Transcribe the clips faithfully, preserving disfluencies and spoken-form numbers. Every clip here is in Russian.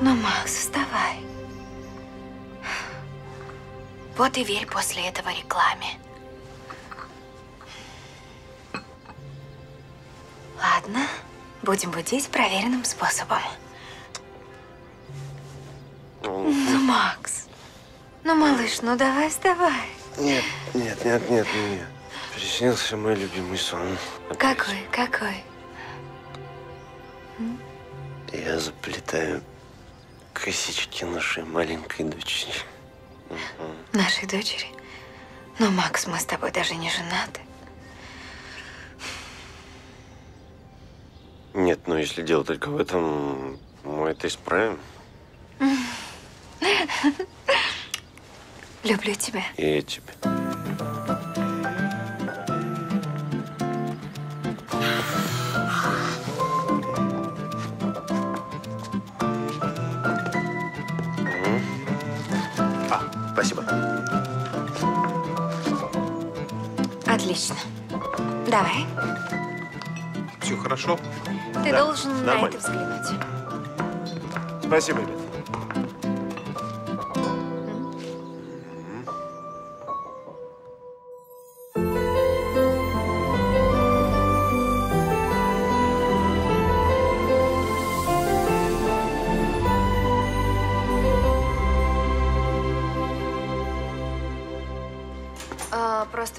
Ну, Макс, вставай. Вот и верь после этого рекламе. Ладно, будем будить проверенным способом. Ну, Макс, ну, малыш, ну давай вставай. Нет, нет, нет, нет, нет. Приснился мой любимый сон. Опять. Какой, какой? Я заплетаю косички нашей маленькой дочери. Нашей дочери? Но, Макс, мы с тобой даже не женаты. Нет, ну если дело только в этом, мы это исправим. Люблю тебя. И я тебя. А, спасибо. Отлично. Давай. Все хорошо? Ты да. должен Нормально. на это взглянуть. Спасибо, ребят.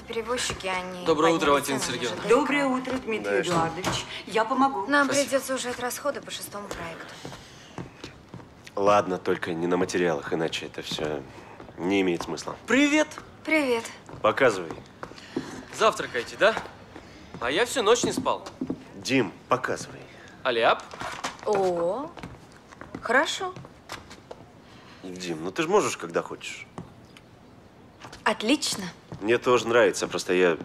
Перевозчики, они... Доброе утро, Валентина Сергеевна. Доброе утро, Дмитрий да, Эдуардович. Я помогу. Нам Спасибо. придется уже от расхода по шестому проекту. Ладно, только не на материалах, иначе это все не имеет смысла. Привет. Привет. Показывай. Завтракайте, да? А я всю ночь не спал. Дим, показывай. Аляп. О, хорошо. Дим, ну ты же можешь, когда хочешь. Отлично. Мне тоже нравится, просто я…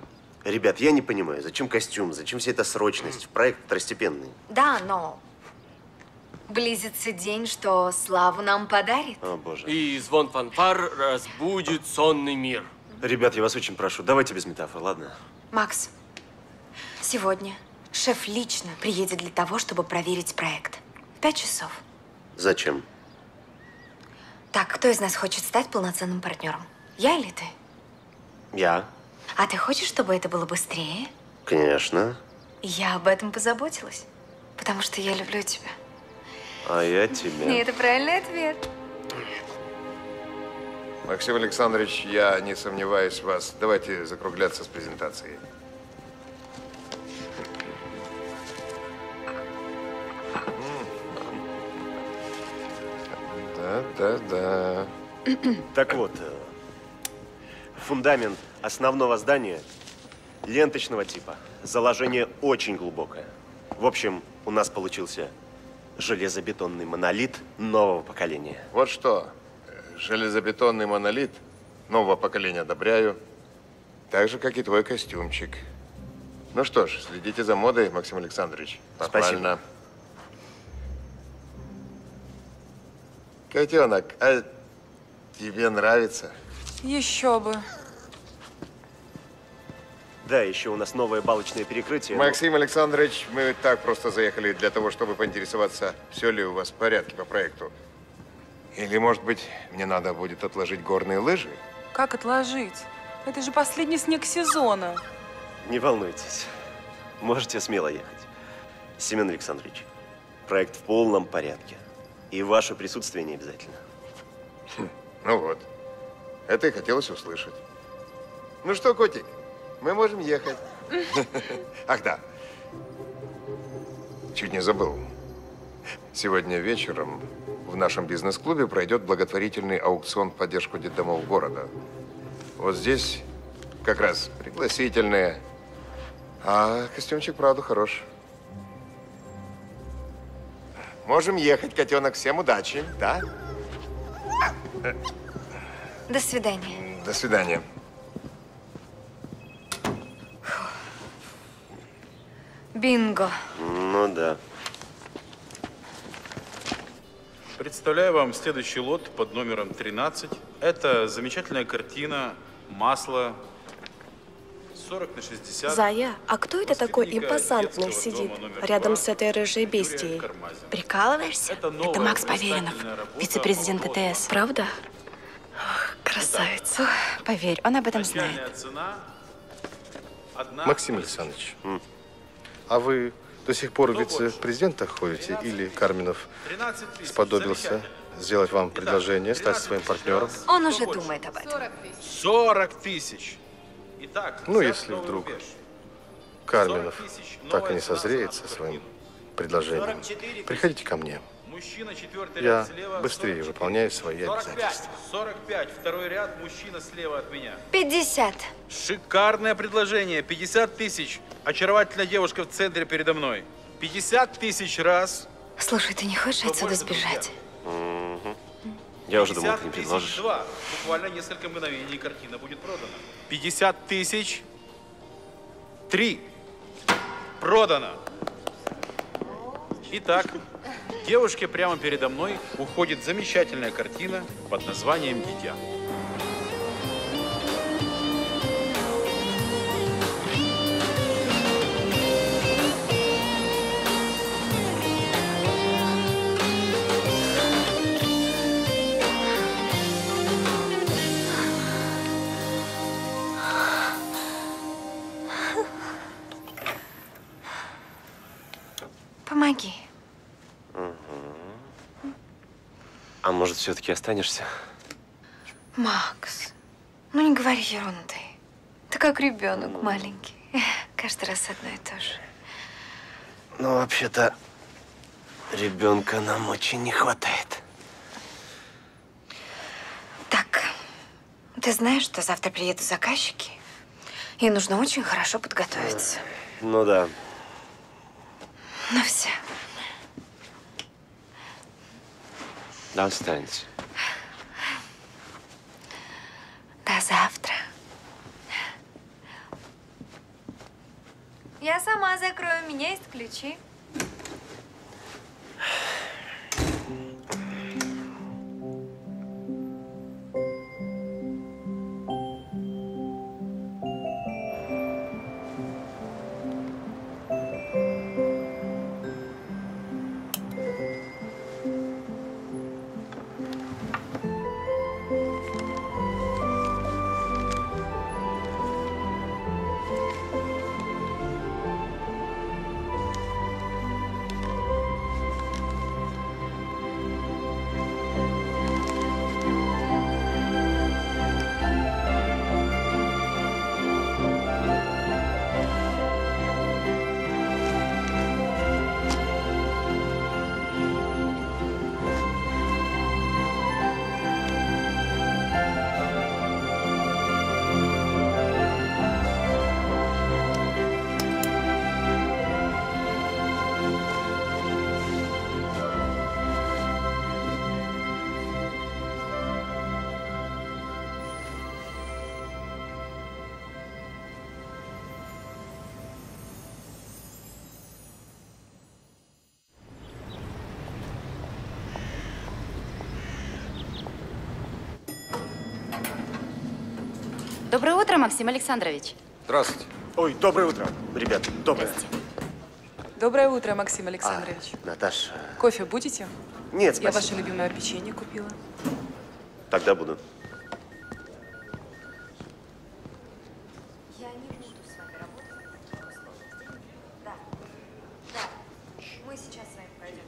Ребят, я не понимаю, зачем костюм, зачем вся эта срочность? Проект второстепенный. Да, но близится день, что славу нам подарит. О, боже. И звон фанфар разбудит сонный мир. Ребят, я вас очень прошу, давайте без метафор, ладно? Макс, сегодня шеф лично приедет для того, чтобы проверить проект. Пять часов. Зачем? Так, кто из нас хочет стать полноценным партнером? Я или ты? Я. А ты хочешь, чтобы это было быстрее? Конечно. Я об этом позаботилась, потому что я люблю тебя. А я тебя. И это правильный ответ. Максим Александрович, я не сомневаюсь в вас. Давайте закругляться с презентацией. Да, да, да. Так вот. Фундамент основного здания ленточного типа. Заложение очень глубокое. В общем, у нас получился железобетонный монолит нового поколения. Вот что, железобетонный монолит нового поколения одобряю. Так же, как и твой костюмчик. Ну что ж, следите за модой, Максим Александрович. Спасибо. Котенок, а тебе нравится? Еще бы. Да, еще у нас новое балочное перекрытие. Максим Александрович, мы так просто заехали для того, чтобы поинтересоваться, все ли у вас в порядке по проекту. Или, может быть, мне надо будет отложить горные лыжи? Как отложить? Это же последний снег сезона. Не волнуйтесь. Можете смело ехать. Семен Александрович, проект в полном порядке. И ваше присутствие не обязательно. Хм, ну вот. Это и хотелось услышать. Ну что, котик, мы можем ехать. Ах да, чуть не забыл. Сегодня вечером в нашем бизнес-клубе пройдет благотворительный аукцион в поддержку детдомов города. Вот здесь как раз пригласительные. А костюмчик, правда, хорош. Можем ехать, котенок. Всем удачи, да? До свидания. До свидания. Бинго. Ну да. Представляю вам следующий лот под номером тринадцать. Это замечательная картина «Масло». сорок на шестьдесят. Зая, а кто это такой импосантный сидит рядом с этой рыжей бестией? Прикалываешься? Это, это Макс Поверенов, вице-президент ТТС. Правда? Ох, красавица. Да. Поверь, он об этом знает. Цена, Максим Александрович, м. а вы до сих пор в вице-президентах ходите или Карминов сподобился сделать вам предложение, стать своим партнером? Он уже думает об этом. сорок тысяч. Итак, ну, если вдруг рубеж. Карминов так и не созреет со своим предложением, приходите ко мне. Мужчина, четвертый ряд, слева, быстрее сорок четыре. Выполняю свои обязательства. сорок пять, второй ряд, мужчина слева от меня. пятьдесят. Шикарное предложение, пятьдесят тысяч. Очаровательная девушка в центре передо мной. пятьдесят тысяч раз. Слушай, ты не хочешь отсюда сбежать? Угу. Я уже думал, ты не предложишь. Два. Буквально несколько мгновений, картина будет продана. пятьдесят тысяч. Три. Продано. Итак, девушке прямо передо мной уходит замечательная картина под названием «Дитя». Помоги. Угу. А может, все-таки останешься? Макс, ну не говори ерунды. Ты как ребенок маленький. Каждый раз одно и то же. Ну, вообще-то, ребенка нам очень не хватает. Так, ты знаешь, что завтра приедут заказчики, и нужно очень хорошо подготовиться. А, ну да. Ну все. Да, останется. До завтра. Я сама закрою, у меня есть ключи. Доброе утро, Максим Александрович. Здравствуйте. Ой, доброе утро, ребята. Доброе. Доброе утро, Максим Александрович. А, Наташа. Кофе будете? Нет, спасибо. Я ваше любимое печенье купила. Тогда буду. Я не буду с вами работать. Да. Да. Мы сейчас с вами пройдем.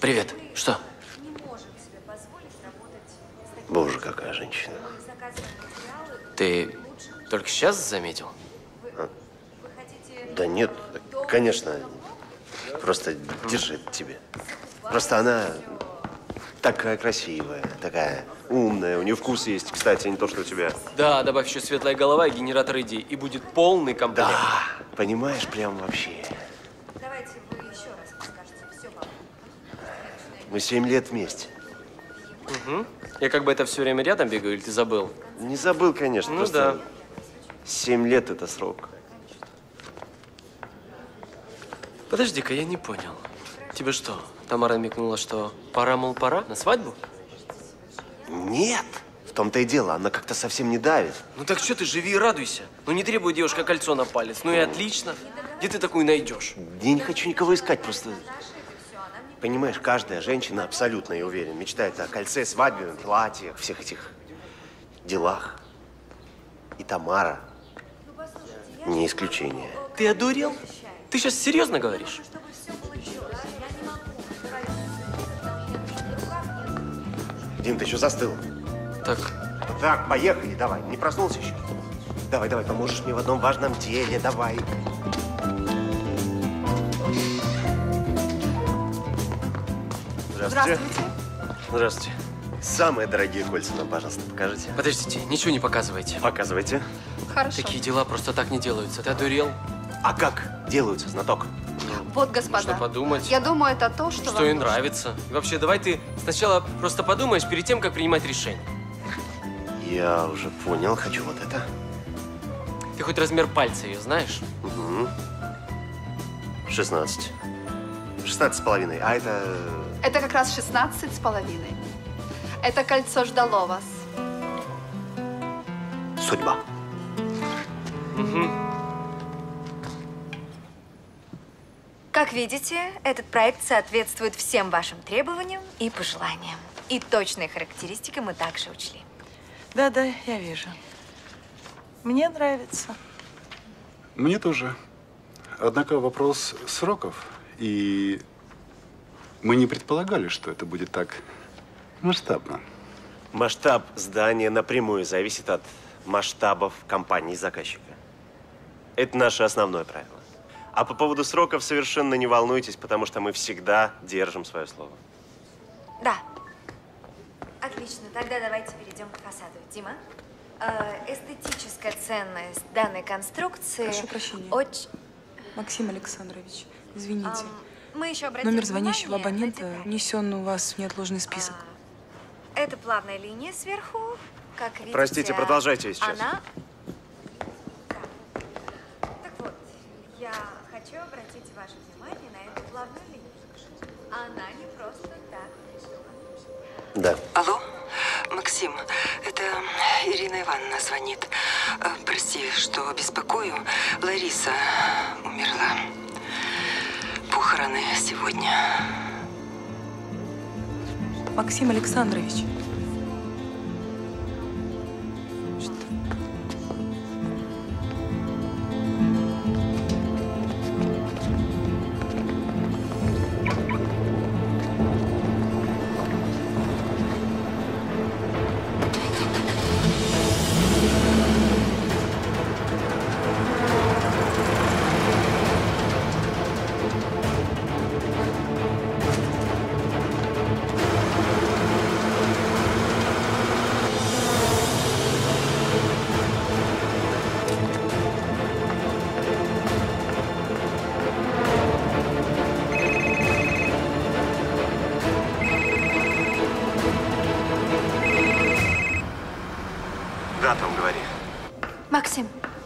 Привет. Что? Боже, какая женщина. Ты только сейчас заметил? А? Да нет, конечно. Просто держит тебе. Просто она такая красивая, такая умная. У нее вкус есть, кстати, не то, что у тебя. Да, добавь еще светлая голова и генератор идей. И будет полный комплект. Да, понимаешь, прям вообще. Давайте вы еще раз расскажете все вам. Мы семь лет вместе. Угу. Я как бы это все время рядом бегаю, или ты забыл? Не забыл, конечно. Ну да. Семь лет – это срок. Подожди-ка, я не понял. Тебе что, Тамара намекнула, что пора, мол, пора на свадьбу? Нет. В том-то и дело, она как-то совсем не давит. Ну так что ты, живи и радуйся. Ну не требуй девушка кольцо на палец. Ну и отлично. Где ты такую найдешь? Я не хочу никого искать, просто… Понимаешь, каждая женщина, абсолютно, я уверен, мечтает о кольце, свадьбе, платьях, всех этих делах. И Тамара не исключение. Ты одурел? Ты сейчас серьезно говоришь? Дим, ты еще застыл? Так. Так, поехали, давай. Не проснулся еще? Давай, давай, поможешь мне в одном важном деле, давай. Здравствуйте. Здравствуйте. Самые дорогие кольца нам, пожалуйста, покажите. Подождите, ничего не показывайте. Показывайте. Хорошо. Такие дела просто так не делаются. Ты одурел? А как делаются, знаток? Вот, господа. Нужно подумать. Я думаю, это то, что, что вам и нужно. Нравится. И вообще, давай ты сначала просто подумаешь перед тем, как принимать решение. Я уже понял, хочу вот это. Ты хоть размер пальца ее знаешь? Угу. шестнадцать. шестнадцать с половиной. А это… Это как раз шестнадцать с половиной. Это кольцо ждало вас. Судьба. Угу. Как видите, этот проект соответствует всем вашим требованиям и пожеланиям. И точные характеристики мы также учли. Да-да, я вижу. Мне нравится. Мне тоже. Однако вопрос сроков. И мы не предполагали, что это будет так масштабно. Масштаб здания напрямую зависит от масштабов компании-заказчика. Это наше основное правило. А по поводу сроков совершенно не волнуйтесь, потому что мы всегда держим свое слово. Да. Отлично. Тогда давайте перейдем к фасаду. Дима, э, эстетическая ценность данной конструкции… Прошу прощения. Очень… Максим Александрович, извините. А, мы еще обратим Номер звонящего внимание, абонента внесен у вас в неотложный список. А, это плавная линия сверху, как видите… Простите, продолжайте сейчас. Она… Так вот, я… Хочу обратить ваше внимание на эту плавную линию. Она не просто так пришла. Да. Алло, Максим, это Ирина Ивановна звонит. Прости, что беспокою. Лариса умерла. Похороны сегодня. Максим Александрович.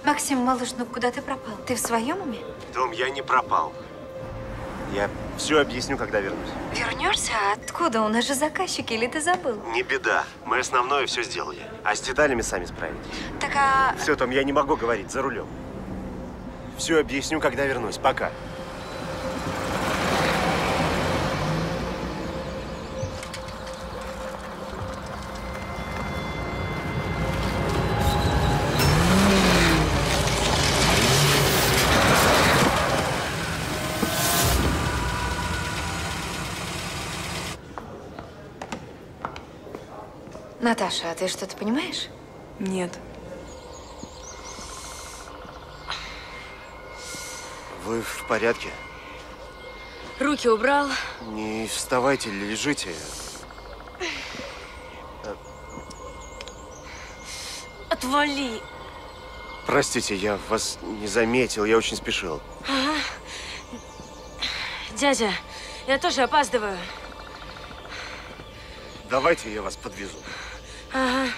Максим, малыш, ну куда ты пропал? Ты в своем уме? Том, я не пропал. Я все объясню, когда вернусь. Вернешься? А откуда? У нас же заказчики, или ты забыл? Не беда. Мы основное все сделали. А с деталями сами справились. Так а… Все, Том, я не могу говорить, за рулем. Все объясню, когда вернусь. Пока. Наташа, а ты что-то понимаешь? Нет. Вы в порядке? Руки убрал. Не вставайте, лежите. Отвали. Простите, я вас не заметил, я очень спешил. Ага. Дядя, я тоже опаздываю. Давайте я вас подвезу. Ага.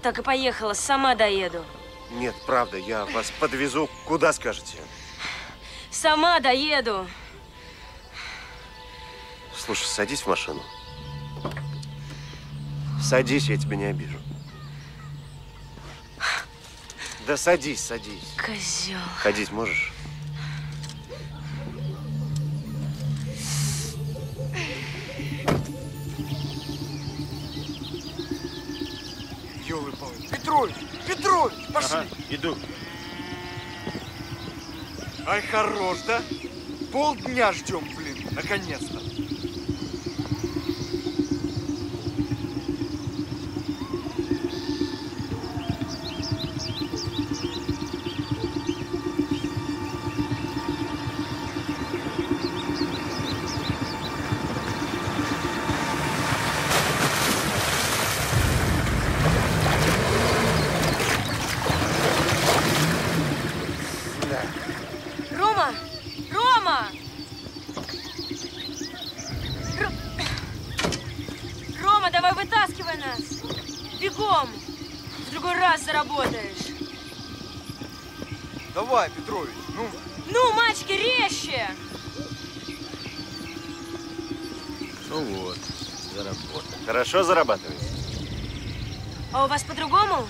Так и поехала, сама доеду. Нет, правда, я вас подвезу, куда скажете. Сама доеду. Слушай, садись в машину. Садись, я тебя не обижу. Да садись, садись. Козел. Ходить можешь? Ёлы-палы. Петрович, Петрович, пошли. Ага, иду. Ай, хорош, да? Полдня ждем, блин, наконец-то. Хорошо зарабатываете? А у вас по-другому?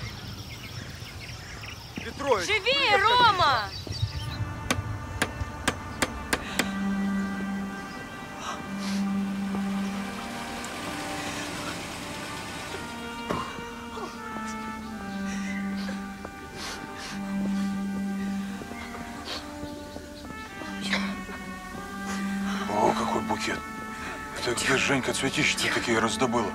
Петрович! Живи, Рома! О, какой букет! Это где Женька цветища такие раздобыла?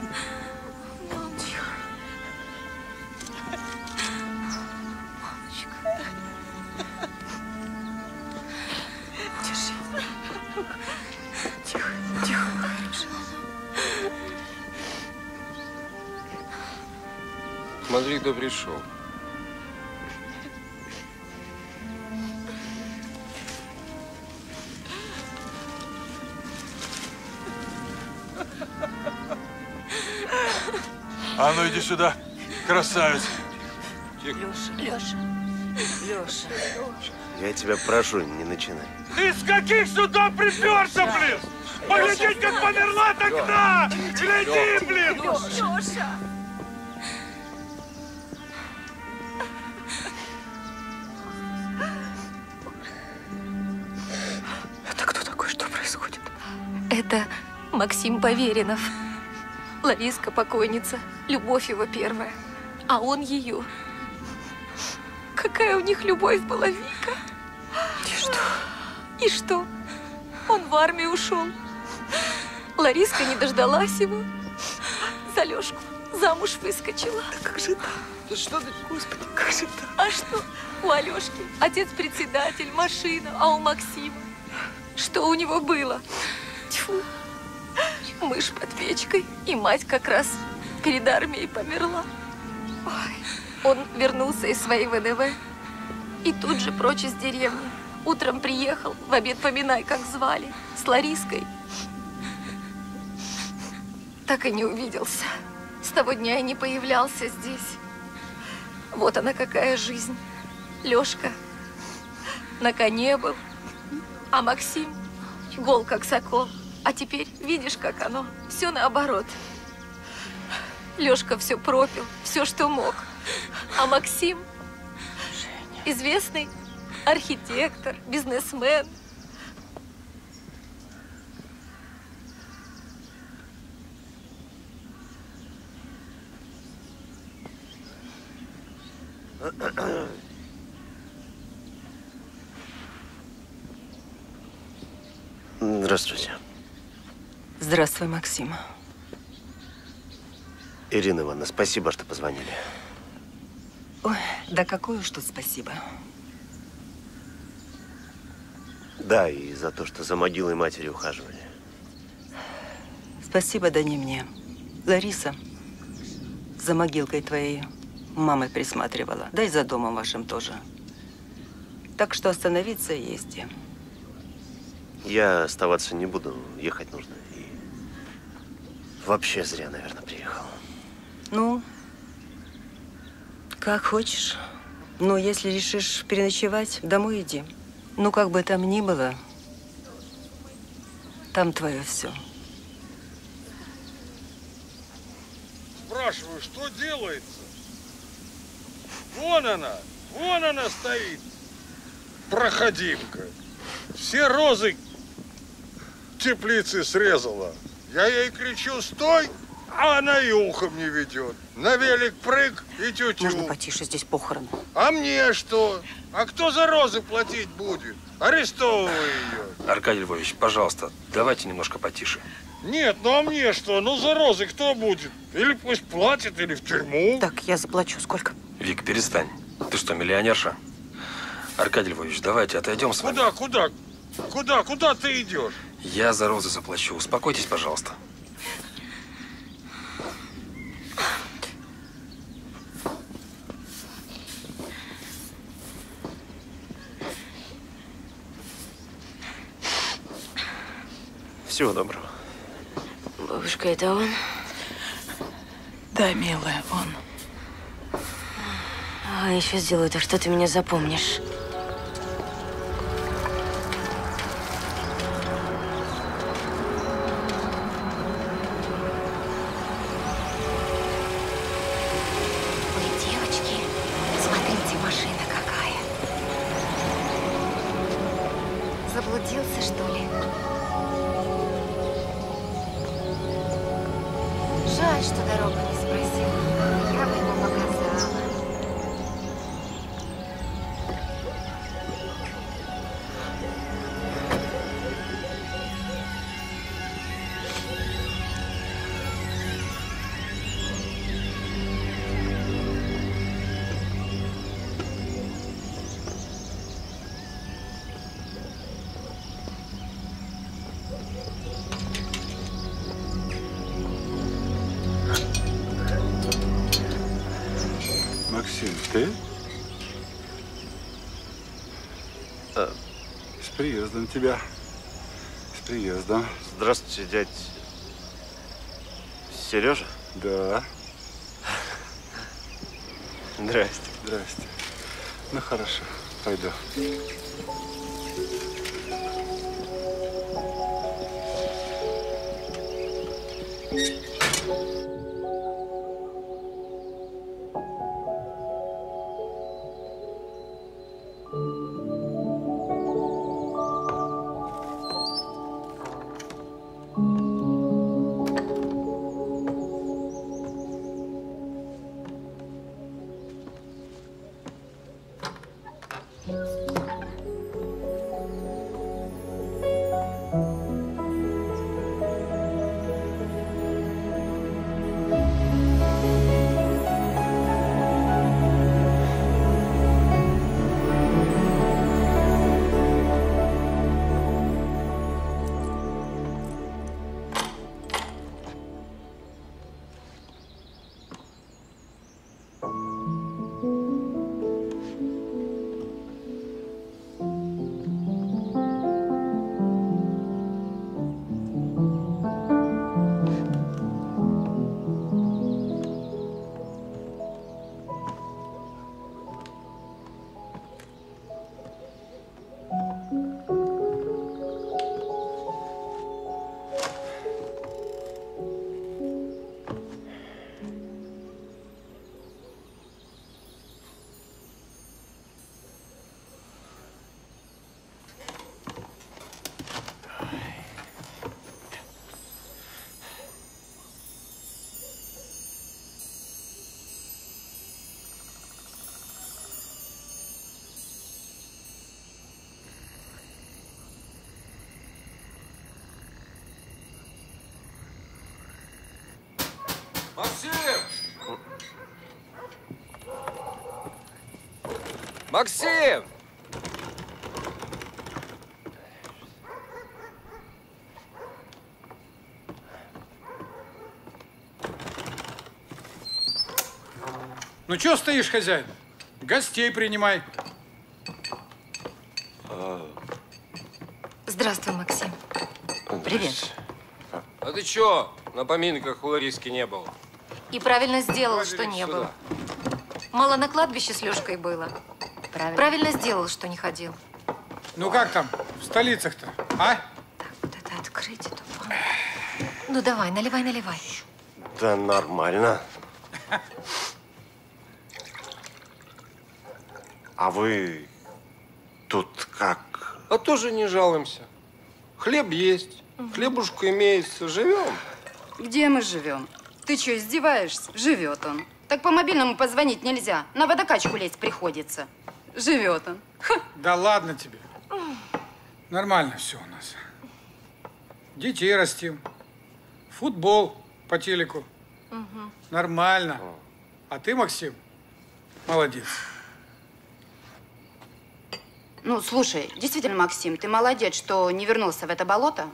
Кто пришел? А ну иди сюда, красавец. Тихо. Леша, Леша, Леша. Я тебя прошу, не начинай. Ты с каких сюда приперся, блин? Поглядеть, как померла тогда! Гляди, блин! Леша! Максим Поверенов. Лариска покойница, любовь его первая, а он ее. Какая у них любовь была, Вика? И что? И что? Он в армию ушел. Лариска не дождалась его. За Лешку замуж выскочила. Да как же так? Да что ты, Господи, как же так? А что? У Алешки отец председатель, машина, а у Максима? Что у него было? Тьфу. Мышь под печкой, и мать как раз перед армией померла. Ой. Он вернулся из своей ВДВ и тут же прочь из деревни. Утром приехал, в обед поминай, как звали, с Лариской. Так и не увиделся. С того дня и не появлялся здесь. Вот она какая жизнь. Лешка на коне был, а Максим гол, как сокол. А теперь видишь, как оно. Все наоборот. Лешка все пропил, все, что мог. А Максим, Женя, известный архитектор, бизнесмен. Здравствуйте. Здравствуй, Максим. Ирина Ивановна, спасибо, что позвонили. Ой, да какое уж тут спасибо. Да, и за то, что за могилой матери ухаживали. Спасибо, да не мне. Лариса за могилкой твоей мамой присматривала, да и за домом вашим тоже. Так что остановиться есть. Я оставаться не буду, ехать нужно. Вообще зря, наверное, приехал. Ну, как хочешь. Но если решишь переночевать, домой иди. Ну, как бы там ни было, там твое все. спрашиваю, что делается? Вон она, вон она стоит, проходимка. Все розы теплицы срезала. Я ей кричу, стой, а она и ухом не ведет. На велик прыг и тю-тю. Можно потише, здесь похороны. А мне что? А кто за розы платить будет? Арестовывай ее. Аркадий Львович, пожалуйста, давайте немножко потише. Нет, ну а мне что? Ну за розы кто будет? Или пусть платит, или в тюрьму. Так, я заплачу. Сколько? Вик, перестань. Ты что, миллионерша? Аркадий Львович, давайте отойдем с вами. Куда, куда? Куда, куда ты идешь? Я за розы заплачу. Успокойтесь, пожалуйста. Всего доброго. Бабушка, это он? Да, милая, он. А еще сделаю то, что ты меня запомнишь. Ты? А. С приездом тебя. С приездом. Здравствуйте, дядь Сережа? Да. Здрасте. Здрасте. Ну хорошо, пойду. Максим! Максим! Ну, чё стоишь, хозяин? Гостей принимай. Здравствуй, Максим. Привет. А ты чё, на поминках у Лариски не был? И правильно сделал, Пожили что не сюда. Было. Мало на кладбище с Лёшкой было. Правильно. Правильно сделал, что не ходил. Ну как там в столицах-то, а? Так, вот это открыть, эту банку. Ну давай, наливай, наливай. Да нормально. А вы тут как? А тоже не жалуемся. Хлеб есть, хлебушка имеется, живем. Где мы живем? Ты что, издеваешься? Живет он. Так по мобильному позвонить нельзя, на водокачку лезть приходится. Живет он. Да ладно тебе. Нормально все у нас. Детей растим, футбол по телеку. Угу. Нормально. А ты, Максим, молодец. Ну, слушай, действительно, Максим, ты молодец, что не вернулся в это болото.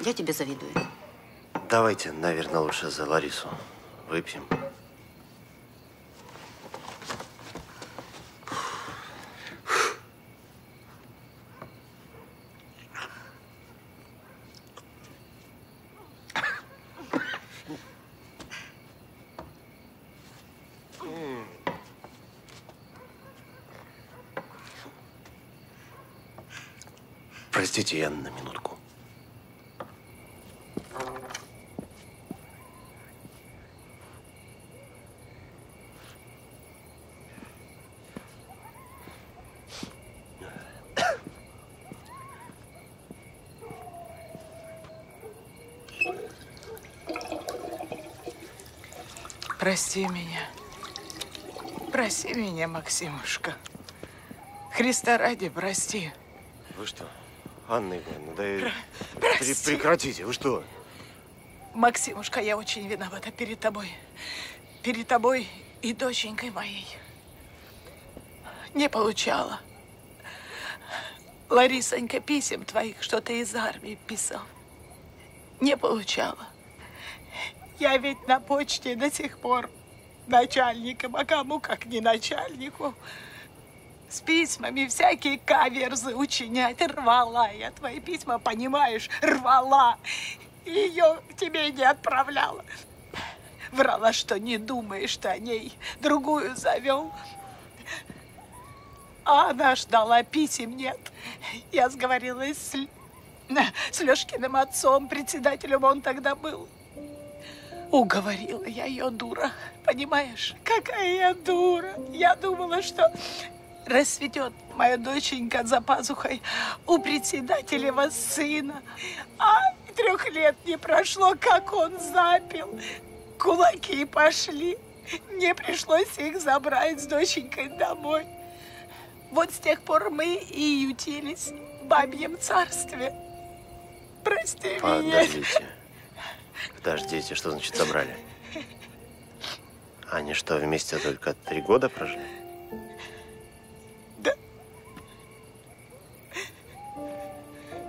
Я тебе завидую. Давайте, наверное, лучше за Ларису выпьем. Простите, я на минутку. Прости меня. Прости меня, Максимушка. Христа ради, прости. Вы что? Анна Ивановна, да Про... и... прекратите, вы что? Максимушка, я очень виновата перед тобой. Перед тобой и доченькой моей. Не получала. Ларисонька, писем твоих, что ты из армии писал. Не получала. Я ведь на почте до сих пор начальником, а кому как не начальнику. С письмами всякие каверзы учинять. Рвала я твои письма, понимаешь, рвала. И ее к тебе не отправляла. Врала, что не думаешь ты о ней. Другую завел. А она ждала, писем нет. Я сговорилась с, Л... с Лешкиным отцом, председателем он тогда был. Уговорила я ее, дура. Понимаешь, какая я дура. Я думала, что... Расцветет моя доченька за пазухой у председателева сына. А трех лет не прошло, как он запил. Кулаки пошли. Мне пришлось их забрать с доченькой домой. Вот с тех пор мы и ютились в бабьем царстве. Прости меня. Подождите. Подождите, что значит забрали? Они что, вместе только три года прожили?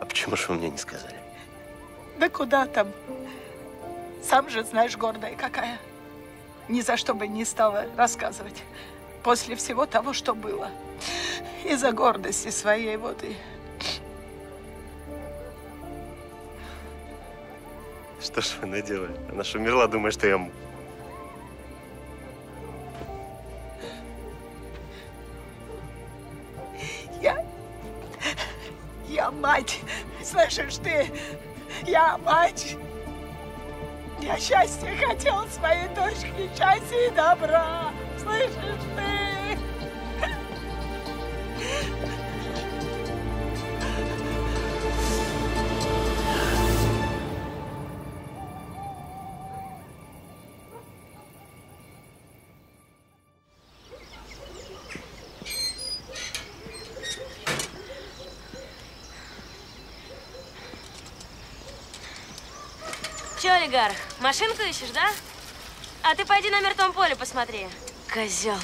Почему же вы мне не сказали? Да куда там? Сам же знаешь, гордая какая. Ни за что бы не стала рассказывать. После всего того, что было. Из-за гордости своей вот и... Что ж вы наделали? Она ж умерла, думая, что я... Я... Я мать... Слышишь ты, я мать, я счастья хотел своей дочке, счастья и добра, слышишь ты? Олигарх, машинку ищешь, да? А ты пойди на мертвом поле посмотри. Козел.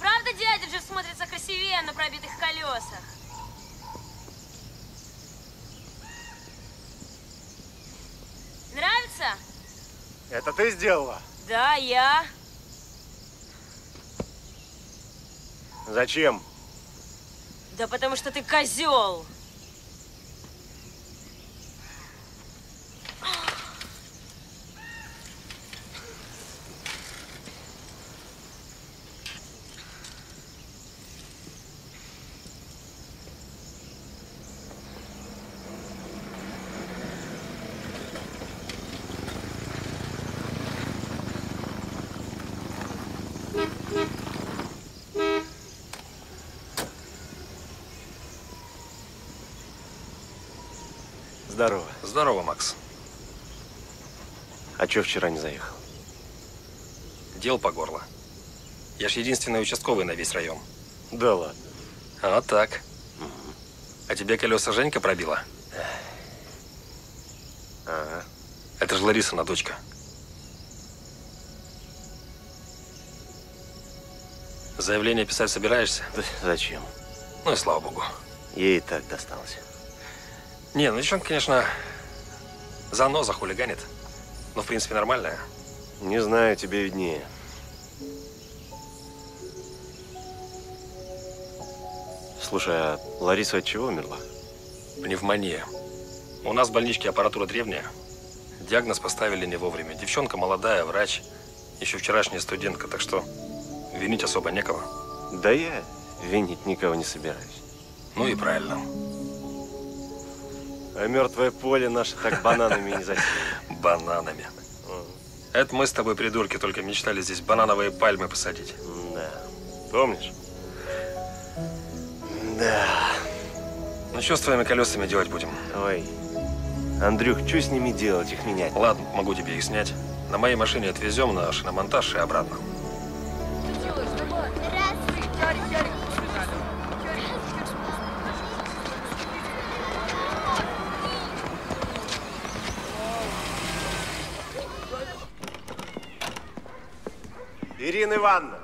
Правда, дядя же смотрится красивее на пробитых колесах? Нравится? Это ты сделала? Да, я. Зачем? Да потому что ты козел. Здорово. Здорово, Макс. А чё вчера не заехал? Дел по горло. Я ж единственный участковый на весь район. Да ладно. А вот так. Угу. А тебе колеса Женька пробила? Ага. Это же Ларисина дочка. Заявление писать собираешься? Да зачем? Ну и слава богу. Ей и так досталось. Не, ну девчонка, конечно, заноза хулиганит. Но в принципе нормальная. Не знаю, тебе виднее. Слушай, а Лариса от чего умерла? Пневмония. У нас в больничке аппаратура древняя. Диагноз поставили не вовремя. Девчонка молодая, врач, еще вчерашняя студентка, так что винить особо некого. Да я винить никого не собираюсь. Ну и правильно. А мертвое поле наше так бананами не засели. Бананами. Это мы с тобой, придурки, только мечтали здесь банановые пальмы посадить. Да. Помнишь? Да. Ну что с твоими колесами делать будем? Ой. Андрюх, что с ними делать? Их менять? Ладно, могу тебе их снять. На моей машине отвезем на шиномонтаж и обратно. Ирина Ивановна.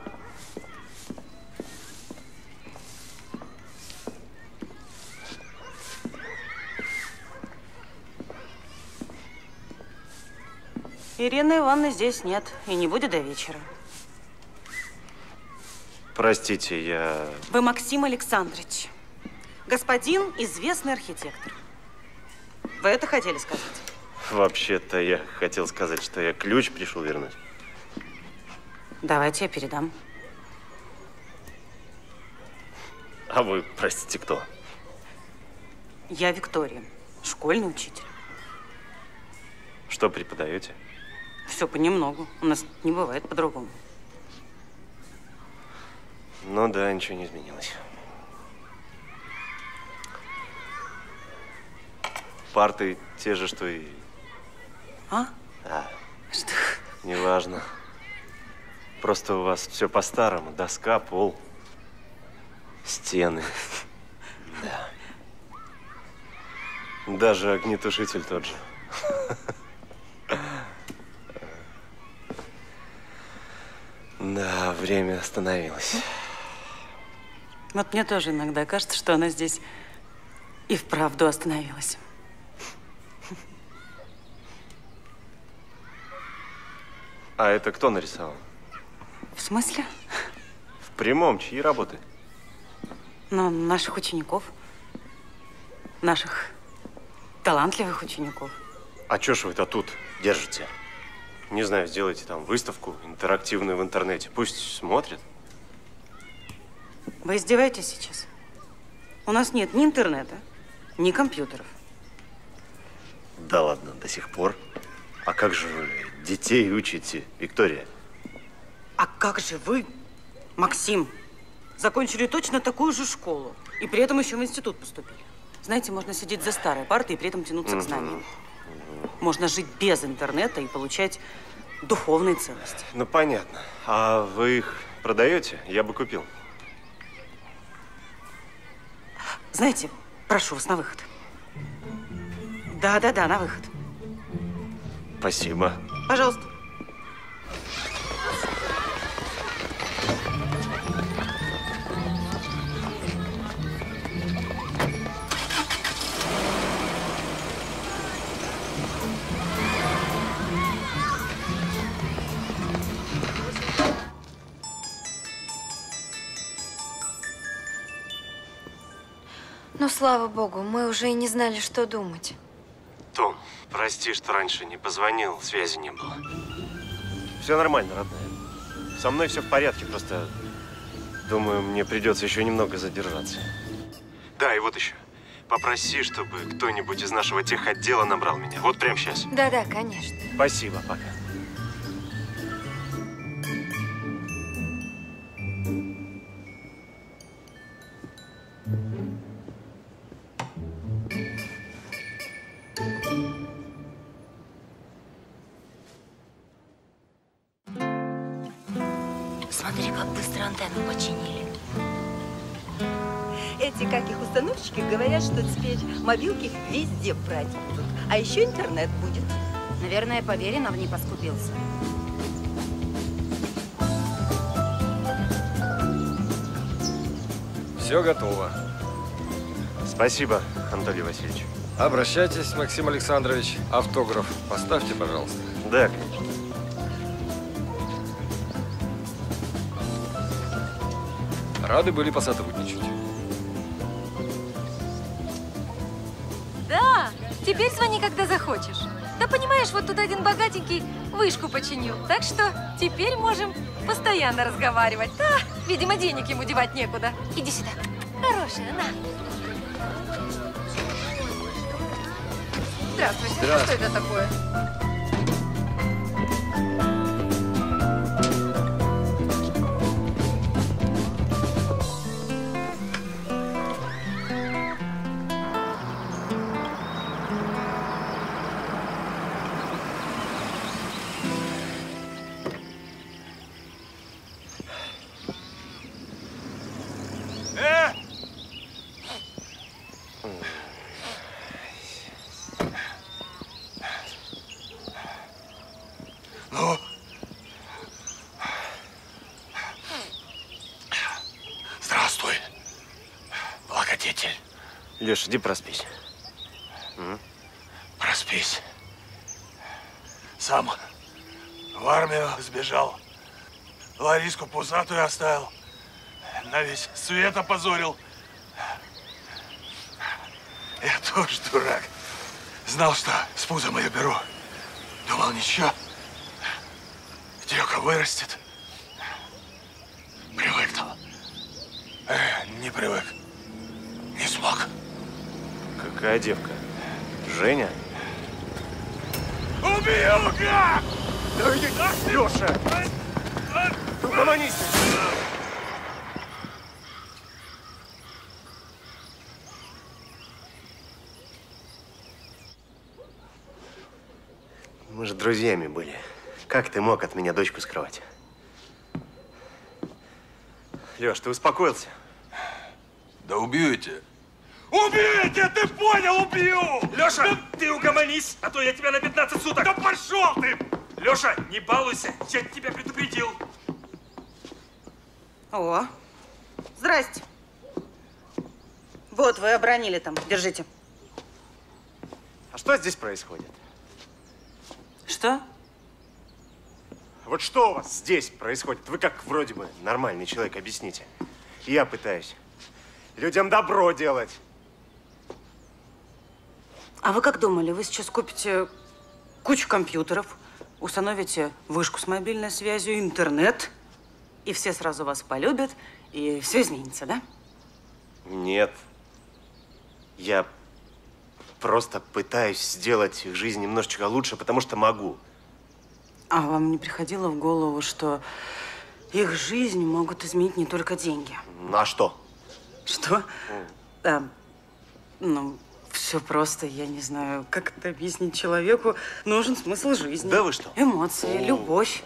Ирины Ивановны здесь нет и не будет до вечера. Простите, я… Вы Максим Александрович, господин известный архитектор. Вы это хотели сказать? Вообще-то я хотел сказать, что я ключ пришел вернуть. Давайте я передам. А вы, простите, кто? Я Виктория, школьный учитель. Что преподаете? Все понемногу. У нас не бывает по-другому. Ну да, ничего не изменилось. Парты те же, что и… А? А. Что? Неважно. Просто у вас все по-старому. Доска, пол, стены. Да. Даже огнетушитель тот же. Да, время остановилось. Вот мне тоже иногда кажется, что она здесь и вправду остановилась. А это кто нарисовал? В смысле? В прямом, чьи работы? Ну, наших учеников. Наших талантливых учеников. А чё ж вы-то тут держите? Не знаю, сделайте там выставку интерактивную в интернете. Пусть смотрят. Вы издеваетесь сейчас? У нас нет ни интернета, ни компьютеров. Да ладно, до сих пор. А как же вы детей учите, Виктория? А как же вы, Максим, закончили точно такую же школу и при этом еще в институт поступили? Знаете, можно сидеть за старой партой и при этом тянуться к знаниям. Можно жить без интернета и получать духовные ценности. Ну, понятно. А вы их продаете? Я бы купил. Знаете, прошу вас на выход. Да-да-да, на выход. Спасибо. Пожалуйста. Ну, слава богу, мы уже и не знали, что думать. Том, прости, что раньше не позвонил, связи не было. Все нормально, родная. Со мной все в порядке, просто думаю, мне придется еще немного задержаться. Да, и вот еще. Попроси, чтобы кто-нибудь из нашего техотдела набрал меня. Вот прямо сейчас. Да-да, конечно. Спасибо, пока. Thank you. быстро антенну починили. Эти, как их установщики, говорят, что теперь мобилки везде брать будут. А еще интернет будет. Наверное, Поверенов не поскупился. Все готово. Спасибо, Анатолий Васильевич. Обращайтесь, Максим Александрович. Автограф поставьте, пожалуйста. Да, конечно. Рады были посотрудничать. Да, теперь звони, когда захочешь. Да понимаешь, вот тут один богатенький вышку починил. Так что теперь можем постоянно разговаривать. Да, видимо, денег ему девать некуда. Иди сюда. Хорошая, на. Здравствуйте. Здравствуйте. Что это такое? Леша, иди проспись. М? Проспись. Сам в армию сбежал. Лариску пузатую оставил. На весь свет опозорил. Я тоже дурак. Знал, что с пузом ее беру. Думал, ничего. Девка вырастет. Привык-то. Э, не привык. Не смог. Какая девка? Женя? Убью! Да иди, Леша! Угомонись! Мы же друзьями были. Как ты мог от меня дочку скрывать? Леш, ты успокоился? Да убью я тебя. Убью я тебя, ты понял, убью! Леша, да... ты угомонись, а то я тебя на пятнадцать суток. Да пошел ты! Леша, не балуйся, я тебя предупредил. О, здрасте. Вот, вы обронили там, держите. А что здесь происходит? Что? Вот что у вас здесь происходит? Вы как вроде бы нормальный человек, объясните. Я пытаюсь людям добро делать. А вы как думали? Вы сейчас купите кучу компьютеров, установите вышку с мобильной связью, интернет, и все сразу вас полюбят, и все изменится, да? Нет. Я просто пытаюсь сделать их жизнь немножечко лучше, потому что могу. А вам не приходило в голову, что их жизнь могут изменить не только деньги? А что? Что? А, ну, все просто, я не знаю, как это объяснить человеку. Нужен смысл жизни. Да вы что? Эмоции, О. любовь.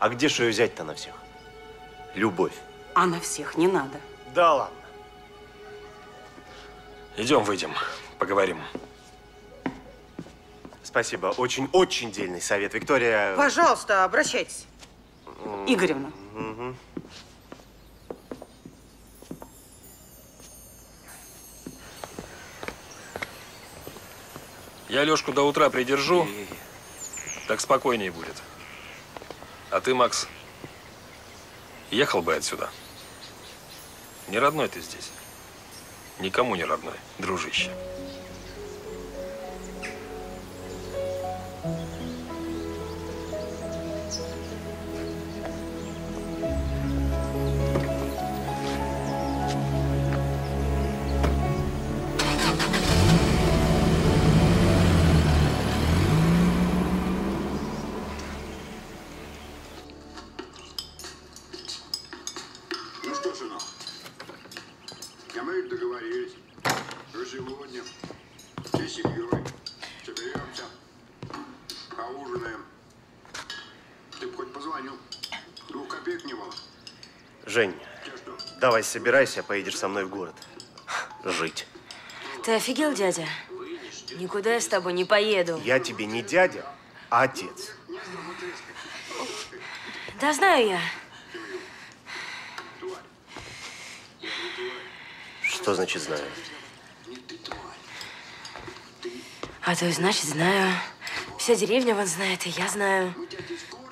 А где же ее взять-то на всех? Любовь. А на всех не надо. Да ладно. Идем, выйдем, поговорим. Спасибо. Очень-очень дельный совет, Виктория. Пожалуйста, обращайтесь. Игоревна. Угу. Я Лешку до утра придержу, и... так спокойнее будет. А ты, Макс, ехал бы отсюда. Не родной ты здесь. Никому не родной, дружище. Договорились, что сегодня Жень, давай собирайся, поедешь со мной в город. Жить. Ты офигел, дядя? Никуда я с тобой не поеду. Я тебе не дядя, а отец. Да знаю я. Что значит знаю? А то и значит знаю. Вся деревня вон знает, и я знаю.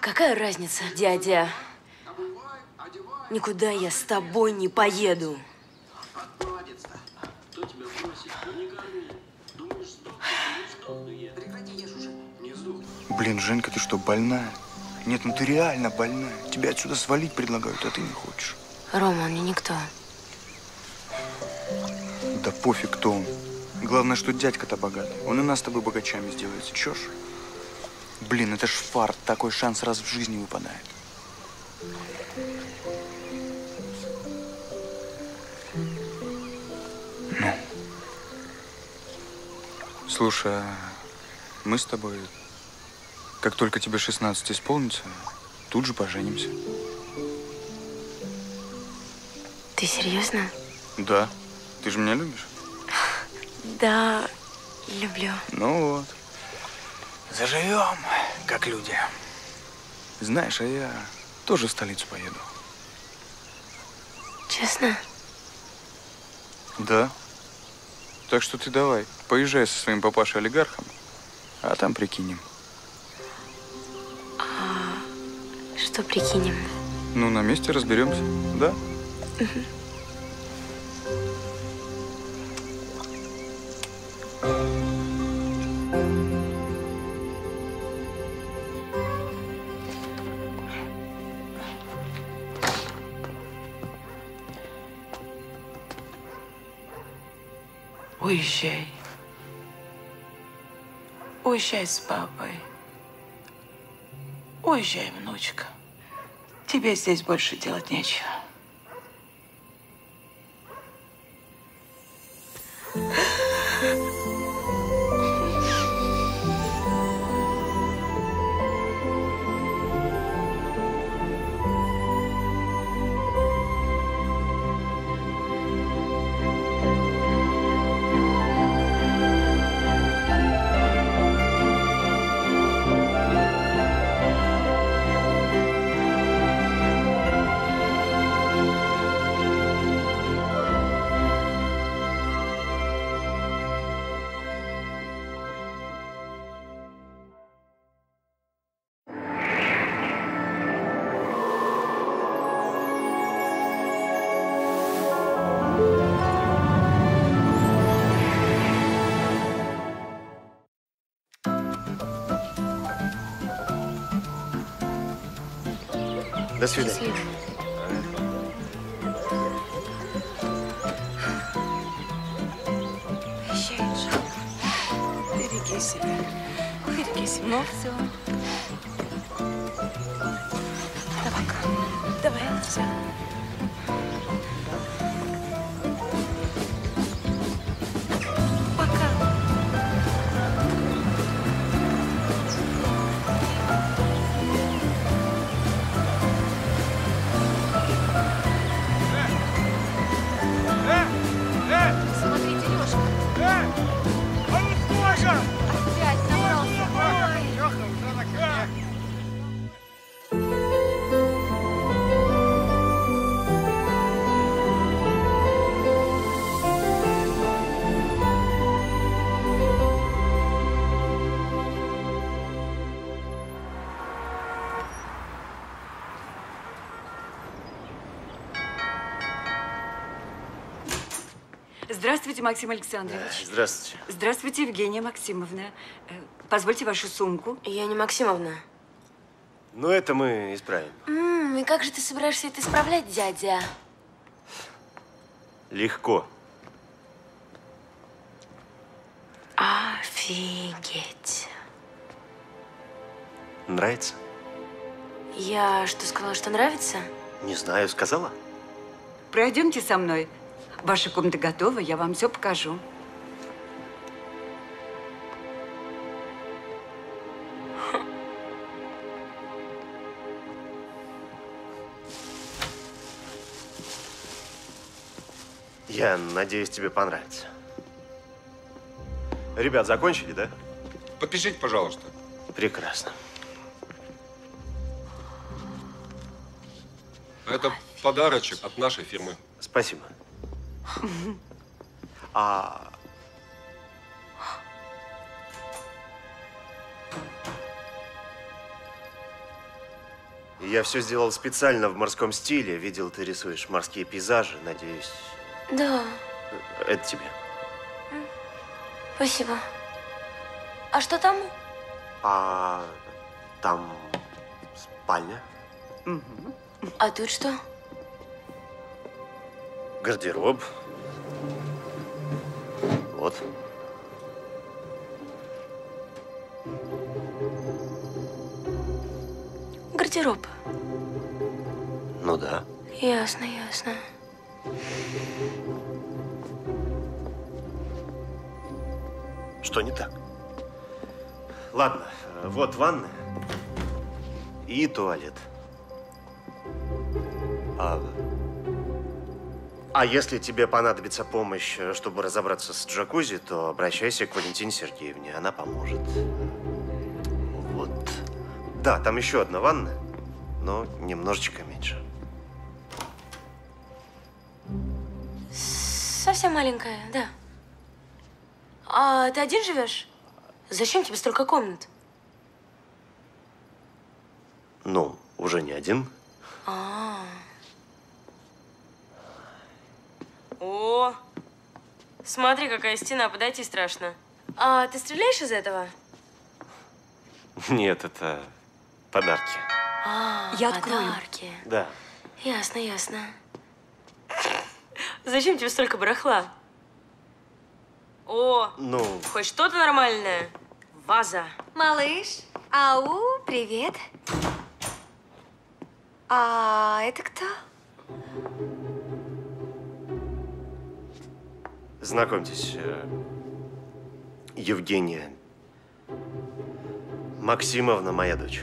Какая разница, дядя? Никуда я с тобой не поеду. Блин, Женька, ты что, больная? Нет, ну ты реально больная. Тебя отсюда свалить предлагают, а ты не хочешь. Рома, он не никто. Да пофиг, кто он. Главное, что дядька-то богат. Он и нас с тобой богачами сделается. Чё ж? Блин, это ж фарт. Такой шанс раз в жизни выпадает. Ну. Слушай, а мы с тобой, как только тебе шестнадцать исполнится, тут же поженимся. Ты серьезно? Да. Ты же меня любишь? Да, люблю. Ну вот. Заживем, как люди. Знаешь, а я тоже в столицу поеду. Честно? Да. Так что ты давай, поезжай со своим папашей-олигархом, а там прикинем. А что прикинем? Ну, на месте разберемся, да? Угу. Уезжай. Уезжай с папой. Уезжай, внучка. Тебе здесь больше делать нечего. До свидания. Ищай, Жан. Береги себя. Береги себя. Ну, все. Давай-ка. Давай, все. Здравствуйте, Максим Александрович. Здравствуйте. Здравствуйте, Евгения Максимовна. Позвольте вашу сумку. Я не Максимовна. Ну, это мы исправим. М-м, и как же ты собираешься это исправлять, дядя? Легко. Офигеть. Нравится? Я что, сказала, что нравится? Не знаю, сказала. Пройдемте со мной. Ваша комната готова, я вам все покажу. Я надеюсь, тебе понравится. Ребят, закончили, да? Подпишите, пожалуйста. Прекрасно. Это подарочек от нашей фирмы. Спасибо. А... Я все сделал специально в морском стиле. Видел, ты рисуешь морские пейзажи, надеюсь. Да. Это тебе. Спасибо. А что там? А там спальня. Угу. А тут что? Гардероб. Вот. Гардероб. Ну да. Ясно, ясно. Что не так? Ладно, вот ванная и туалет. А... а если тебе понадобится помощь, чтобы разобраться с джакузи, то обращайся к Валентине Сергеевне, она поможет. Вот. Да, там еще одна ванна, но немножечко меньше. Совсем маленькая, да. А ты один живешь? Зачем тебе столько комнат? Ну, уже не один. А-а-а. О, смотри, какая стена, подойти страшно. А ты стреляешь из этого? Нет, это подарки. А, я открою. Подарки. Да. Ясно, ясно. Зачем тебе столько барахла? О, ну. Хоть что-то нормальное. Ваза. Малыш, ау, привет. А это кто? Знакомьтесь, Евгения Максимовна, моя дочь.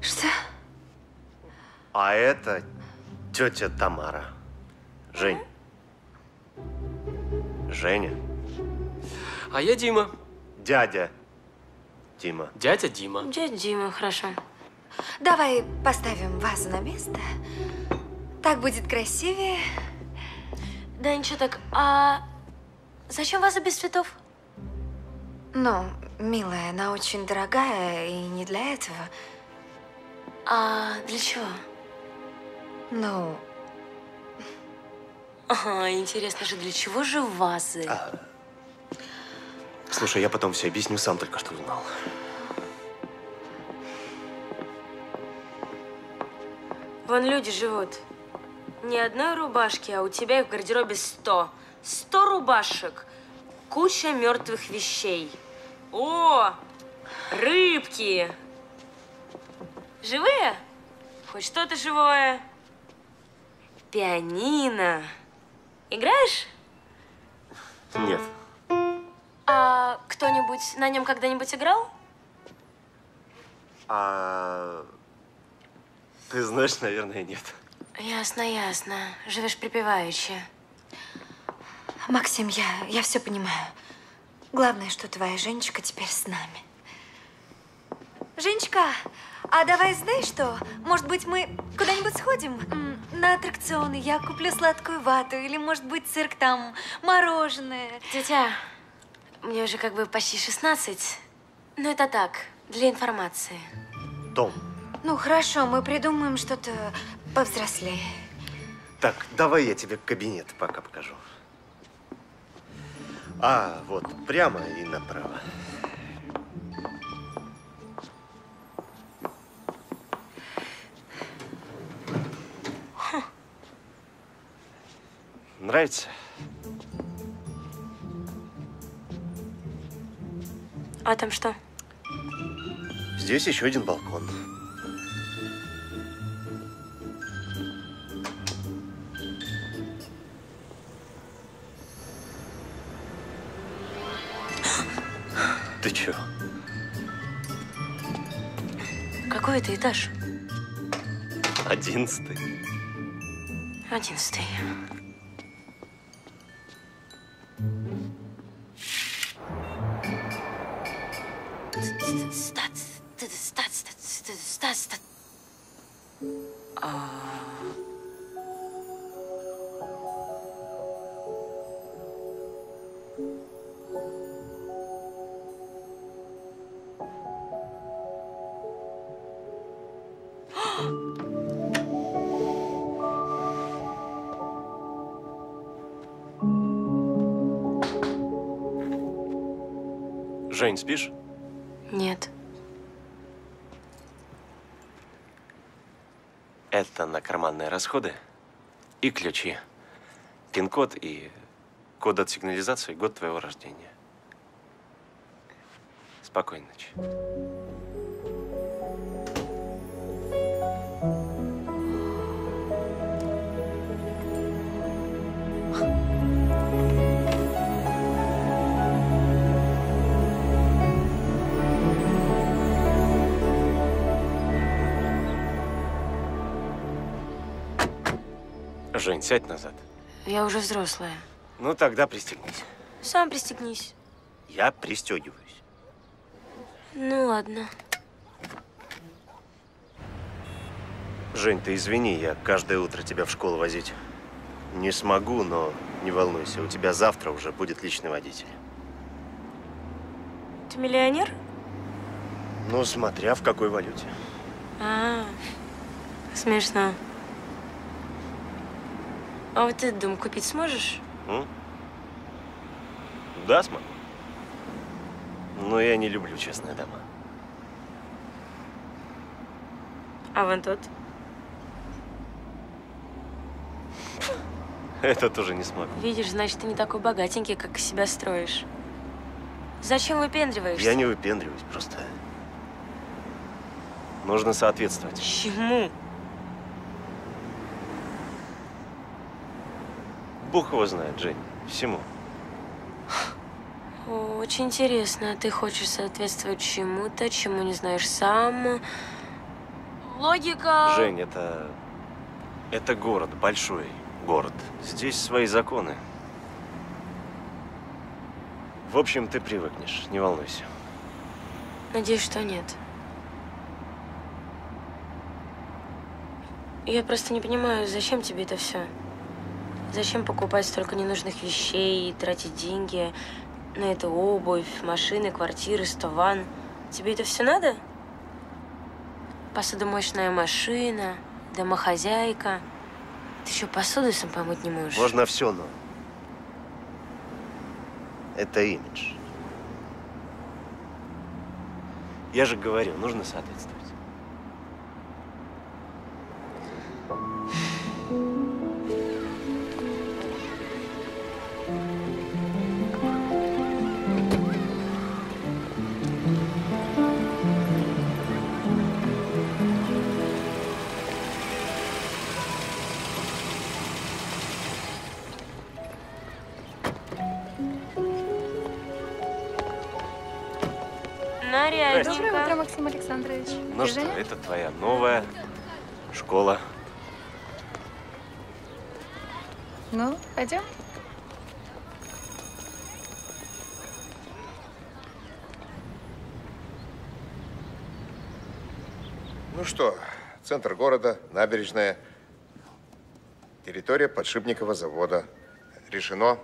Что? А это тетя Тамара. Жень. Женя. А я Дима. Дядя Дима. Дядя Дима. Дядя Дима, хорошо. Давай поставим вазу на место. Так будет красивее. Да ничего так. А зачем ваза без цветов? Ну, милая, она очень дорогая и не для этого. А для чего? Ну… Ага, интересно же, для чего же вазы? А... Слушай, я потом все объясню, сам только что узнал. Вон люди живут. Ни одной рубашки, а у тебя их в гардеробе сто. Сто рубашек. Куча мертвых вещей. О, рыбки. Живые? Хоть что-то живое. Пианино. Играешь? Нет. А кто-нибудь на нем когда-нибудь играл? А... Ты знаешь, наверное, нет. Ясно, ясно. Живешь припеваючи. Максим, я, я все понимаю. Главное, что твоя Женечка теперь с нами. Женечка, а давай, знаешь что? Может быть, мы куда-нибудь сходим? На аттракционы, я куплю сладкую вату, или, может быть, цирк, там, мороженое. Тетя, мне уже как бы почти шестнадцать, но это так, для информации. Том. Ну, хорошо, мы придумаем что-то повзрослее. Так, давай я тебе кабинет пока покажу. А, вот, прямо и направо. Нравится? А там что? Здесь еще один балкон. Ты чё? Какой это этаж? Одиннадцатый. Одиннадцатый. Жень, спишь? Нет. Это на карманные расходы и ключи. Пин-код и код от сигнализации, год твоего рождения. Спокойной ночи. Жень, сядь назад. Я уже взрослая. Ну, тогда пристегнись. Сам пристегнись. Я пристегиваюсь. Ну, ладно. Жень, ты извини, я каждое утро тебя в школу возить не смогу, но не волнуйся, у тебя завтра уже будет личный водитель. Ты миллионер? Ну, смотря в какой валюте. А, смешно. А вот этот дом купить сможешь? М? Да, смогу. Но я не люблю частные дома. А вон тот? Это тоже не смогу. Видишь, значит, ты не такой богатенький, как себя строишь. Зачем выпендриваешься? Я не выпендриваюсь, просто нужно соответствовать. Чему? Бог его знает, Жень. Всему. О, очень интересно. Ты хочешь соответствовать чему-то, чему не знаешь сам. Логика… Жень, это… это город, большой город. Здесь свои законы. В общем, ты привыкнешь, не волнуйся. Надеюсь, что нет. Я просто не понимаю, зачем тебе это все? Зачем покупать столько ненужных вещей и тратить деньги на эту обувь, машины, квартиры, сто ванн? Тебе это все надо? Посудомоечная машина, домохозяйка. Ты еще посуду сам помыть не можешь? Можно все, но это имидж. Я же говорил, нужно соответствовать. Доброе утро, Максим Александрович. Ну что, это твоя новая школа. Ну, пойдем. Ну что, центр города, набережная, территория подшипникового завода. Решено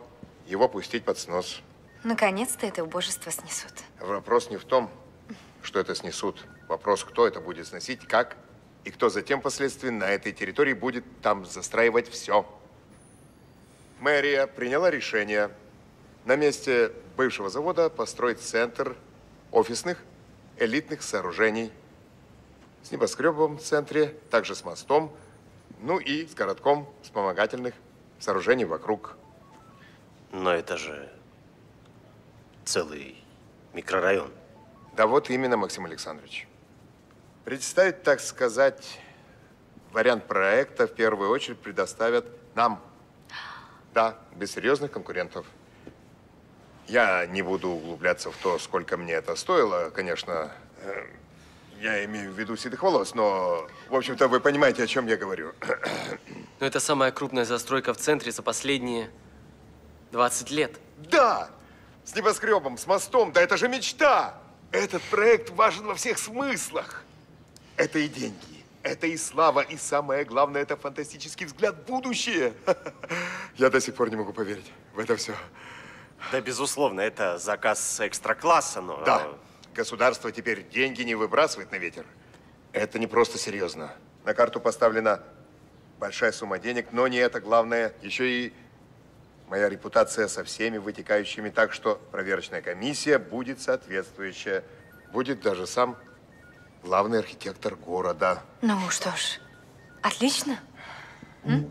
его пустить под снос. Наконец-то это убожество снесут. Вопрос не в том, что это снесут. Вопрос, кто это будет сносить, как, и кто затем впоследствии на этой территории будет там застраивать все. Мэрия приняла решение на месте бывшего завода построить центр офисных элитных сооружений с небоскребом в центре, также с мостом, ну и с городком вспомогательных сооружений вокруг. Но это же целый микрорайон. Да вот именно, Максим Александрович. Представить, так сказать, вариант проекта в первую очередь предоставят нам. Да, без серьезных конкурентов. Я не буду углубляться в то, сколько мне это стоило, конечно. Я имею в виду седых волос, но, в общем-то, вы понимаете, о чем я говорю. Но это самая крупная застройка в центре за последние двадцать лет. Да! С небоскребом, с мостом, да это же мечта! Этот проект важен во всех смыслах. Это и деньги, это и слава, и самое главное, это фантастический взгляд в будущее. Я до сих пор не могу поверить в это все. Да, безусловно, это заказ экстра-класса, но… Да. Государство теперь деньги не выбрасывает на ветер. Это не просто серьезно. На карту поставлена большая сумма денег, но не это главное. Еще и моя репутация со всеми вытекающими, так что проверочная комиссия будет соответствующая. Будет даже сам главный архитектор города. Ну что ж, отлично. М?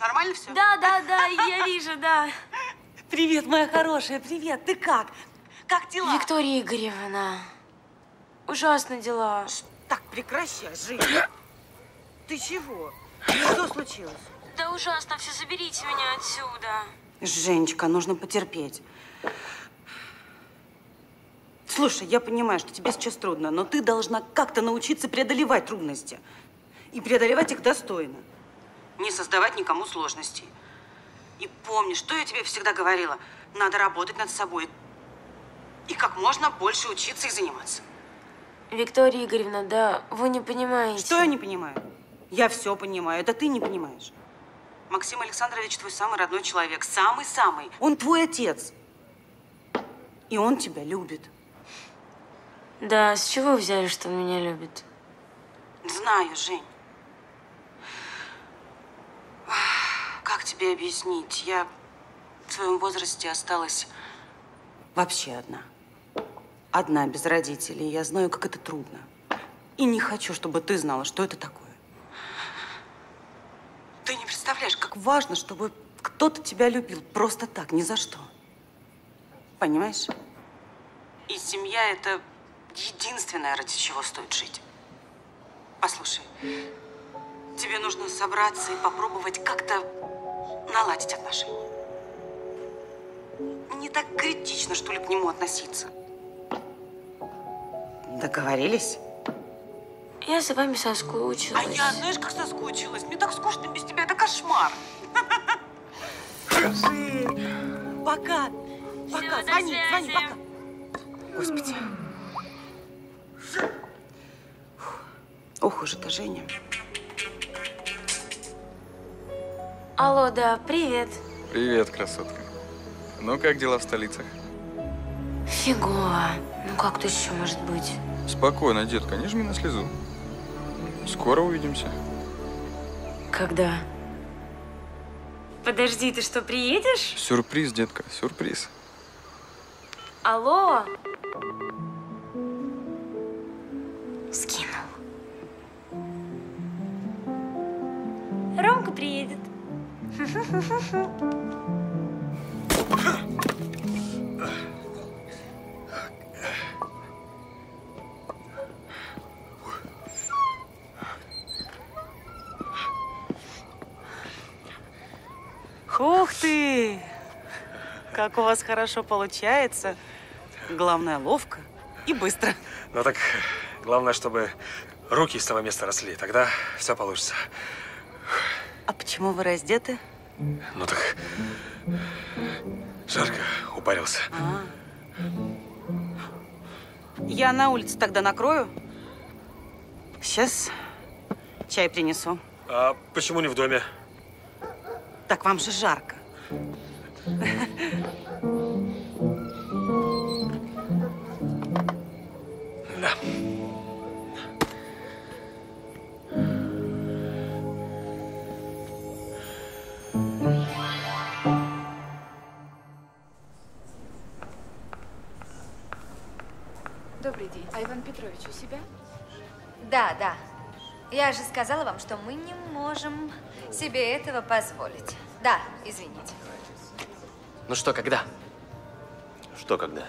Нормально все? Да, да, да, я вижу, да. Привет, моя хорошая, привет. Ты как? Как дела? Виктория Игоревна, ужасно дела. Так, прекращай, Женя. Ты чего? Что случилось? Да ужасно все, заберите меня отсюда. Женечка, нужно потерпеть. Слушай, я понимаю, что тебе сейчас трудно, но ты должна как-то научиться преодолевать трудности. И преодолевать их достойно. Не создавать никому сложностей. И помни, что я тебе всегда говорила, надо работать над собой и как можно больше учиться и заниматься. Виктория Игоревна, да, вы не понимаете. Что я не понимаю? Я все понимаю, это ты не понимаешь. Максим Александрович твой самый родной человек, самый-самый. Он твой отец. И он тебя любит. Да, с чего вы взяли, что он меня любит? Знаю, Жень. Как тебе объяснить? Я в своем возрасте осталась вообще одна. Одна, без родителей. Я знаю, как это трудно. И не хочу, чтобы ты знала, что это такое. Ты не представляешь, как важно, чтобы кто-то тебя любил. Просто так, ни за что. Понимаешь? И семья – это единственное, ради чего стоит жить. Послушай. Тебе нужно собраться и попробовать как-то наладить отношения. Не так критично, что ли, к нему относиться. Договорились? Я за вами соскучилась. А я, знаешь, как соскучилась? Мне так скучно без тебя, это кошмар. Пока. Пока. Звони, звони, пока. Господи. Ох уж это Женя. Алло, да, привет. Привет, красотка. Ну, как дела в столицах? Фигово. Ну, как тут еще может быть? Спокойно, детка, не жми на слезу. Скоро увидимся. Когда? Подожди, ты что, приедешь? Сюрприз, детка, сюрприз. Алло? Скинул. Ромка приедет. Ха-ха-ха-ха-ха. Ух ты! Как у вас хорошо получается. Главное, ловко и быстро. Ну так, главное, чтобы руки из того места росли. Тогда все получится. А почему вы раздеты? Ну так, жарко, упарился. А. Я на улице тогда накрою. Сейчас чай принесу. А почему не в доме? Так вам же жарко. Да. Добрый день. А Иван Петрович у себя? Да, да. Я же сказала вам, что мы не можем себе этого позволить. Да, извините. Ну что, когда? Что, когда?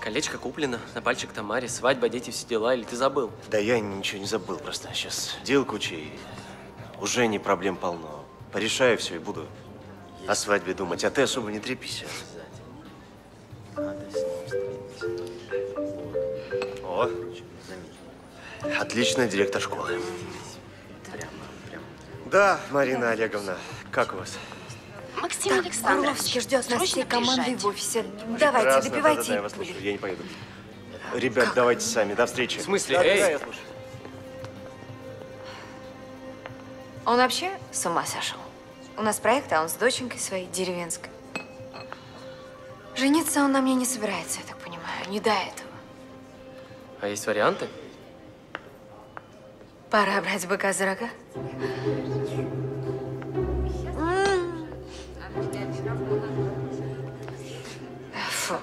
Колечко куплено, на пальчик Тамаре, свадьба, дети, все дела. Или ты забыл? Да я ничего не забыл просто. Сейчас дел куча и уже не проблем полно. Порешаю все и буду есть. О свадьбе думать. А ты особо не трепись. О, отличная директор школы. Да, Марина Олеговна, как у вас? Максим так, Александрович ждет нас всей командой в офисе. Давайте, прекрасно, добивайте. Да, да, я вас слушаю, я не поеду. Ребят, как? Давайте сами, до встречи. В смысле? Да, эй. Да, я слушаю. Он вообще с ума сошел. У нас проект, а он с доченькой своей, деревенской. Жениться он на мне не собирается, я так понимаю, не до этого. А есть варианты? Пора брать быка за рога. Фу.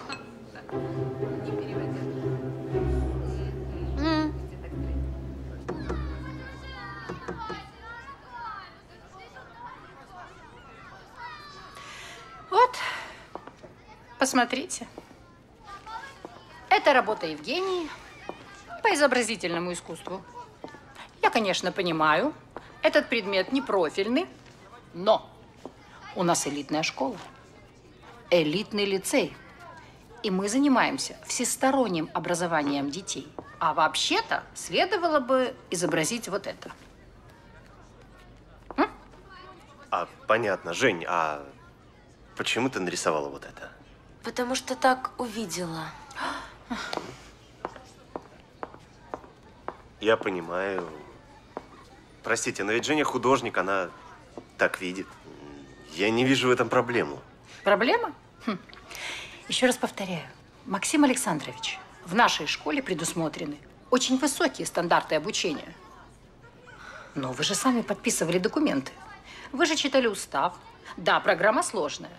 Вот, посмотрите. Это работа Евгении по изобразительному искусству. Я, конечно, понимаю, этот предмет не профильный, но у нас элитная школа, элитный лицей, и мы занимаемся всесторонним образованием детей. А вообще-то следовало бы изобразить вот это. М? А, понятно. Жень, а почему ты нарисовала вот это? Потому что так увидела. Я понимаю. Простите, но ведь Женя художник, она так видит. Я не вижу в этом проблему. Проблема? Хм. Еще раз повторяю. Максим Александрович, в нашей школе предусмотрены очень высокие стандарты обучения. Но вы же сами подписывали документы. Вы же читали устав. Да, программа сложная.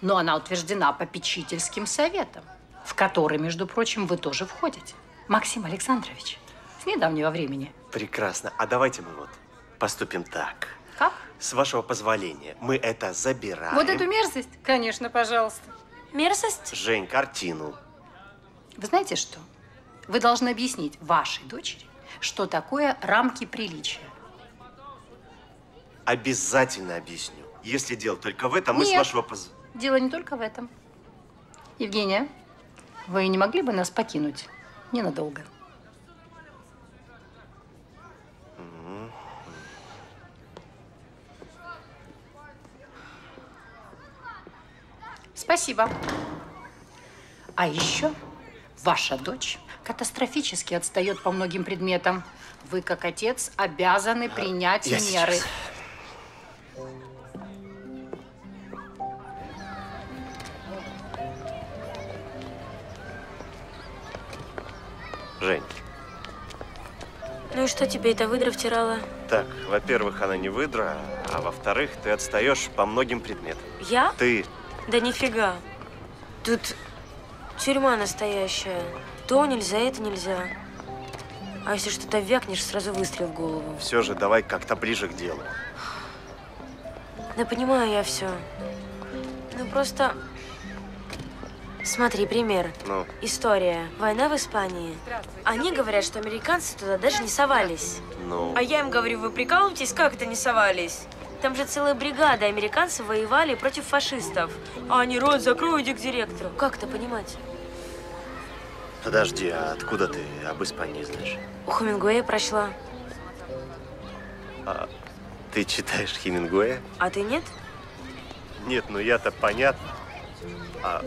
Но она утверждена попечительским советом, в который, между прочим, вы тоже входите. Максим Александрович, с недавнего времени. Прекрасно. А давайте мы вот поступим так. Как? С вашего позволения. Мы это забираем. Вот эту мерзость? Конечно, пожалуйста. Мерзость? Жень, картину. Вы знаете что? Вы должны объяснить вашей дочери, что такое рамки приличия. Обязательно объясню. Если дело только в этом, нет, мы с вашего позволения. Дело не только в этом. Евгения, вы не могли бы нас покинуть ненадолго? Спасибо. А еще ваша дочь катастрофически отстает по многим предметам. Вы, как отец, обязаны принять Я меры. Сейчас. Жень. Ну и что тебе эта выдра втирала? Так, во-первых, она не выдра, а во-вторых, ты отстаешь по многим предметам. Я? Ты. Да нифига. Тут тюрьма настоящая. То нельзя, это нельзя. А если что-то вякнешь, сразу выстрел в голову. Все же давай как-то ближе к делу. Да понимаю я все. Ну просто… Смотри, пример. Ну? История. Война в Испании. Они говорят, что американцы туда даже не совались. Ну? А я им говорю, вы прикалываетесь, как это не совались? Там же целая бригада американцев воевали против фашистов. А они, рот закрой, иди к директору. Как это понимать? Подожди, а откуда ты об Испании знаешь? У Хемингуэя прочла. А ты читаешь Хемингуэя? А ты нет? Нет, ну я-то понятно. А,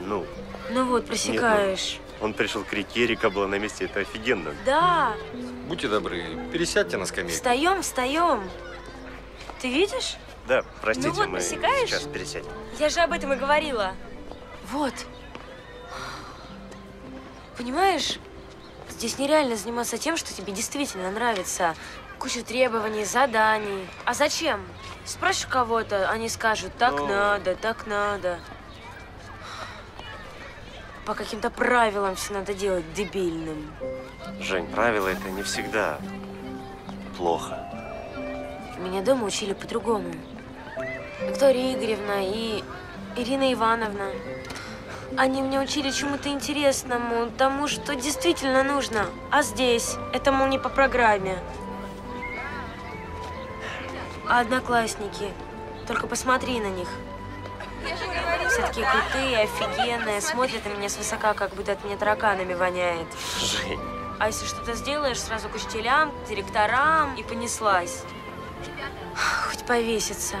ну… Ну вот, просекаешь. Нет, ну, он пришел к реке, река была на месте, это офигенно. Да. Будьте добры, пересядьте на скамейку. Встаем, встаем. Ты видишь? Да, простите, ну вот, мы просекаешь? Сейчас пересядем. Я же об этом и говорила. Вот. Понимаешь, здесь нереально заниматься тем, что тебе действительно нравится. Куча требований, заданий. А зачем? Спрошу кого-то, они скажут, так Но... надо, так надо. По каким-то правилам все надо делать дебильным. Жень, правила это не всегда плохо. Меня дома учили по-другому. Виктория Игоревна и Ирина Ивановна. Они меня учили чему-то интересному, тому, что действительно нужно. А здесь это, мол, не по программе. А одноклассники, только посмотри на них. Все такие крутые, офигенные, смотрят на меня свысока, как будто от меня тараканами воняет. Жень. А если что-то сделаешь, сразу к учителям, к директорам и понеслась. Хоть повеситься.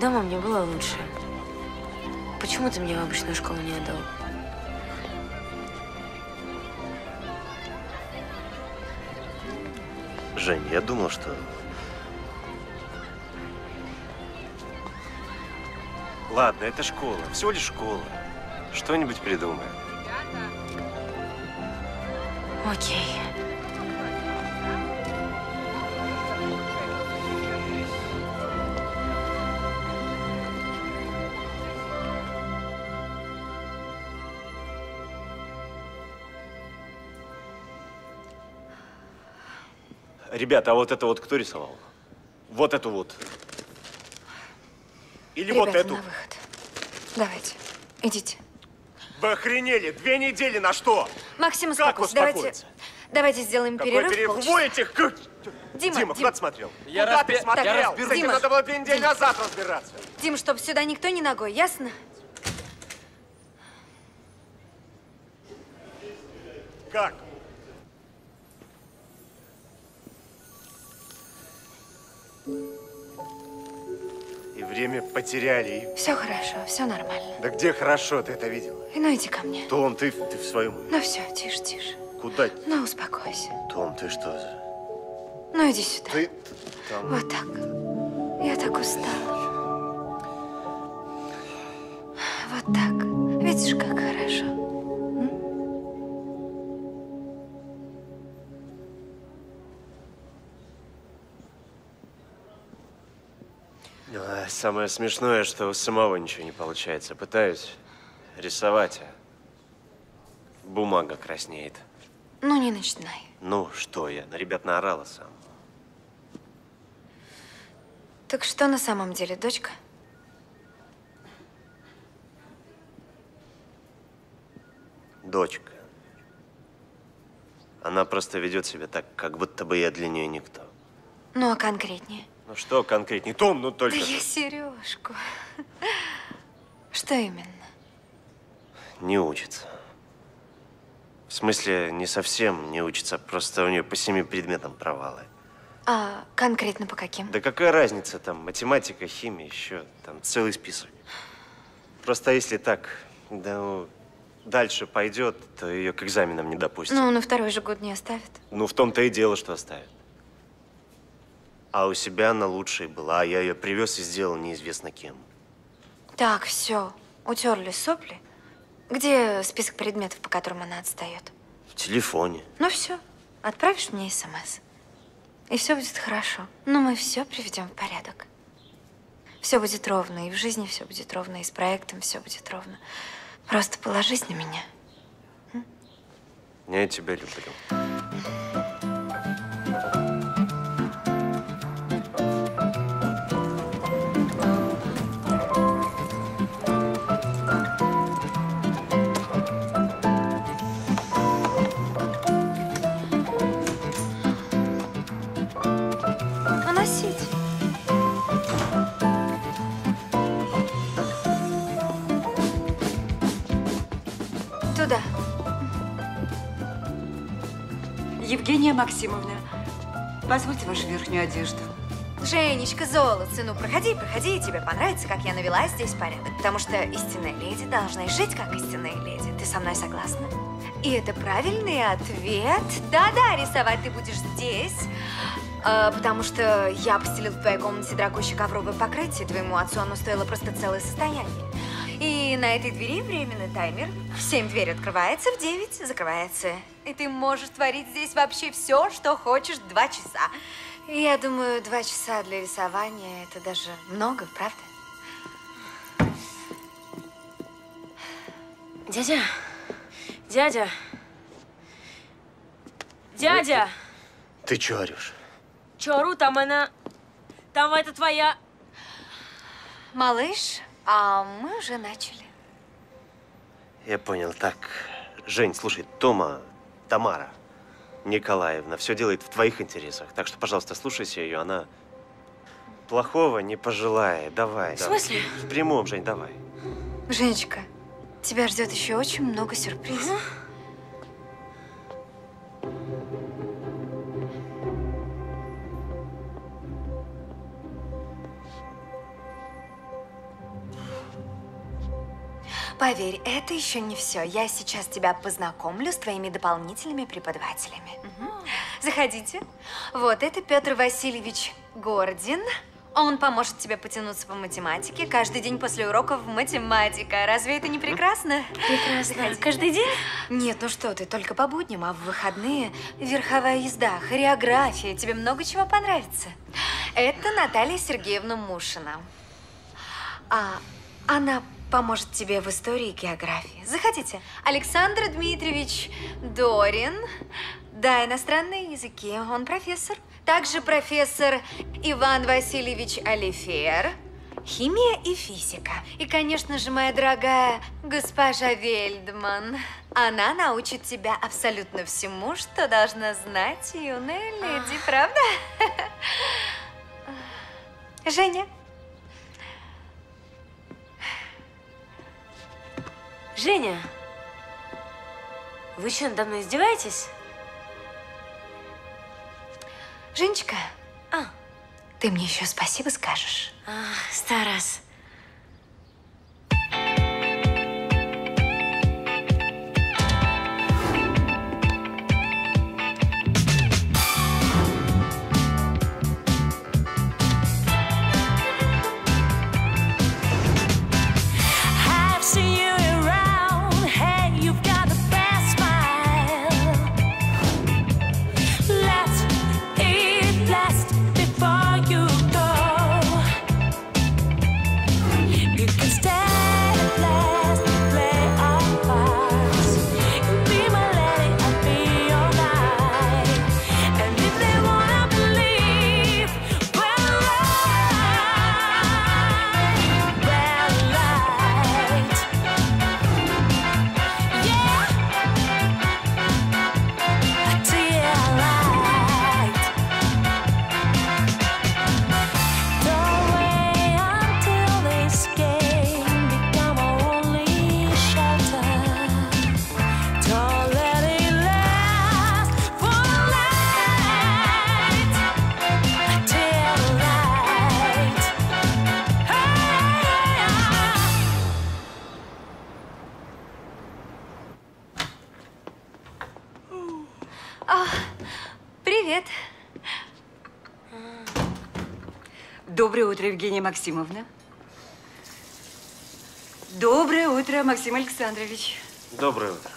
Дома мне было лучше. Почему ты меня в обычную школу не отдал? Жень, я думал, что… Ладно, это школа, всего лишь школа. Что-нибудь придумаем. Окей. Ребята, а вот это вот кто рисовал? Вот эту вот. Или Ребята, вот эту? На выход. Давайте, идите. Вы охренели? Две недели на что? Максим, успокойся. Давайте, давайте сделаем Какой перерыв. перерыв? Вы этих… Дима, Дима, куда ты смотрел? Я куда распи... ты смотрел? Я разберусь. Дима, надо было две недели Дима. назад разбираться. Дим, чтоб сюда никто не ногой, ясно? Как? И время потеряли. И... Все хорошо, все нормально. Да где хорошо, ты это видела? И ну иди ко мне. Том, ты, ты в своем. Ну все, тише, тише. Куда? Ну успокойся. Том, ты что за? Ну иди сюда. Ты там... Вот так. Я так устала. Вот так. Видишь, как хорошо. Самое смешное, что у самого ничего не получается. Пытаюсь рисовать, а бумага краснеет. Ну, не начинай. Ну, что я? На ребят наорала сам. Так что на самом деле, дочка? Дочка. Она просто ведет себя так, как будто бы я для нее никто. Ну, а конкретнее? Ну что конкретнее? Том, ну только… Да я сережку. Что именно? Не учится. В смысле, не совсем не учится, просто у нее по семи предметам провалы. А конкретно по каким? Да какая разница там, математика, химия, еще там целый список. Просто если так, да, дальше пойдет, то ее к экзаменам не допустят. Ну, на второй же год не оставят. Ну, в том-то и дело, что оставят. А у себя она лучшей была, а я ее привез и сделал неизвестно кем. Так, все. Утерли сопли. Где список предметов, по которым она отстает? В телефоне. Ну все. Отправишь мне смс. И все будет хорошо. Но мы все приведем в порядок. Все будет ровно. И в жизни все будет ровно, и с проектом все будет ровно. Просто положись на меня. М? Я тебя люблю. Евгения Максимовна, позвольте вашу верхнюю одежду. Женечка, золотце, ну проходи, проходи, и тебе понравится, как я навела здесь порядок. Потому что истинные леди должны жить, как истинные леди. Ты со мной согласна? И это правильный ответ. Да-да, рисовать ты будешь здесь, э, потому что я постелил в твоей комнате дорогущее ковровое покрытие, твоему отцу оно стоило просто целое состояние. И на этой двери временный таймер. В семь дверь открывается, в девять закрывается. И ты можешь творить здесь вообще все, что хочешь, два часа. Я думаю, два часа для рисования – это даже много, правда? Дядя, дядя, дядя! Ну, ты, ты чё орёшь? Чё ору? Там она… Там это твоя… Малыш, а мы уже начали. Я понял. Так, Жень, слушай, Тома, Тамара Николаевна все делает в твоих интересах. Так что, пожалуйста, слушайся ее. Она плохого не пожелает. Давай. В смысле? Давай. В прямом, Жень, давай. Женечка, тебя ждет еще очень много сюрпризов. Поверь, это еще не все. Я сейчас тебя познакомлю с твоими дополнительными преподавателями. Угу. Заходите. Вот это Петр Васильевич Гордин. Он поможет тебе потянуться по математике. Каждый день после уроков математика. Разве это не прекрасно? Прекрасно. Заходите. Каждый день? Нет, ну что ты, только по будням, а в выходные верховая езда, хореография. Тебе много чего понравится. Это Наталья Сергеевна Мушина. А, она... поможет тебе в истории и географии. Заходите. Александр Дмитриевич Дорин. Да, иностранные языки. Он профессор. Также профессор Иван Васильевич Алифер. Химия и физика. И, конечно же, моя дорогая госпожа Вельдман. Она научит тебя абсолютно всему, что должна знать юная леди. Правда? Женя. Женя, вы что, надо мной издеваетесь? Женечка, а? Ты мне еще спасибо скажешь. А, сто раз. Доброе утро, Евгения Максимовна. Доброе утро, Максим Александрович. Доброе утро.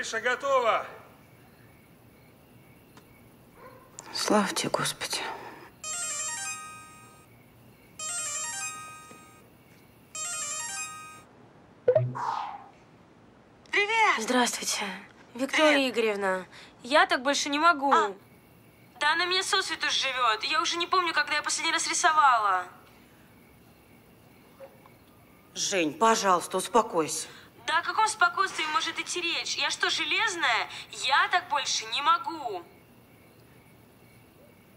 Крыша готова. Слава тебе, Господи. Привет! Здравствуйте, Виктория Привет. Игоревна. Я так больше не могу. А? Да она меня сосвету живет. Я уже не помню, когда я последний раз рисовала. Жень, пожалуйста, успокойся. Да о каком спокойствии может идти речь? Я что, железная? Я так больше не могу.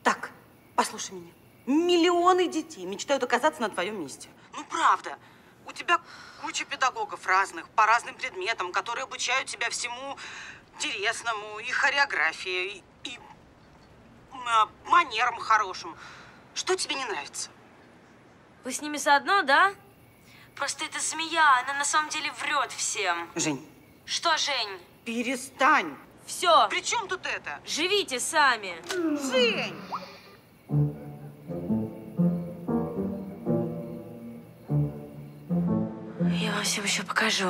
Так, послушай меня. Миллионы детей мечтают оказаться на твоем месте. Ну, правда. У тебя куча педагогов разных, по разным предметам, которые обучают тебя всему интересному, и хореографии, и, и а, манерам хорошим. Что тебе не нравится? Вы с ними заодно, да? Просто эта змея, она на самом деле врет всем. Жень. Что, Жень? Перестань. Все. При чем тут это? Живите сами. Жень! Я вам всем еще покажу.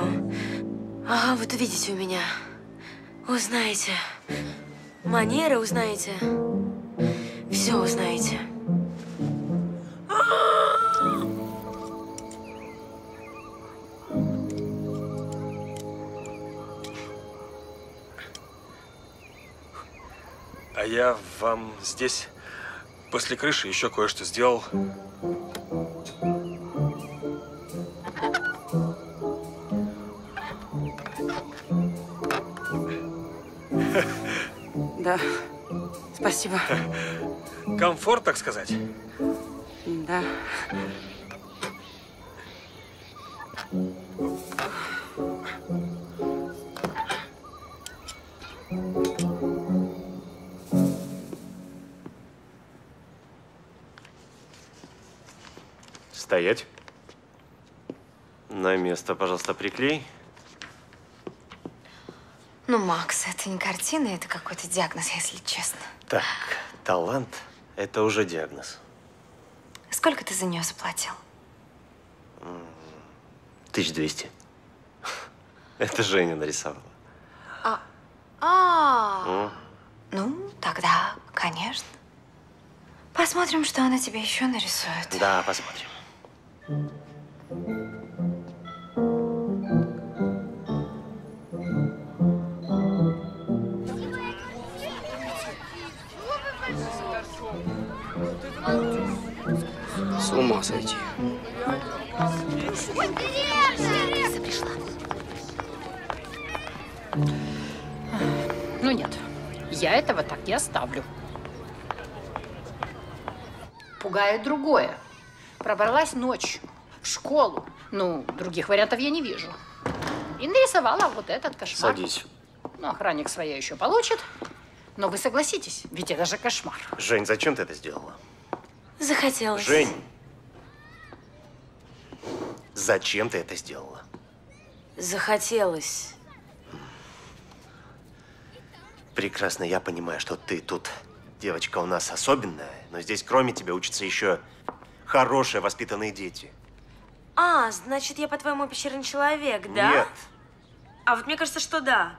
Ага, вот увидите у меня. Узнаете. Манеры узнаете. Все узнаете. А я вам здесь после крыши еще кое-что сделал. Да, спасибо. Комфорт, так сказать? Да. Стоять. На место, пожалуйста, приклей. Ну, Макс, это не картина, это какой-то диагноз, если честно. Так, талант – это уже диагноз. Сколько ты за нее заплатил? тысяча двести. Это Женя нарисовала. А, а, ну тогда, конечно. Посмотрим, что она тебе еще нарисует. Да, посмотрим. С ума сойти. Лариса пришла. Ну нет, я этого так не оставлю. Пугает другое. Пробралась ночью в школу. Ну, других вариантов я не вижу. И нарисовала вот этот кошмар. Садись. Ну, охранник своя еще получит. Но вы согласитесь, ведь это же кошмар. Жень, зачем ты это сделала? Захотелось. Жень! Зачем ты это сделала? Захотелось. Прекрасно, я понимаю, что ты тут девочка у нас особенная, но здесь кроме тебя учатся еще хорошие воспитанные дети. А, значит, я, по-твоему, пещерный человек, да? Нет. А вот мне кажется, что да.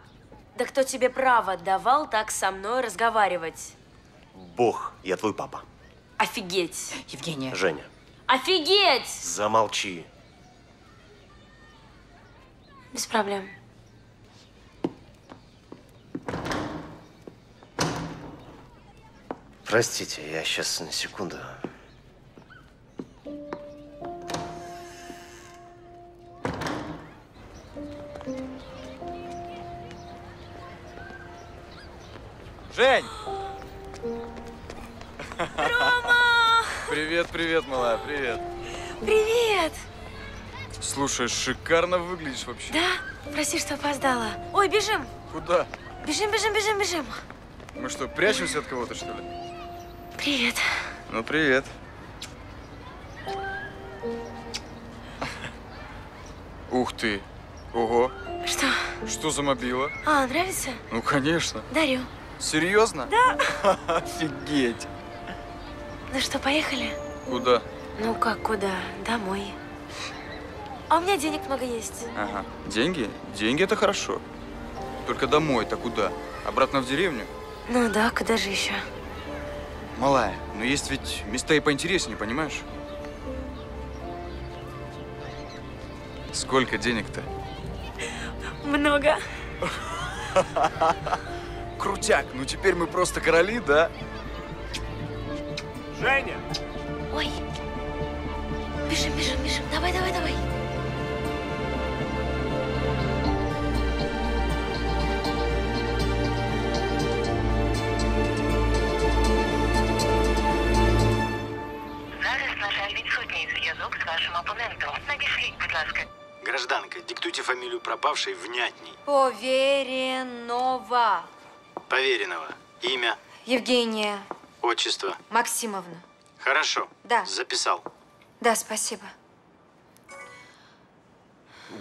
Да кто тебе право давал так со мной разговаривать? Бог, я твой папа. Офигеть. Евгения. Женя. Офигеть! Замолчи. Без проблем. Простите, я сейчас на секунду. Жень! Рома! Привет, привет, малая, привет. Привет! Слушай, шикарно выглядишь вообще. Да? Прости, что опоздала. Ой, бежим! Куда? Бежим, бежим, бежим, бежим. Мы что, прячемся от кого-то, что ли? Привет. Ну, привет. Ух ты! Ого! Что? Что за мобила? А, нравится? Ну, конечно. Дарю. Серьезно? Да. Офигеть. Ну что, поехали? Куда? Ну как куда? Домой. А у меня денег много есть. Ага. Деньги? Деньги – это хорошо. Только домой-то куда? Обратно в деревню? Ну да, куда же еще? Малая, но есть ведь места и поинтереснее, понимаешь? Сколько денег-то? Много. Крутяк, ну теперь мы просто короли, да? Женя! Ой, бежим, бежим, бежим. Давай, давай, давай. Зараз, на жаль, відсутній зв'язок з вашим опонентом. Надішліть, будь ласка. Гражданка, диктуйте фамилию пропавшей внятней. Поверенова. Поверенова. Имя? Евгения. Отчество? Максимовна. Хорошо. Да. Записал. Да, спасибо.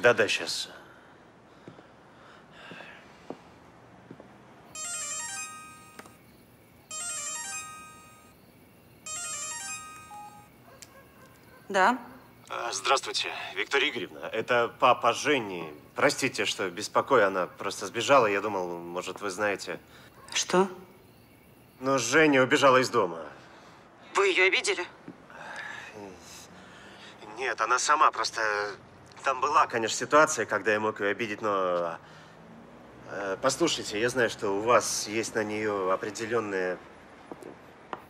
Да-да, сейчас. Да. Здравствуйте, Виктория Игоревна. Это папа Жени. Простите, что беспокою, она просто сбежала. Я думал, может, вы знаете… Что? Ну, Женя убежала из дома. Вы ее обидели? Нет, она сама просто… Там была, конечно, ситуация, когда я мог ее обидеть, но… Послушайте, я знаю, что у вас есть на нее определенные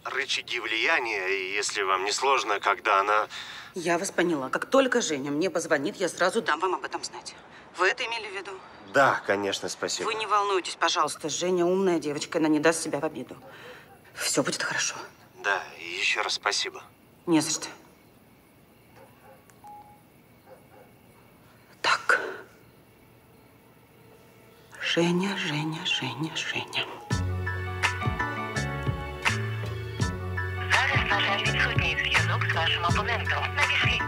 рычаги влияния, и если вам не сложно, когда она… Я вас поняла. Как только Женя мне позвонит, я сразу дам вам об этом знать. Вы это имели в виду? Да, конечно, спасибо. Вы не волнуйтесь, пожалуйста. Женя умная девочка, она не даст себя в обиду. Все будет хорошо. Да, и еще раз спасибо. Не за что. Так. Женя, Женя, Женя, Женя. На жаль, відсутній зв'язок з вашим опонентом. Надішліть.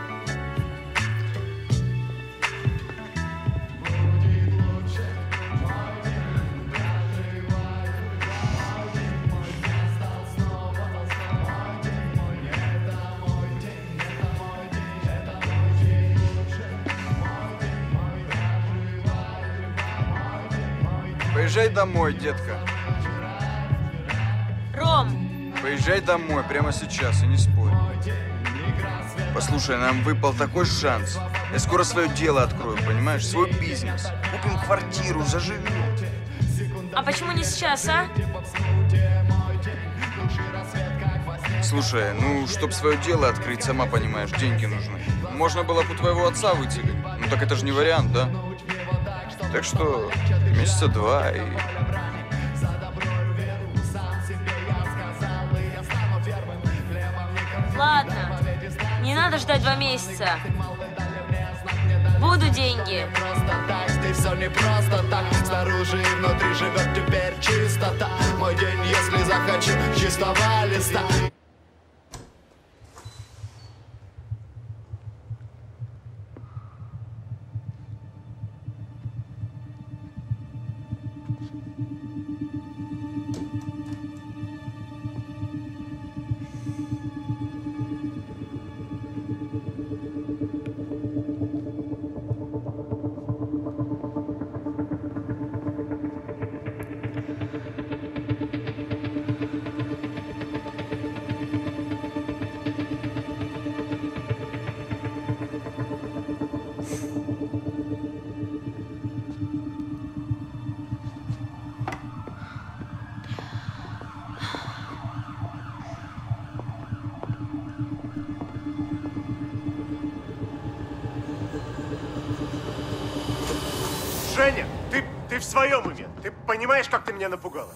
Поезжай домой, детка. Ром! Поезжай домой прямо сейчас и не спорь. Послушай, нам выпал такой шанс. Я скоро свое дело открою, понимаешь? Свой бизнес. Купим квартиру, заживем. А почему не сейчас, а? Слушай, ну, чтоб свое дело открыть, сама понимаешь, деньги нужны. Можно было бы у твоего отца вытягивать. Ну так это же не вариант, да? Так что месяца два и… Ладно, не надо ждать два месяца. Буду деньги. Просто так, здесь все не просто так. Снаружи и внутри живет теперь чистота. Мой день, если захочу, чистого листа. Женя, ты, ты в своем уме. Ты понимаешь, как ты меня напугала?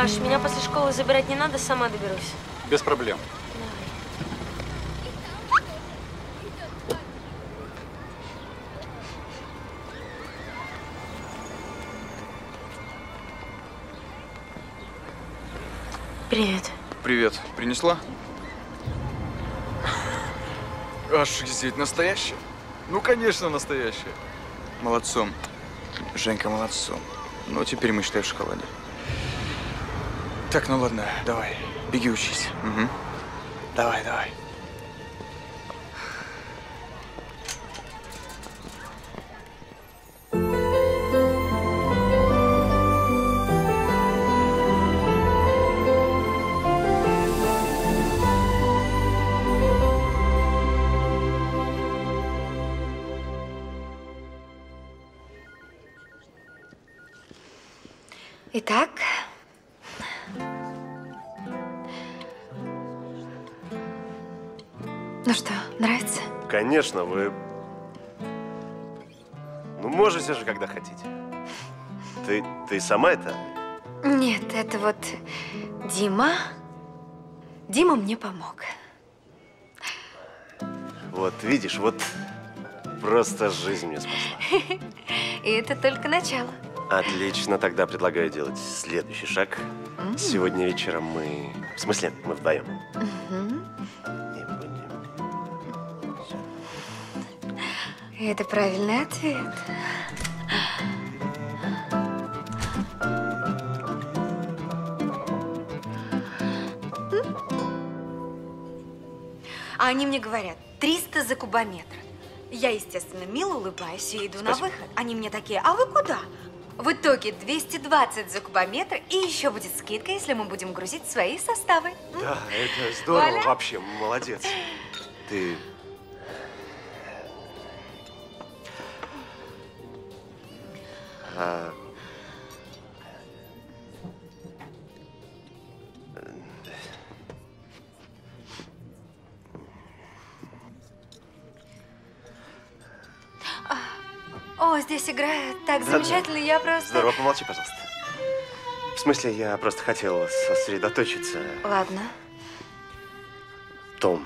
Паш, меня после школы забирать не надо, сама доберусь. Без проблем. Привет. Привет. Принесла? Аж здесь настоящая? Ну, конечно, настоящая. Молодцом. Женька, молодцом. Ну, теперь мы считаем в шоколаде. Так, ну ладно, давай. Беги учись. Угу. Давай, давай. Итак, ну что, нравится? Конечно, вы, ну можете же, когда хотите. Ты, ты сама это? Нет, это вот Дима. Дима мне помог. Вот видишь, вот просто жизнь мне спасла. И это только начало. Отлично, тогда предлагаю делать следующий шаг. Mm. Сегодня вечером мы… В смысле, мы вдвоем. Mm-hmm. Это правильный ответ. А они мне говорят, триста за кубометр. Я, естественно, мило улыбаюсь и иду. Спасибо. На выход. Они мне такие, а вы куда? В итоге двести двадцать за кубометр, и еще будет скидка, если мы будем грузить свои составы. Да, это здорово. Вуаля. Вообще, молодец. Ты… А… О, здесь играют так замечательно, да, да. Я просто… Здорово, помолчи, пожалуйста. В смысле, я просто хотела сосредоточиться… Ладно. Том,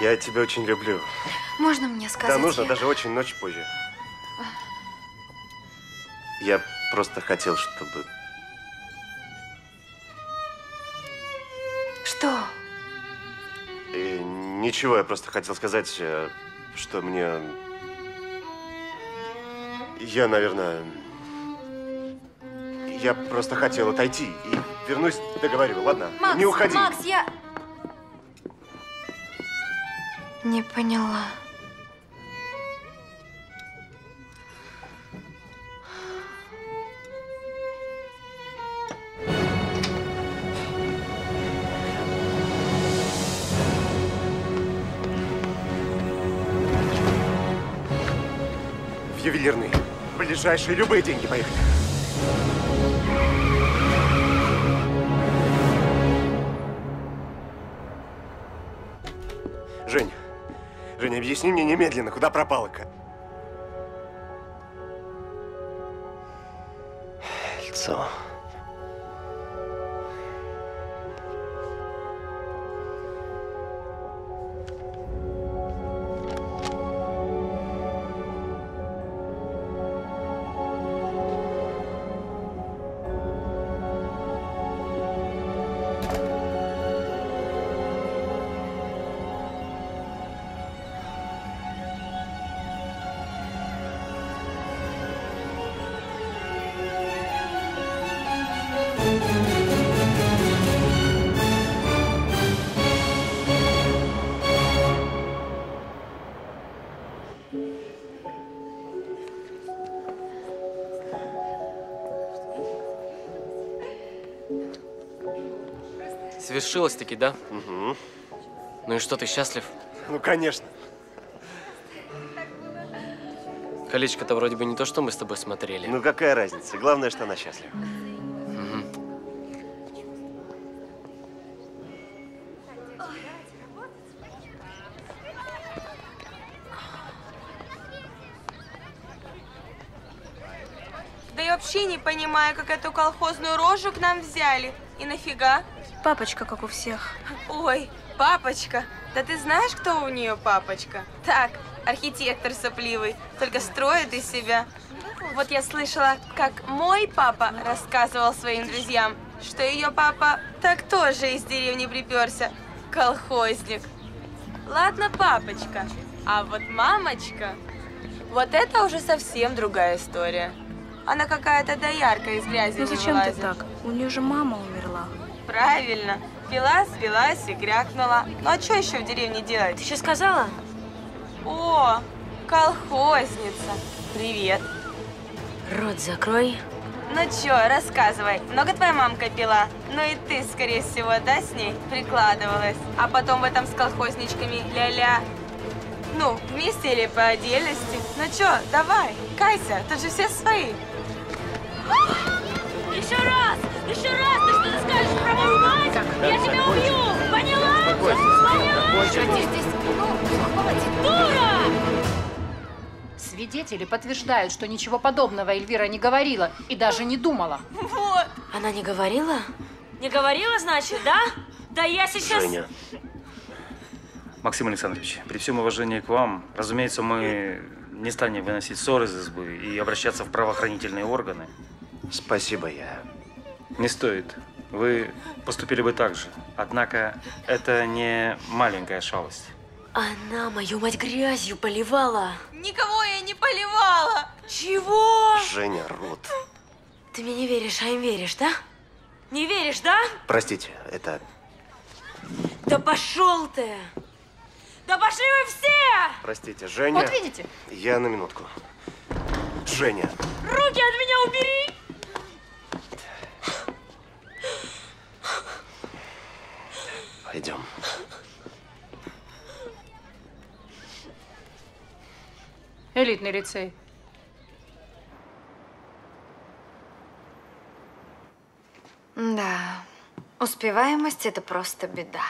я тебя очень люблю. Можно мне сказать? Да, нужно, я... даже очень, ночь позже. Я просто хотел, чтобы… Что? И ничего, я просто хотел сказать… Что мне… Я, наверное… Я просто хотел отойти и вернусь, договорю, ладно? Макс, не уходи. Макс, я… Не поняла. Ювелирный. Ближайшие любые деньги, поехали. Жень, Жень, объясни мне немедленно, куда пропала-ка? Лицо. Свершилось-таки, да? Угу. Ну и что, ты счастлив? Ну, конечно. Колечко-то вроде бы не то, что мы с тобой смотрели. Ну, какая разница? Главное, что она счастлива. Угу. Да я вообще не понимаю, как эту колхозную рожу к нам взяли. И нафига? Папочка, как у всех. Ой, папочка. Да ты знаешь, кто у нее папочка? Так, архитектор сопливый, только строит из себя. Вот я слышала, как мой папа рассказывал своим друзьям, что ее папа так тоже из деревни приперся. Колхозник. Ладно, папочка. А вот мамочка, вот это уже совсем другая история. Она какая-то доярка из грязи. Ну зачем ты так? У нее же мама умерла. Правильно. Пила, свелась и крякнула. Ну а что еще в деревне делать? Ты что сказала? О, колхозница. Привет. Рот закрой. Ну чё, рассказывай. Много твоя мамка пила? Ну и ты, скорее всего, да, с ней прикладывалась? А потом в этом с колхозничками ля-ля. Ну, вместе или по отдельности? Ну чё, давай, кайся, тут же все свои. Еще раз, еще раз, ты что-то скажешь про мою мать? Я тебя убью, поняла? Поняла? Что ты здесь? Ну, дура! Свидетели подтверждают, что ничего подобного Эльвира не говорила и даже не думала. Вот. Она не говорила? Не говорила, значит, да? Да я сейчас… Женя. Максим Александрович, при всем уважении к вам, разумеется, мы не станем выносить ссор из избы и обращаться в правоохранительные органы. Спасибо, я… Не стоит. Вы поступили бы так же. Однако, это не маленькая шалость. Она мою мать грязью поливала. Никого я не поливала. Чего? Женя, рот. Ты мне не веришь, а им веришь, да? Не веришь, да? Простите, это… Да пошел ты! Да пошли вы все! Простите, Женя… Вот видите? Я на минутку. Женя… Руки от меня убери! Пойдем. Элитный лицей. Да, успеваемость – это просто беда.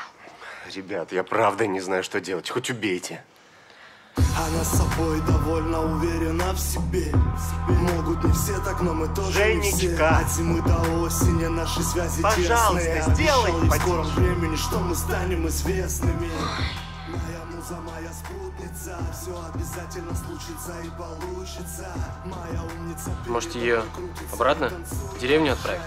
Ребят, я правда не знаю, что делать. Хоть убейте. Она собой довольно уверена в себе. Могут не все так, но мы тоже Женечка. Не все. От зимы до осени наши связи пожалуйста, тесные. Пожалуйста, сделай потише. В скором времени, что мы станем известными. За моя спутница, все обязательно случится и получится. Моя умница. Может, ее обратно в деревню отправить?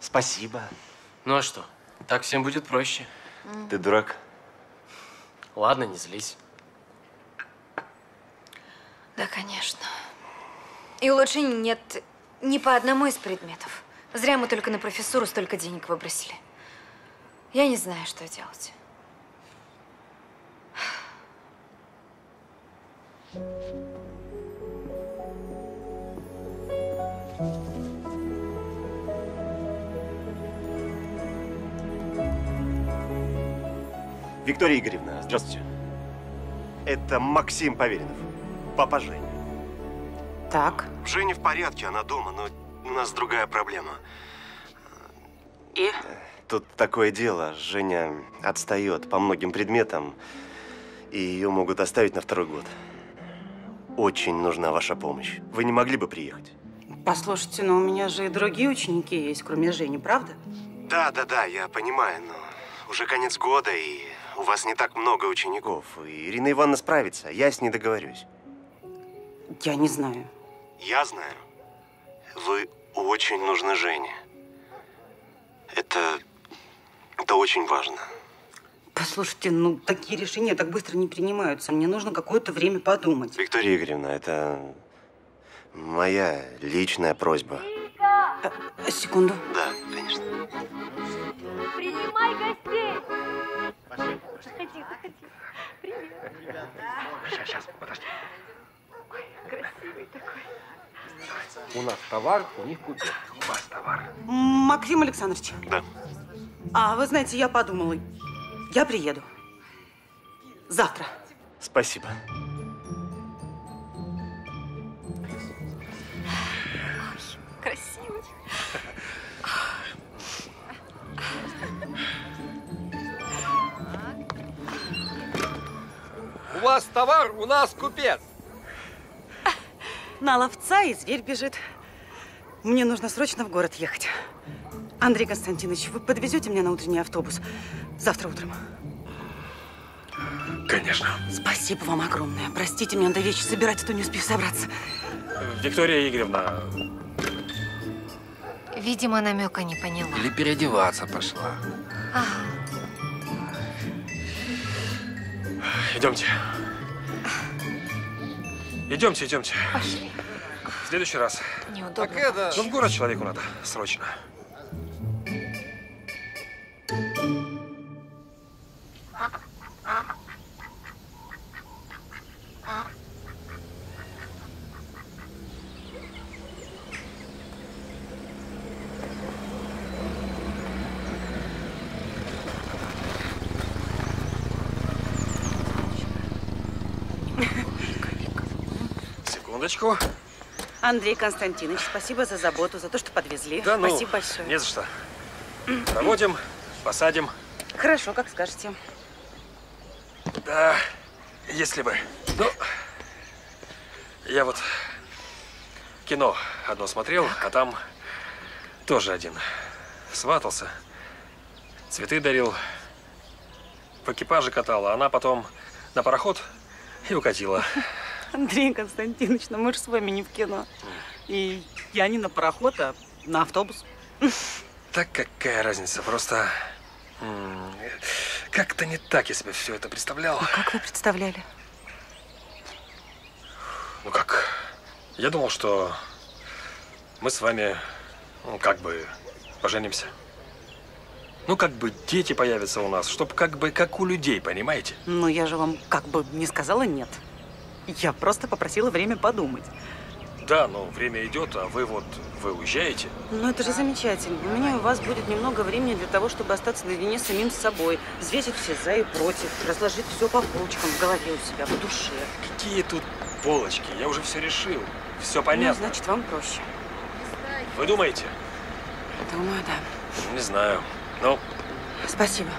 Спасибо. Ну а что? Так всем будет проще. Ты дурак. Ладно, не злись. Да, конечно. И улучшений нет ни по одному из предметов. Зря мы только на профессуру столько денег выбросили. Я не знаю, что делать. Виктория Игоревна, здравствуйте. Это Максим Поверенов, папа Жени. Так. Женя в порядке, она дома, но… У нас другая проблема. И? Тут такое дело. Женя отстает по многим предметам, и ее могут оставить на второй год. Очень нужна ваша помощь. Вы не могли бы приехать? Послушайте, но у меня же и другие ученики есть, кроме Жени, правда? Да, да, да, я понимаю, но уже конец года, и у вас не так много учеников. И Ирина Ивановна справится, я с ней договорюсь. Я не знаю. Я знаю. Вы очень нужны Жене. Это… это очень важно. Послушайте, ну такие решения так быстро не принимаются. Мне нужно какое-то время подумать. Виктория Игоревна, это моя личная просьба. А, секунду. Да, конечно. Принимай гостей! Пошли, пошли. Заходи, заходи. Привет. Сейчас, сейчас, подожди. Ой, красивый такой. У нас товар, у них купец. У вас товар. Максим Александрович. Да. А вы знаете, я подумала, я приеду. Завтра. Спасибо. Ой, красивый. У вас товар, у нас купец. На ловца и зверь бежит. Мне нужно срочно в город ехать. Андрей Константинович, вы подвезете меня на утренний автобус завтра утром? Конечно. Спасибо вам огромное. Простите меня, Андрей Ильич, собирать, а то не успею собраться. Виктория Игоревна. Видимо, намека не поняла. Или переодеваться пошла. Ага. Идемте. Идемте, идемте. Пошли. В следующий раз. Неудобно. Так это... Ну, в город человеку надо. Срочно. Секундочку. Андрей Константинович, спасибо за заботу, за то, что подвезли. Да, ну, спасибо большое. Не за что. Проводим, посадим. Хорошо, как скажете. Да, если бы. Ну, я вот кино одно смотрел, так. А там тоже один сватался, цветы дарил, в экипаже катала, она потом на пароход и укатила. Андрей Константинович, ну мы же с вами не в кино. И я не на пароход, а на автобус. Так какая разница, просто как-то не так я себе все это представлял. А как вы представляли? Ну как, я думал, что мы с вами, ну, как бы поженимся. Ну, как бы дети появятся у нас, чтобы как бы как у людей, понимаете? Ну, я же вам как бы не сказала нет. Я просто попросила время подумать. Да, но время идет, а вы вот, вы уезжаете. Ну, это же замечательно. У меня и у вас будет немного времени для того, чтобы остаться наедине с самим собой. Взвесить все за и против, разложить все по полочкам в голове у себя, в душе. Какие тут полочки? Я уже все решил. Все понятно. Ну, значит, вам проще. Вы думаете? Думаю, да. Не знаю. Ну. Спасибо.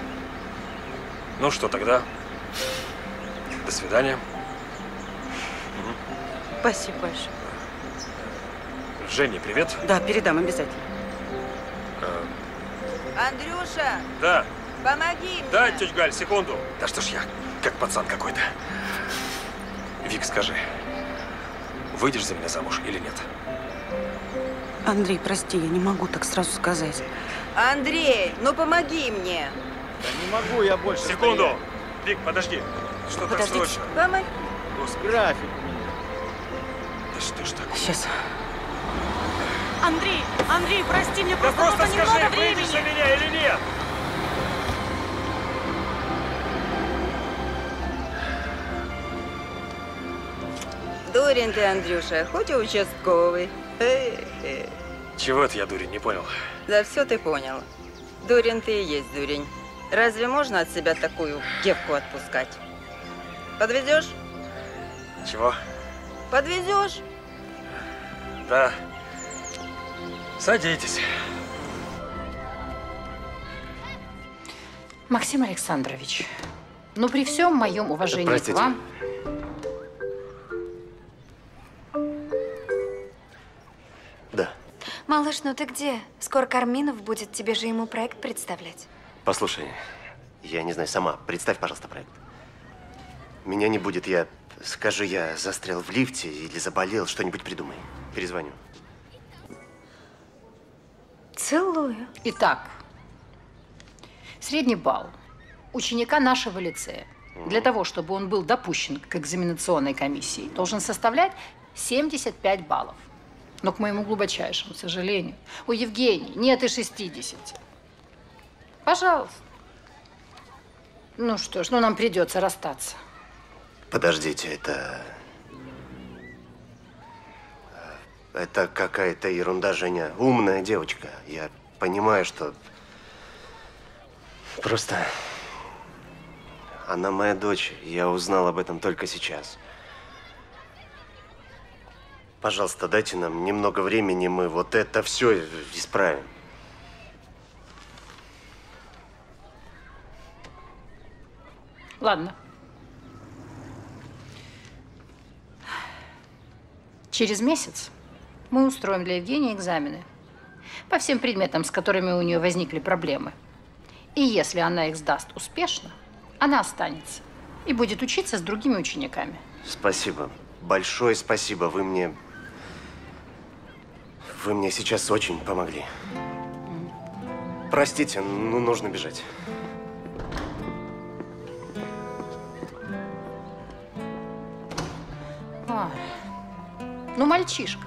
Ну что, тогда до свидания. Спасибо большое. Жене, привет. Да, передам обязательно. А... Андрюша! Да. Помоги мне. Да, тетя Галь, секунду. Да что ж я, как пацан какой-то. Вик, скажи, выйдешь за меня замуж или нет? Андрей, прости, я не могу так сразу сказать. Андрей, ну помоги мне. Да не могу я больше. Секунду. Стоять. Вик, подожди. Что так срочно? Помоги. График. Да что ж такое? Сейчас. Андрей, Андрей, прости, мне просто, да просто скажи, немного времени. Выйдешь за меня или нет? Дурень ты, Андрюша, хоть и участковый. Чего это я дурень, не понял? Да все ты понял. Дурень ты и есть дурень. Разве можно от себя такую девку отпускать? Подвезешь? Чего? Подвезешь? Да. Садитесь. Максим Александрович, ну при всем моем уважении Простите. к вам… Да. Малыш, ну ты где? Скоро Карминов будет, тебе же ему проект представлять. Послушай, я не знаю, сама представь, пожалуйста, проект. Меня не будет, я… Скажи, я застрял в лифте или заболел, что-нибудь придумай. Перезвоню. Целую. Итак, средний балл ученика нашего лицея mm-hmm. для того, чтобы он был допущен к экзаменационной комиссии, должен составлять семьдесят пять баллов. Но, к моему глубочайшему сожалению, у Евгении нет и шестидесяти. Пожалуйста. Ну что ж, ну нам придется расстаться. Подождите, это… Это какая-то ерунда, Женя. Умная девочка. Я понимаю, что… Просто… Она моя дочь. Я узнал об этом только сейчас. Пожалуйста, дайте нам немного времени, мы вот это все исправим. Ладно. Через месяц мы устроим для Евгении экзамены по всем предметам, с которыми у нее возникли проблемы. И если она их сдаст успешно, она останется и будет учиться с другими учениками. Спасибо. Большое спасибо. Вы мне… Вы мне сейчас очень помогли. Простите, но нужно бежать. А, ну, мальчишка.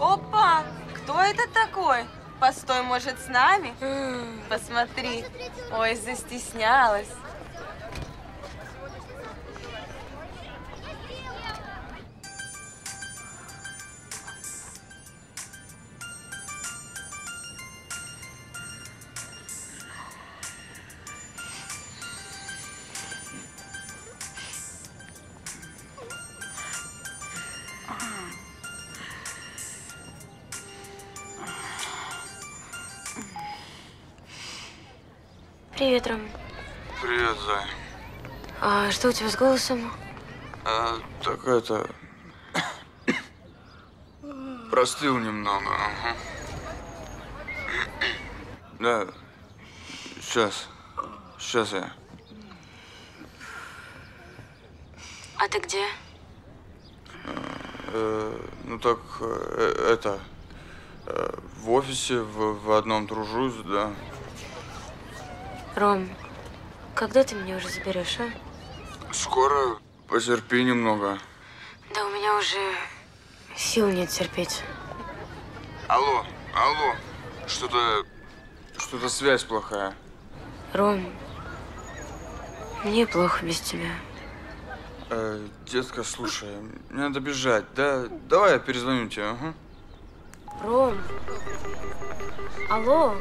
Опа! Кто это такой? Постой, может, с нами? Посмотри. Ой, застеснялась. Привет, Ром. Привет, Зай. А что у тебя с голосом? А, так это… Простыл немного. Ага. Да, сейчас. Сейчас я. А ты где? Э, ну так, это… В офисе, в, в одном тружусь, да. Ром, когда ты меня уже заберешь, а? Скоро. Потерпи немного. Да у меня уже сил нет терпеть. Алло, алло. Что-то… Что-то связь плохая. Ром, мне плохо без тебя. Э, детка, слушай, мне надо бежать, да? Давай я перезвоню тебе, ага. Ром, алло.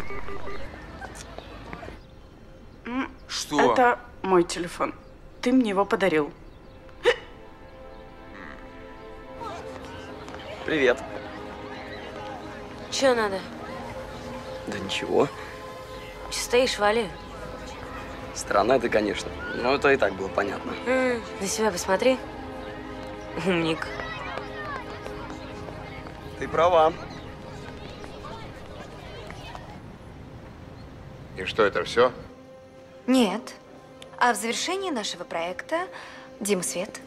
Что? Это мой телефон. Ты мне его подарил. Привет. Чего надо? Да ничего. Че стоишь, вали? Странно это, конечно. Но это и так было понятно. М-м, на себя посмотри. Умник. Ты права. И что, это все? Нет. А в завершении нашего проекта Дима Свет.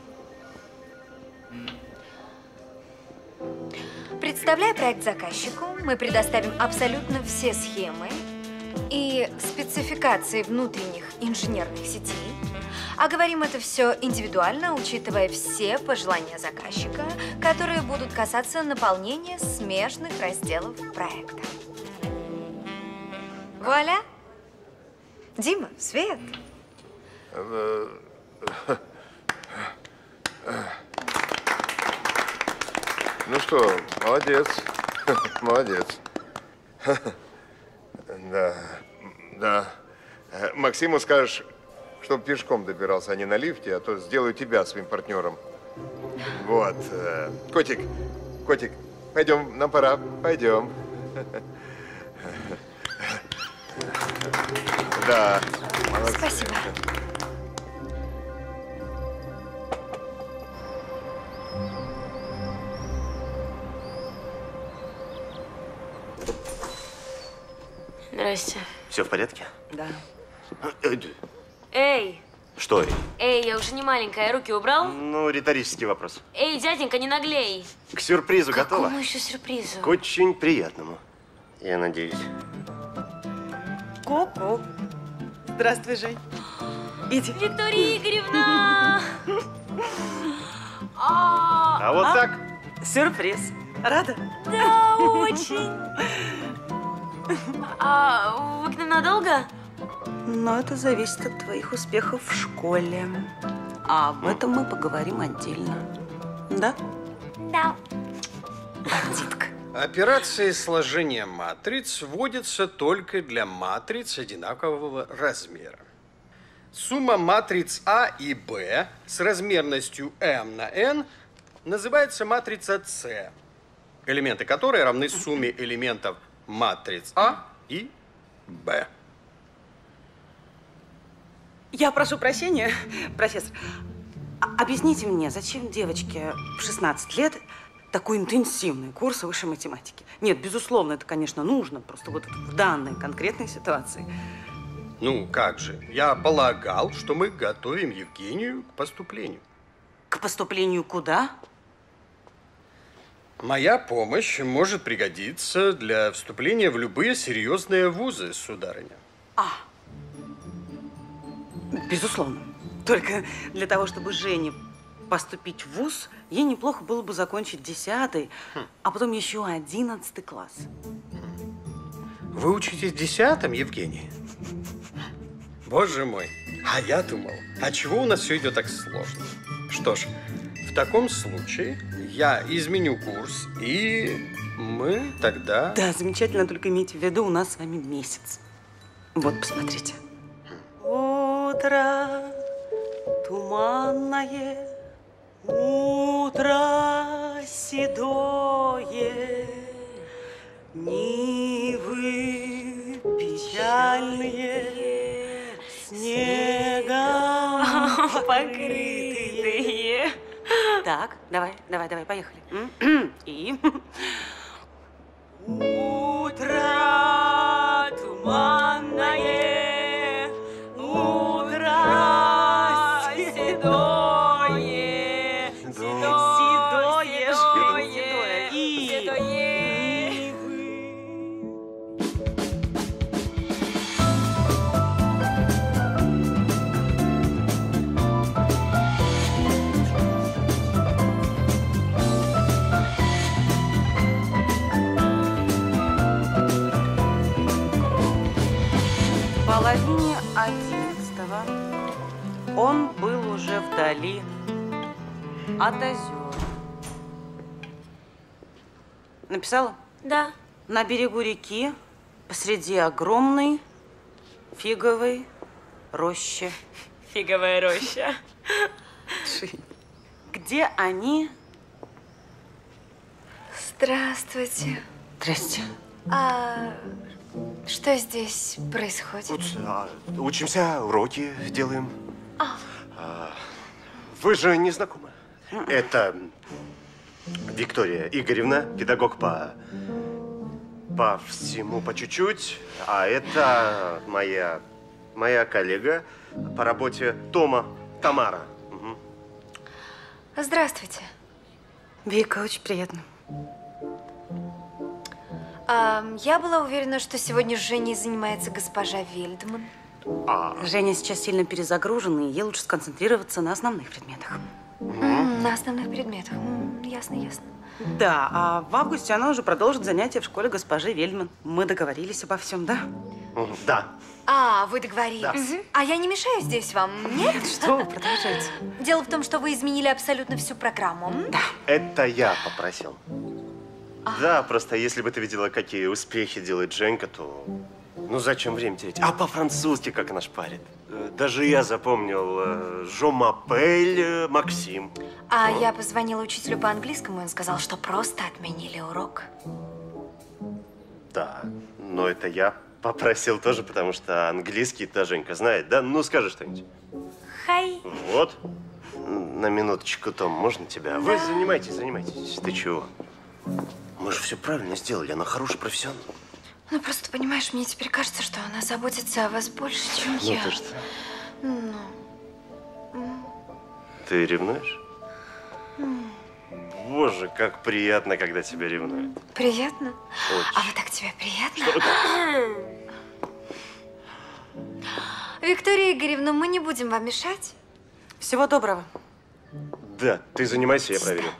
Представляя проект заказчику, мы предоставим абсолютно все схемы и спецификации внутренних инженерных сетей. А говорим это все индивидуально, учитывая все пожелания заказчика, которые будут касаться наполнения смежных разделов проекта. Вуаля! Дима, Свет. Ну что, молодец, молодец. Да, да. Максиму скажешь, чтобы пешком добирался, а не на лифте, а то сделаю тебя своим партнером. Вот. Котик, котик, пойдем, нам пора, пойдем. Да. Молодцы. Спасибо. Здрасте. Все в порядке? Да. Эй! Что? Эй, я уже не маленькая, руки убрал? Ну, риторический вопрос. Эй, дяденька, не наглей! К сюрпризу готова? К какому еще сюрпризу? К очень приятному, я надеюсь. Ку-ку. Здравствуй, Жень. Иди. Виктория Игоревна! А, а вот а? Так? Сюрприз. Рада? Да, очень. А вы к нам надолго? Но это зависит от твоих успехов в школе. А об этом мы поговорим отдельно. Да? Да. Бандитка. Операции сложения матриц вводятся только для матриц одинакового размера. Сумма матриц А и Б с размерностью m на n называется матрица С, элементы которой равны сумме элементов матриц А и Б. Я прошу прощения, профессор. Объясните мне, зачем девочке в шестнадцать лет такой интенсивный курс высшей математики? Нет, безусловно, это, конечно, нужно, просто вот в данной конкретной ситуации. Ну, как же, я полагал, что мы готовим Евгению к поступлению. К поступлению куда? Моя помощь может пригодиться для вступления в любые серьезные вузы, сударыня. А, безусловно. Только для того, чтобы Жене поступить в вуз, ей неплохо было бы закончить десятый, хм. а потом еще одиннадцатый класс. Вы учитесь в десятом, Евгений? Боже мой, а я думал, а чего у нас все идет так сложно? Что ж, в таком случае я изменю курс, и мы тогда… Да, замечательно, только имейте в виду, у нас с вами месяц. Вот, посмотрите. Утро туманное, утро седое, нивы печальные, снегом покрытые. Так, давай, давай, давай, поехали. И… Утро туманное, он был уже вдали от озер. Написала? Да. На берегу реки, посреди огромной фиговой рощи. Фиговая роща. Где они… Здравствуйте. Здрасте. А… Что здесь происходит? Вот, учимся, уроки делаем. А. А, вы же не знакомы. Mm-mm. Это Виктория Игоревна, педагог по… по всему по чуть-чуть. А это моя… моя коллега по работе Тома, Тамара. Угу. Здравствуйте. Вика, очень приятно. А, я была уверена, что сегодня с Женей занимается госпожа Вельдман. А. Женя сейчас сильно перезагружена, и ей лучше сконцентрироваться на основных предметах. Mm-hmm. На основных предметах. Mm-hmm. Ясно, ясно. Да, а в августе она уже продолжит занятия в школе госпожи Вельдман. Мы договорились обо всем, да? Mm-hmm. Да. А, вы договорились. Да. Mm-hmm. А я не мешаю здесь вам, нет? Что вы, продолжайте. Дело в том, что вы изменили абсолютно всю программу. Да. Это я попросил. Да, просто если бы ты видела, какие успехи делает Женька, то… Ну, зачем время терять? А по-французски как она шпарит. Даже я запомнил. Жо-мапель Максим. А я позвонила учителю по-английскому, и он сказал, что просто отменили урок. Да, но это я попросил тоже, потому что английский-то Женька знает, да? Ну, скажи что-нибудь. Хай. Вот. На минуточку, Том, можно тебя? Да. Вы занимайтесь, занимайтесь. Ты чего? Мы же все правильно сделали, она хороший профессионал. Ну, просто, понимаешь, мне теперь кажется, что она заботится о вас больше, чем ну, я. Ты что? Ну. Ты ревнуешь? Mm. Боже, как приятно, когда тебя ревнуют. Приятно? Очень. А вот так тебе приятно? Виктория Игоревна, мы не будем вам мешать. Всего доброго. Да, ты занимайся, я проверю.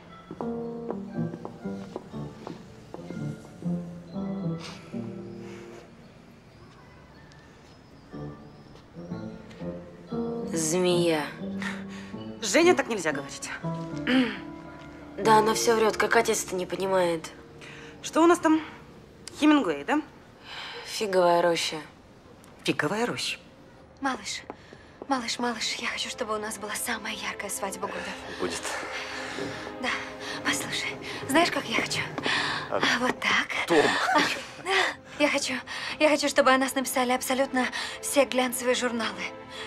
Змея. Женя, так нельзя говорить. Да, она все врет, как отец-то не понимает. Что у нас там? Хемингуэй, да? Фиговая роща. Фиговая роща. Малыш, малыш, малыш, я хочу, чтобы у нас была самая яркая свадьба года. Будет. Да, послушай, знаешь, как я хочу? А... Вот так. Том. А... Я хочу, я хочу, чтобы о нас написали абсолютно все глянцевые журналы,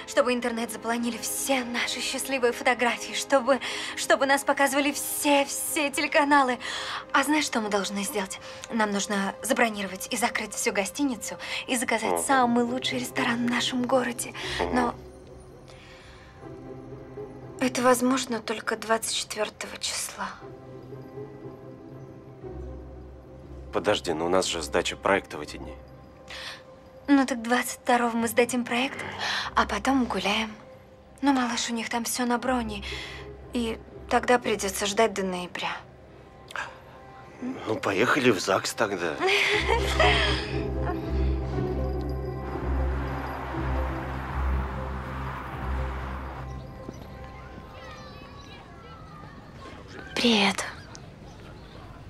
чтобы интернет заполонили все наши счастливые фотографии, чтобы, чтобы нас показывали все, все телеканалы. А знаешь, что мы должны сделать? Нам нужно забронировать и закрыть всю гостиницу и заказать самый лучший ресторан в нашем городе. Но это возможно только двадцать четвёртого числа. Подожди, но у нас же сдача проекта в эти дни. Ну так двадцать второго мы сдадим проект, а потом гуляем. Но, малыш, у них там все на броне, и тогда придется ждать до ноября. Ну, поехали в ЗАГС тогда. Привет.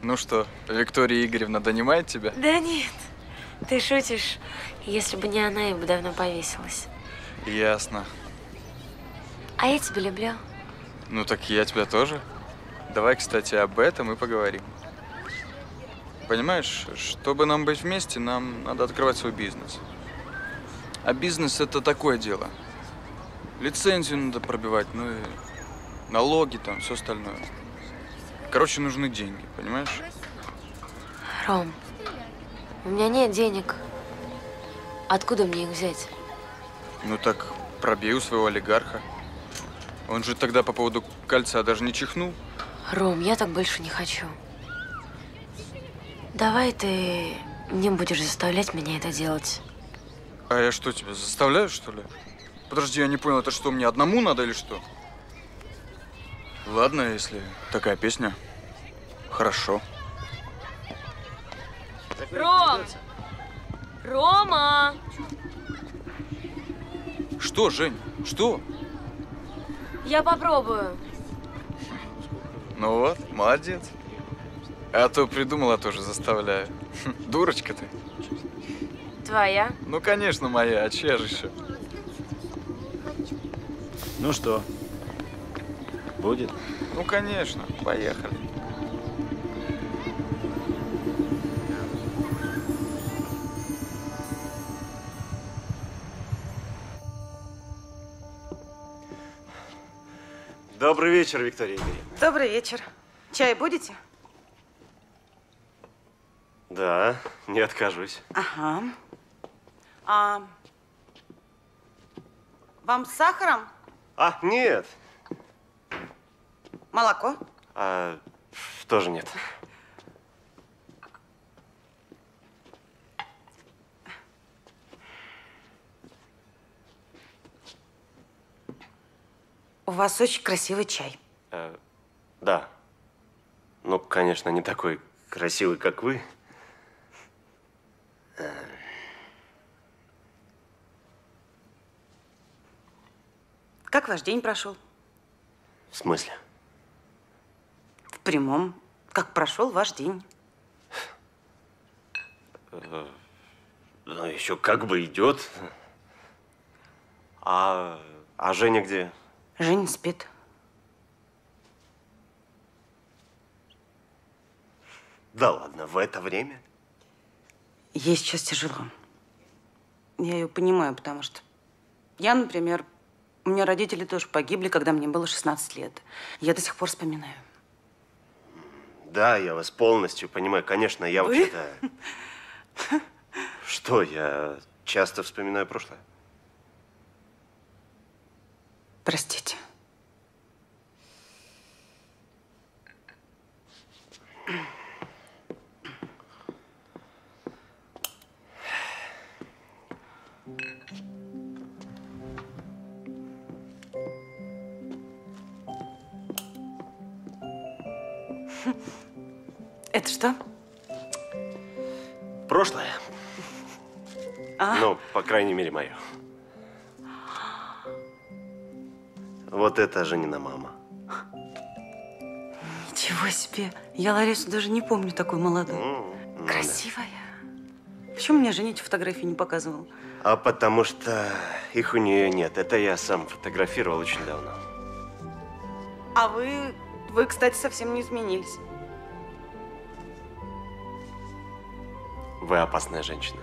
Ну что, Виктория Игоревна донимает тебя? Да нет, ты шутишь. Если бы не она, я бы давно повесилась. Ясно. А я тебя люблю. Ну так я тебя тоже. Давай, кстати, об этом и поговорим. Понимаешь, чтобы нам быть вместе, нам надо открывать свой бизнес. А бизнес – это такое дело. Лицензию надо пробивать, ну и налоги там, все остальное. Короче, нужны деньги, понимаешь? Ром, у меня нет денег. Откуда мне их взять? Ну так пробей у своего олигарха. Он же тогда по поводу кольца даже не чихнул. Ром, я так больше не хочу. Давай ты не будешь заставлять меня это делать. А я что, тебя заставляю, что ли? Подожди, я не понял, это что, мне одному надо или что? Ладно, если такая песня, хорошо. Ром! Рома! Что, Жень? Что? Я попробую. Ну вот, молодец. А то придумала тоже, заставляю. Дурочка ты. Твоя? Ну, конечно, моя. А чья же еще? Ну что? Будет? Ну, конечно. Поехали. Добрый вечер, Виктория Игоревна. Добрый вечер. Чай будете? Да, не откажусь. Ага. А вам с сахаром? А, нет. Молоко? А, тоже нет. У вас очень красивый чай. А, да. Ну, конечно, не такой красивый, как вы. Как ваш день прошел? В смысле? В прямом. Как прошел ваш день? Ну, еще как бы идет. А, а Женя где? Женя спит. Да ладно, в это время? Ей сейчас тяжело. Я ее понимаю, потому что я, например, у меня родители тоже погибли, когда мне было шестнадцать лет. Я до сих пор вспоминаю. Да, я вас полностью понимаю. Конечно, я вообще-то… Что, я часто вспоминаю прошлое? Простите. Это что? Прошлое. А? Ну, по крайней мере, мое. Вот это Женина мама. Ничего себе. Я Ларису даже не помню такой молодой. Ну, красивая. Да. Почему мне Женя эти фотографии не показывала? А потому что их у нее нет. Это я сам фотографировал очень давно. А вы, вы, кстати, совсем не изменились. Вы опасная женщина.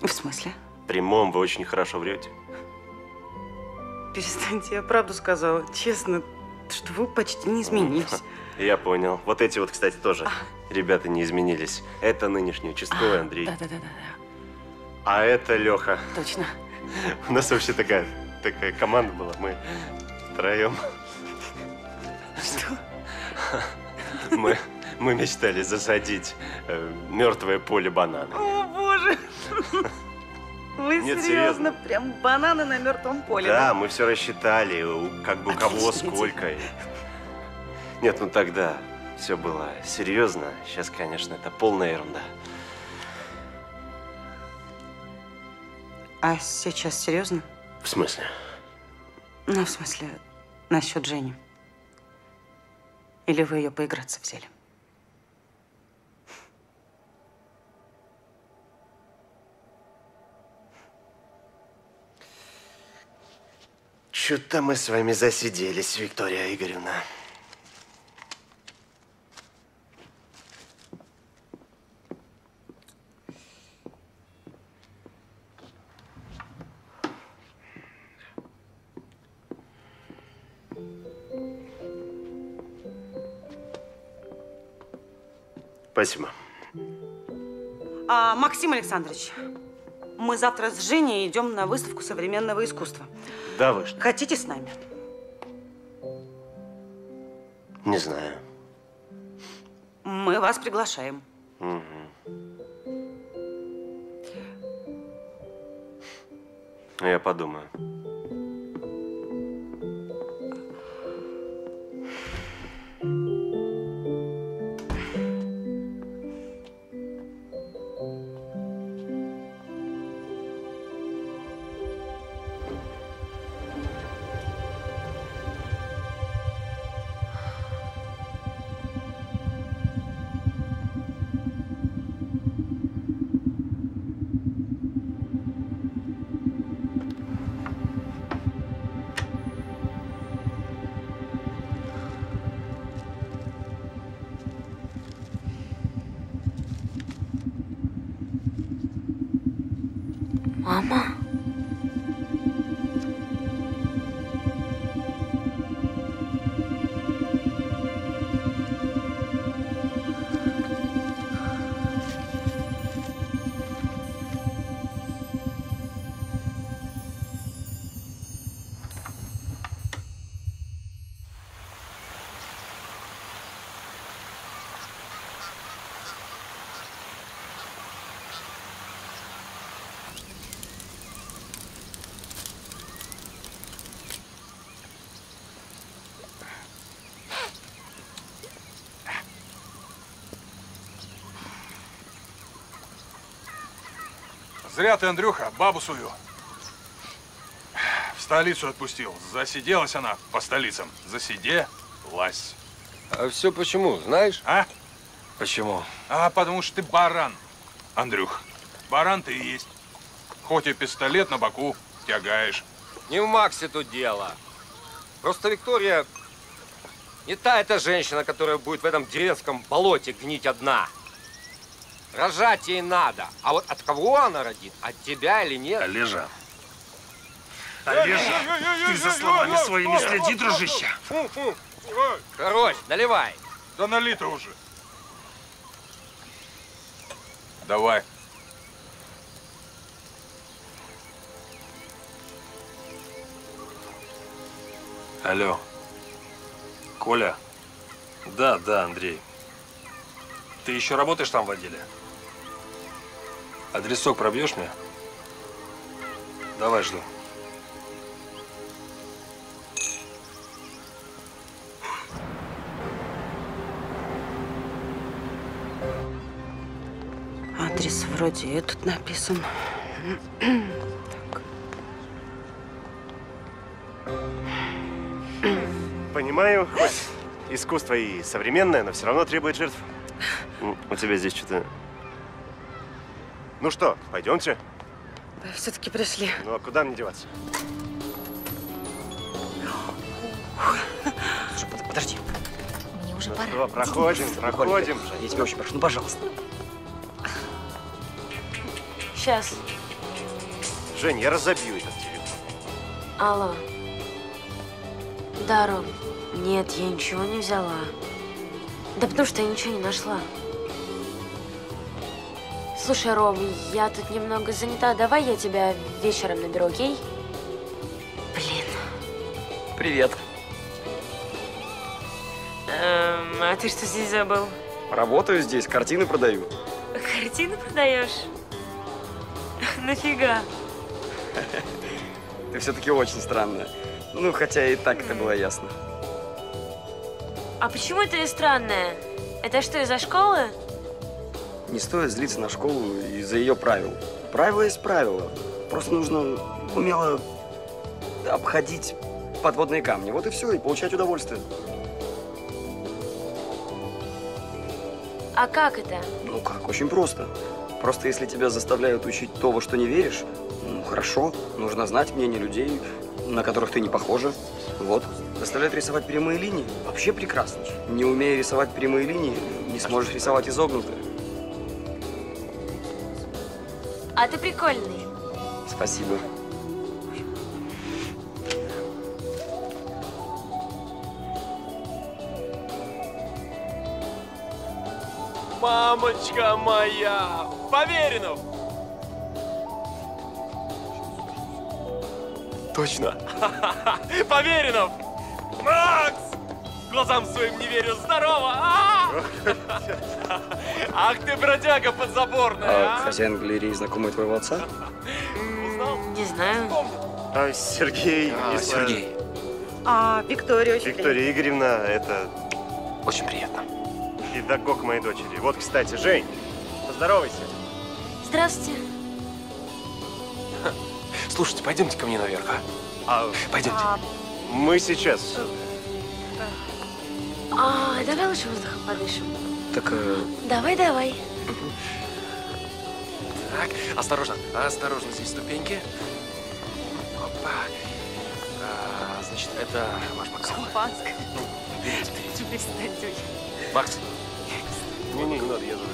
В смысле? В прямом, вы очень хорошо врете. Перестаньте, я правду сказала. Честно, что вы почти не изменились. Я понял. Вот эти вот, кстати, тоже. А. Ребята не изменились. Это нынешний участковый а, Андрей. Да-да-да-да. А это Леха. Точно. У нас вообще такая, такая команда была. Мы втроем. Что? Мы, мы мечтали засадить э, мертвое поле бананами. О, боже! Вы Нет, серьезно? серьезно? Прям бананы на мертвом поле. Да, да? Мы все рассчитали, как бы у кого сколько. Нет, ну тогда все было серьезно. Сейчас, конечно, это полная ерунда. А сейчас серьезно? В смысле? Ну, в смысле, насчет Жени. Или вы ее поиграться взяли? Что-то мы с вами засиделись, Виктория Игоревна. Спасибо. А, Максим Александрович, мы завтра с Женей идем на выставку современного искусства. Да вы что? Хотите с нами? Не знаю. Мы вас приглашаем. Угу. Я подумаю. Зря ты, Андрюха, бабу сую. В столицу отпустил. Засиделась она по столицам. Засиделась. А все почему, знаешь? А? Почему? А потому что ты баран, Андрюх. Баран ты и есть. Хоть и пистолет на боку тягаешь. Не в Максе тут дело. Просто Виктория не та эта женщина, которая будет в этом деревенском болоте гнить одна. Рожать ей надо. А вот от кого она родит? От тебя или нет? Олежа. Олежа, ты за словами своими следи, дружище. Короче, наливай. Да налито уже. Давай. Алло. Коля? Да, да, Андрей. Ты еще работаешь там в отделе? Адресок пробьешь мне? Давай, жду. Адрес вроде и тут написан. Так. Понимаю, хоть искусство и современное, но все равно требует жертв. У тебя здесь что-то… Ну что, пойдемте? Да, все-таки пришли. Ну, а куда мне деваться? Слушай, под, подожди. Мне уже ну пора. Что, проходим, Иди, проходим. проходим. Я тебя очень прошу, ну, пожалуйста. Сейчас. Жень, я разобью этот телефон. Алло. Да, Ром. Нет, я ничего не взяла. Да потому что я ничего не нашла. Слушай, Ром, я тут немного занята. Давай я тебя вечером наберу, окей? Блин. Привет. Эм, а ты что здесь забыл? Работаю здесь, картины продаю. Картины продаешь? Нафига? Ты все-таки очень странная. Ну, хотя и так это было ясно. А почему ты странная? Это что, из-за школы? Не стоит злиться на школу из-за ее правил. Правила есть правила. Просто нужно умело обходить подводные камни. Вот и все, и получать удовольствие. А как это? Ну как, очень просто. Просто если тебя заставляют учить то, во что не веришь, ну хорошо, нужно знать мнение людей, на которых ты не похожа. Вот. Заставляют рисовать прямые линии. Вообще прекрасно. Не умея рисовать прямые линии, не сможешь рисовать изогнутые. А ты прикольный. Спасибо. Мамочка моя! Поверенов! Точно! Поверенов! Макс! Глазам своим не верю. Здорово! Ах ты, бродяга подзаборная! А хозяин галереи знакомый твоего отца? Не знаю. А Сергей... Сергей. А Виктория... Виктория Игоревна, это... Очень приятно. Педагог моей дочери. Вот, кстати, Жень, поздоровайся. Здравствуйте. Слушайте, пойдемте ко мне наверх, а? а пойдемте. А... Мы сейчас. А, давай лучше воздухом подышим. Так. Э... Давай, давай. Угу. Так, осторожно, осторожно, здесь ступеньки. Опа. А, значит, это ваш бокал. Шампанское. Макс. Не, не, не надо, я живу.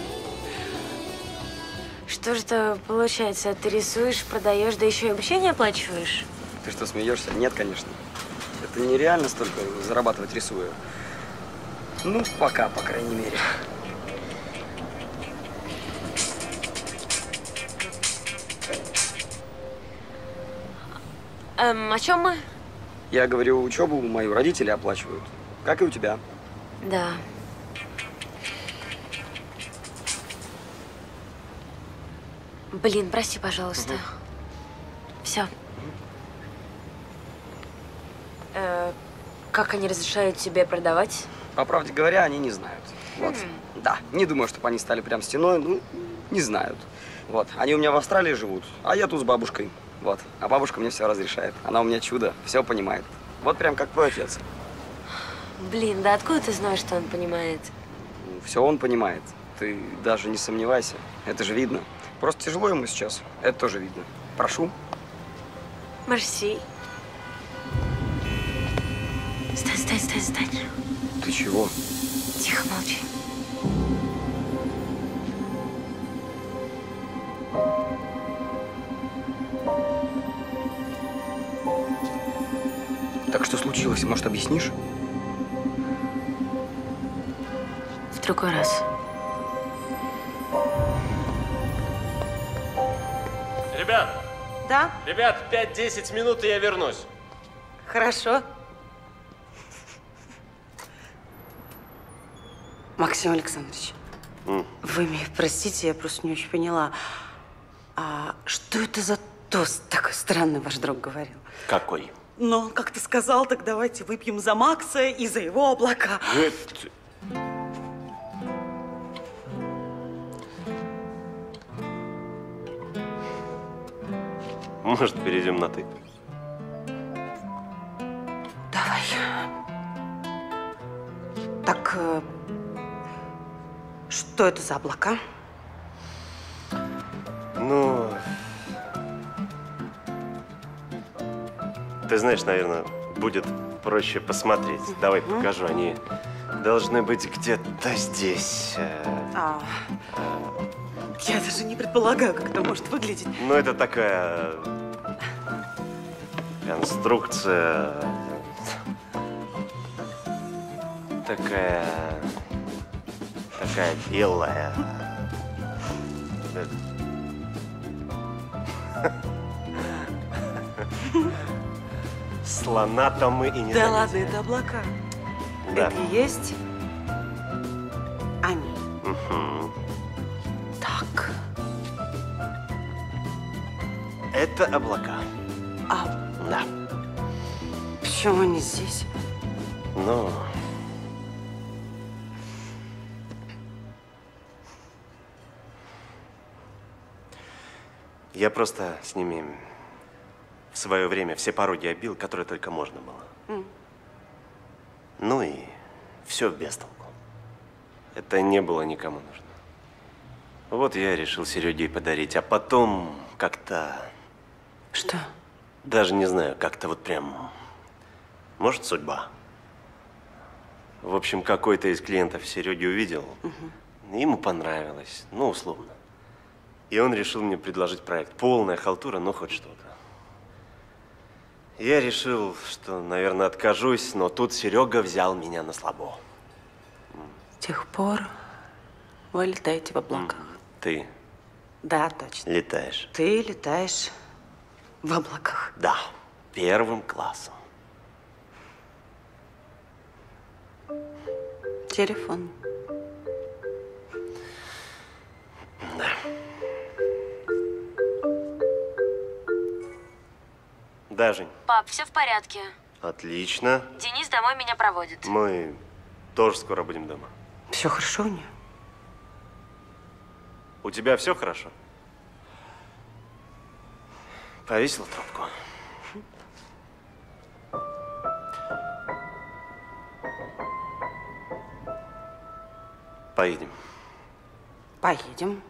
Что же это получается? Ты рисуешь, продаешь, да еще и обучение оплачиваешь? Ты что, смеешься? Нет, конечно. Это нереально столько зарабатывать, рисуя. Ну, пока, по крайней мере. Эм, о чем мы? Я говорю, учебу мою родители оплачивают. Как и у тебя. Да. Блин, прости, пожалуйста. Угу. Все. Угу. Э, как они разрешают тебе продавать? По правде говоря, они не знают. Вот. Угу. Да. Не думаю, чтобы они стали прям стеной. Ну, не знают. Вот. Они у меня в Австралии живут, а я тут с бабушкой. Вот. А бабушка мне все разрешает. Она у меня чудо, все понимает. Вот прям как твой отец. Блин, да откуда ты знаешь, что он понимает? Все он понимает. Ты даже не сомневайся. Это же видно. Просто тяжело ему сейчас. Это тоже видно. Прошу. Мерси. Стань, стань, стань, стань. Ты чего? Тихо, молчи. Так что случилось? Может, объяснишь? В другой раз. Ребят! Да? Ребят, пять-десять минут, и я вернусь. Хорошо. Максим Александрович, mm. вы меня простите, я просто не очень поняла. А что это за тост такой странный ваш друг говорил? Какой? Ну, как ты сказал, так давайте выпьем за Макса и за его облака. Нет. Может, перейдем на ты? Давай. Так, э, что это за облака? Ну, ты знаешь, наверное, будет проще посмотреть. Давай mm-hmm. покажу. Они должны быть где-то здесь. А. Я даже не предполагаю, как это может выглядеть. Ну, это такая конструкция. Такая. Такая белая. Слона там мы и не Да заметили. Ладно, это облака. Да. Это и есть они. Угу. Так. Это облака. А? Да. Почему они здесь? Ну. Я просто с ними в свое время все пороги обил, которые только можно было. Mm. Ну и все без толку. Это не было никому нужно. Вот я решил Сереге подарить, а потом как-то… Что? Даже не знаю, как-то вот прям… Может, судьба. В общем, какой-то из клиентов Сереги увидел, mm-hmm. ему понравилось, ну, условно. И он решил мне предложить проект. Полная халтура, но хоть что-то. Я решил, что, наверное, откажусь, но тут Серега взял меня на слабо. С тех пор вы летаете в облаках. Ты? Да, точно. Летаешь. Ты летаешь в облаках. Да, первым классом. Телефон. Да. Да, Жень. Пап, все в порядке. Отлично. Денис домой меня проводит. Мы тоже скоро будем дома. Все хорошо у меня? У тебя все хорошо? Повесила трубку. Поедем. Поедем.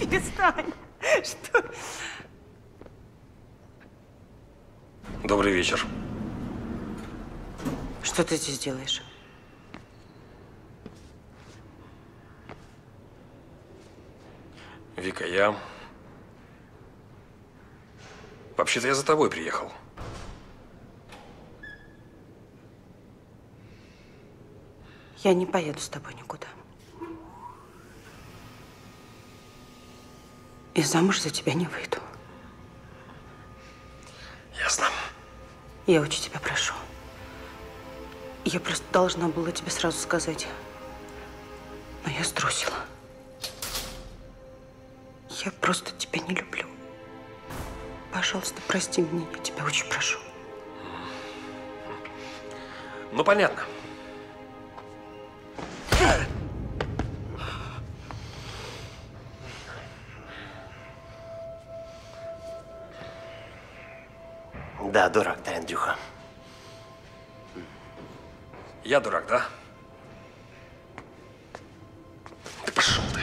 Перестань. Что? Добрый вечер. Что ты здесь делаешь? Вика, я… Вообще-то я за тобой приехал. Я не поеду с тобой никуда. И замуж за тебя не выйду. Ясно. Я очень тебя прошу. Я просто должна была тебе сразу сказать. Но я струсила. Я просто тебя не люблю. Пожалуйста, прости меня. Я тебя очень прошу. Ну, понятно. Да, дурак ты, Андрюха. Я дурак, да? Да пошел ты.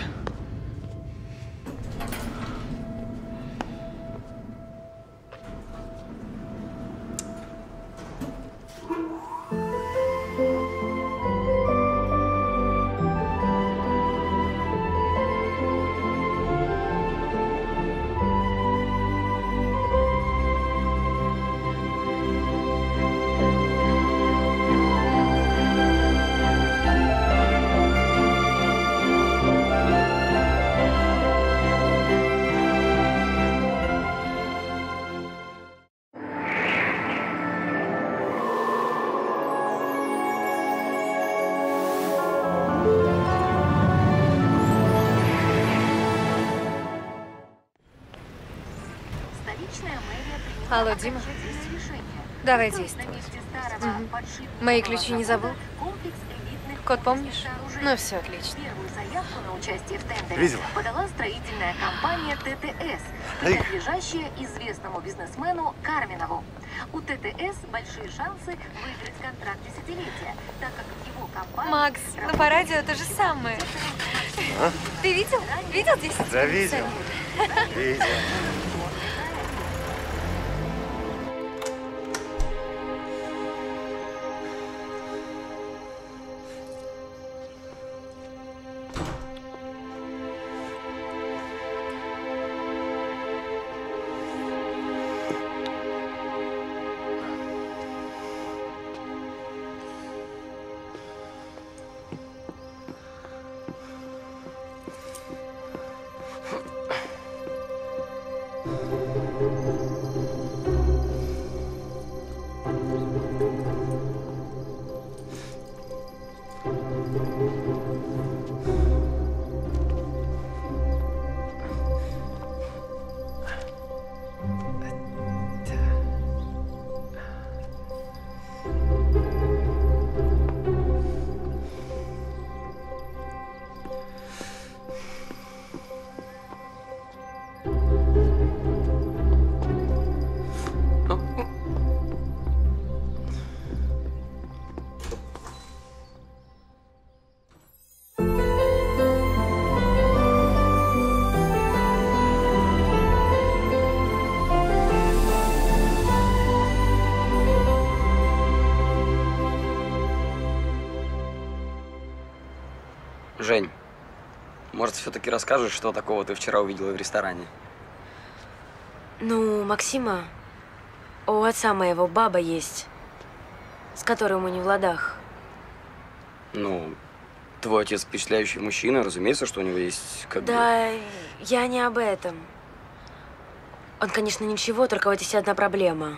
Алло, Дима. Давай действуем. Угу. Мои ключи не забыл? Код помнишь? Ну все, отлично. Первую заявку на участие в тендере Видела? подала строительная компания ТТС, принадлежащая известному бизнесмену Карминову. У ТТС большие шансы выиграть контракт десятилетия, так как его компания… Макс, ну по радио то же самое. А? Ты видел? Видел здесь? Да, видел. Видел. Жень, может, все-таки расскажешь, что такого ты вчера увидела в ресторане? Ну, Максима, у отца моего баба есть, с которой мы не в ладах. Ну, твой отец впечатляющий мужчина, разумеется, что у него есть как бы… Да, я не об этом. Он, конечно, ничего, только вот есть одна проблема.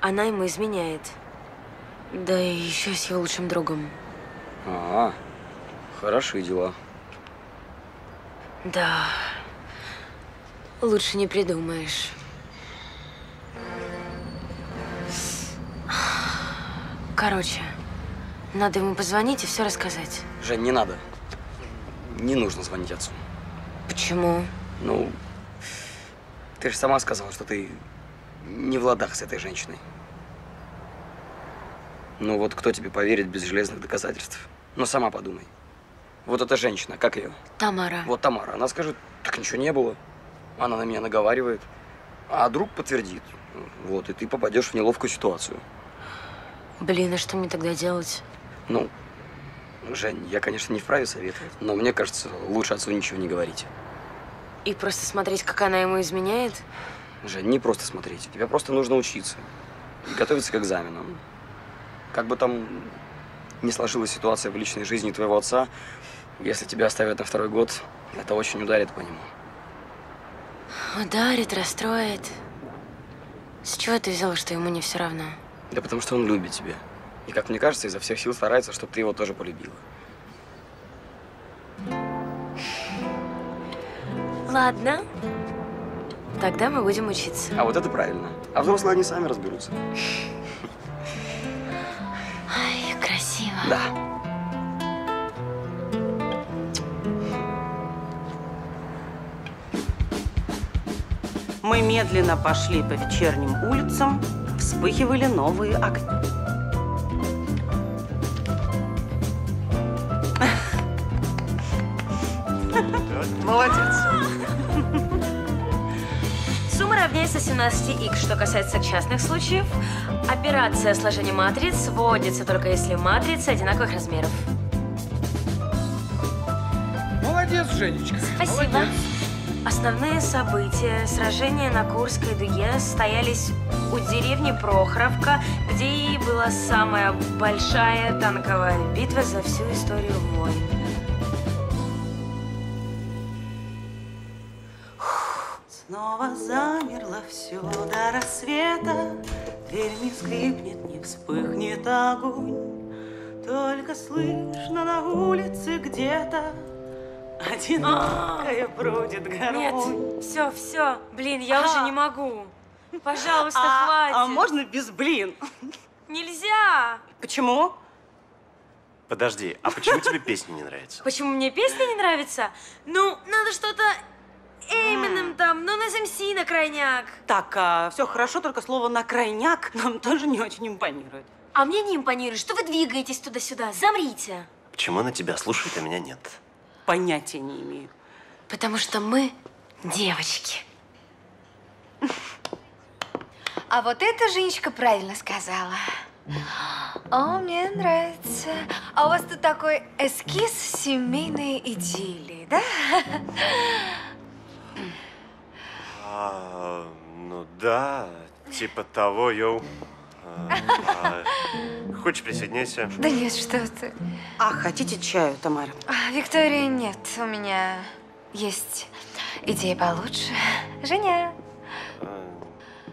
Она ему изменяет. Да и еще с его лучшим другом. А, хорошие дела. Да, лучше не придумаешь. Короче, надо ему позвонить и все рассказать. Жень, не надо. Не нужно звонить отцу. Почему? Ну, ты же сама сказала, что ты не в ладах с этой женщиной. Ну вот кто тебе поверит без железных доказательств? Ну сама подумай. Вот эта женщина, как ее? Тамара. Вот Тамара. Она скажет, так ничего не было. Она на меня наговаривает. А друг подтвердит. Вот, и ты попадешь в неловкую ситуацию. Блин, а что мне тогда делать? Ну, Жень, я, конечно, не вправе советовать, но мне кажется, лучше отцу ничего не говорить. И просто смотреть, как она ему изменяет? Жень, не просто смотреть. Тебе просто нужно учиться и готовиться к экзаменам. Как бы там ни сложилась ситуация в личной жизни твоего отца, если тебя оставят на второй год, это очень ударит по нему. Ударит, расстроит. С чего ты взял, что ему не все равно? Да потому что он любит тебя. И, как мне кажется, изо всех сил старается, чтобы ты его тоже полюбила. Ладно. Тогда мы будем учиться. А вот это правильно. А взрослые они сами разберутся. Ай, красиво. Да. Мы медленно пошли по вечерним улицам, вспыхивали новые огни. Молодец. Сумма равняется семнадцати икс. Что касается частных случаев, операция сложения матриц вводится только если матрицы одинаковых размеров. Молодец, Женечка. Спасибо. Молодец. Основные события сражения на Курской дуге состоялись у деревни Прохоровка, где и была самая большая танковая битва за всю историю войн. Снова замерло все до рассвета, дверь не скрипнет, не вспыхнет огонь, только слышно на улице где-то одинокая бродит горой. Нет, все, все. Блин, я а. уже не могу. Пожалуйста, а, хватит. А можно без блин? Нельзя. Почему? Подожди, а почему тебе песня не нравится? Почему мне песня не нравится? Ну, надо что-то Эминем там, ну, на эм си на крайняк. Так, а, все хорошо, только слово «на крайняк» нам тоже не очень импонирует. А мне не импонирует, что вы двигаетесь туда-сюда, замрите. Почему она тебя слушает, а меня нет? Понятия не имею. Потому что мы девочки. А вот эта Женечка правильно сказала. О, мне нравится. А у вас тут такой эскиз семейной идиллии, да? А, ну да, типа того, йоу. А, хочешь, присоединяйся? Да нет, что ты. А хотите чаю, Тамара? А, Виктория, нет, у меня есть идея получше. Женя. А,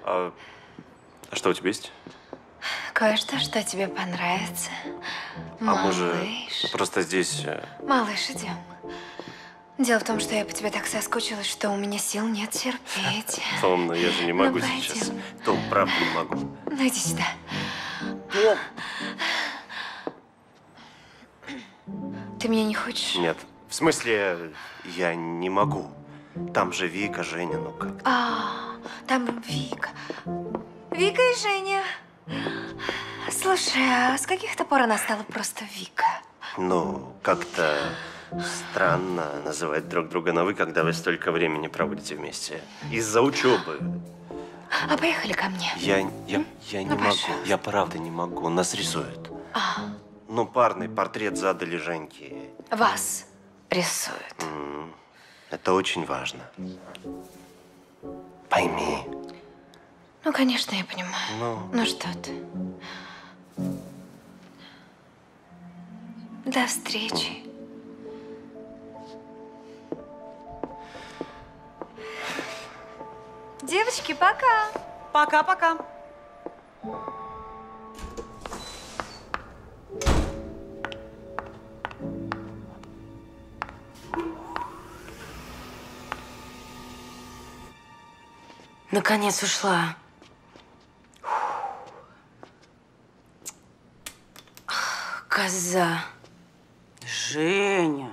а, а что у тебя есть? Кое-что, что тебе понравится. А малыш. Мы же просто здесь… Малыш, идем. Дело в том, что я по тебе так соскучилась, что у меня сил нет терпеть. Том, но я же не могу сейчас. Том, правда не могу. Ну иди сюда. Ты меня не хочешь? Нет. В смысле, я не могу. Там же Вика, Женя, ну-ка. А, там Вика. Вика и Женя. Слушай, а с каких-то пор она стала просто Вика? Ну, как-то… Странно называть друг друга на «вы», когда вы столько времени проводите вместе. Из-за учебы. А поехали ко мне? Я, я, я ну, не пожалуйста. могу. Я правда не могу. Нас рисуют. А. Ну, парный портрет задали Женьке. Вас рисуют. Mm-hmm. Это очень важно. Пойми. Ну, конечно, я понимаю. Ну, ну что ты. До встречи. Девочки, пока. Пока-пока. Наконец ушла. Ах, коза. Женя.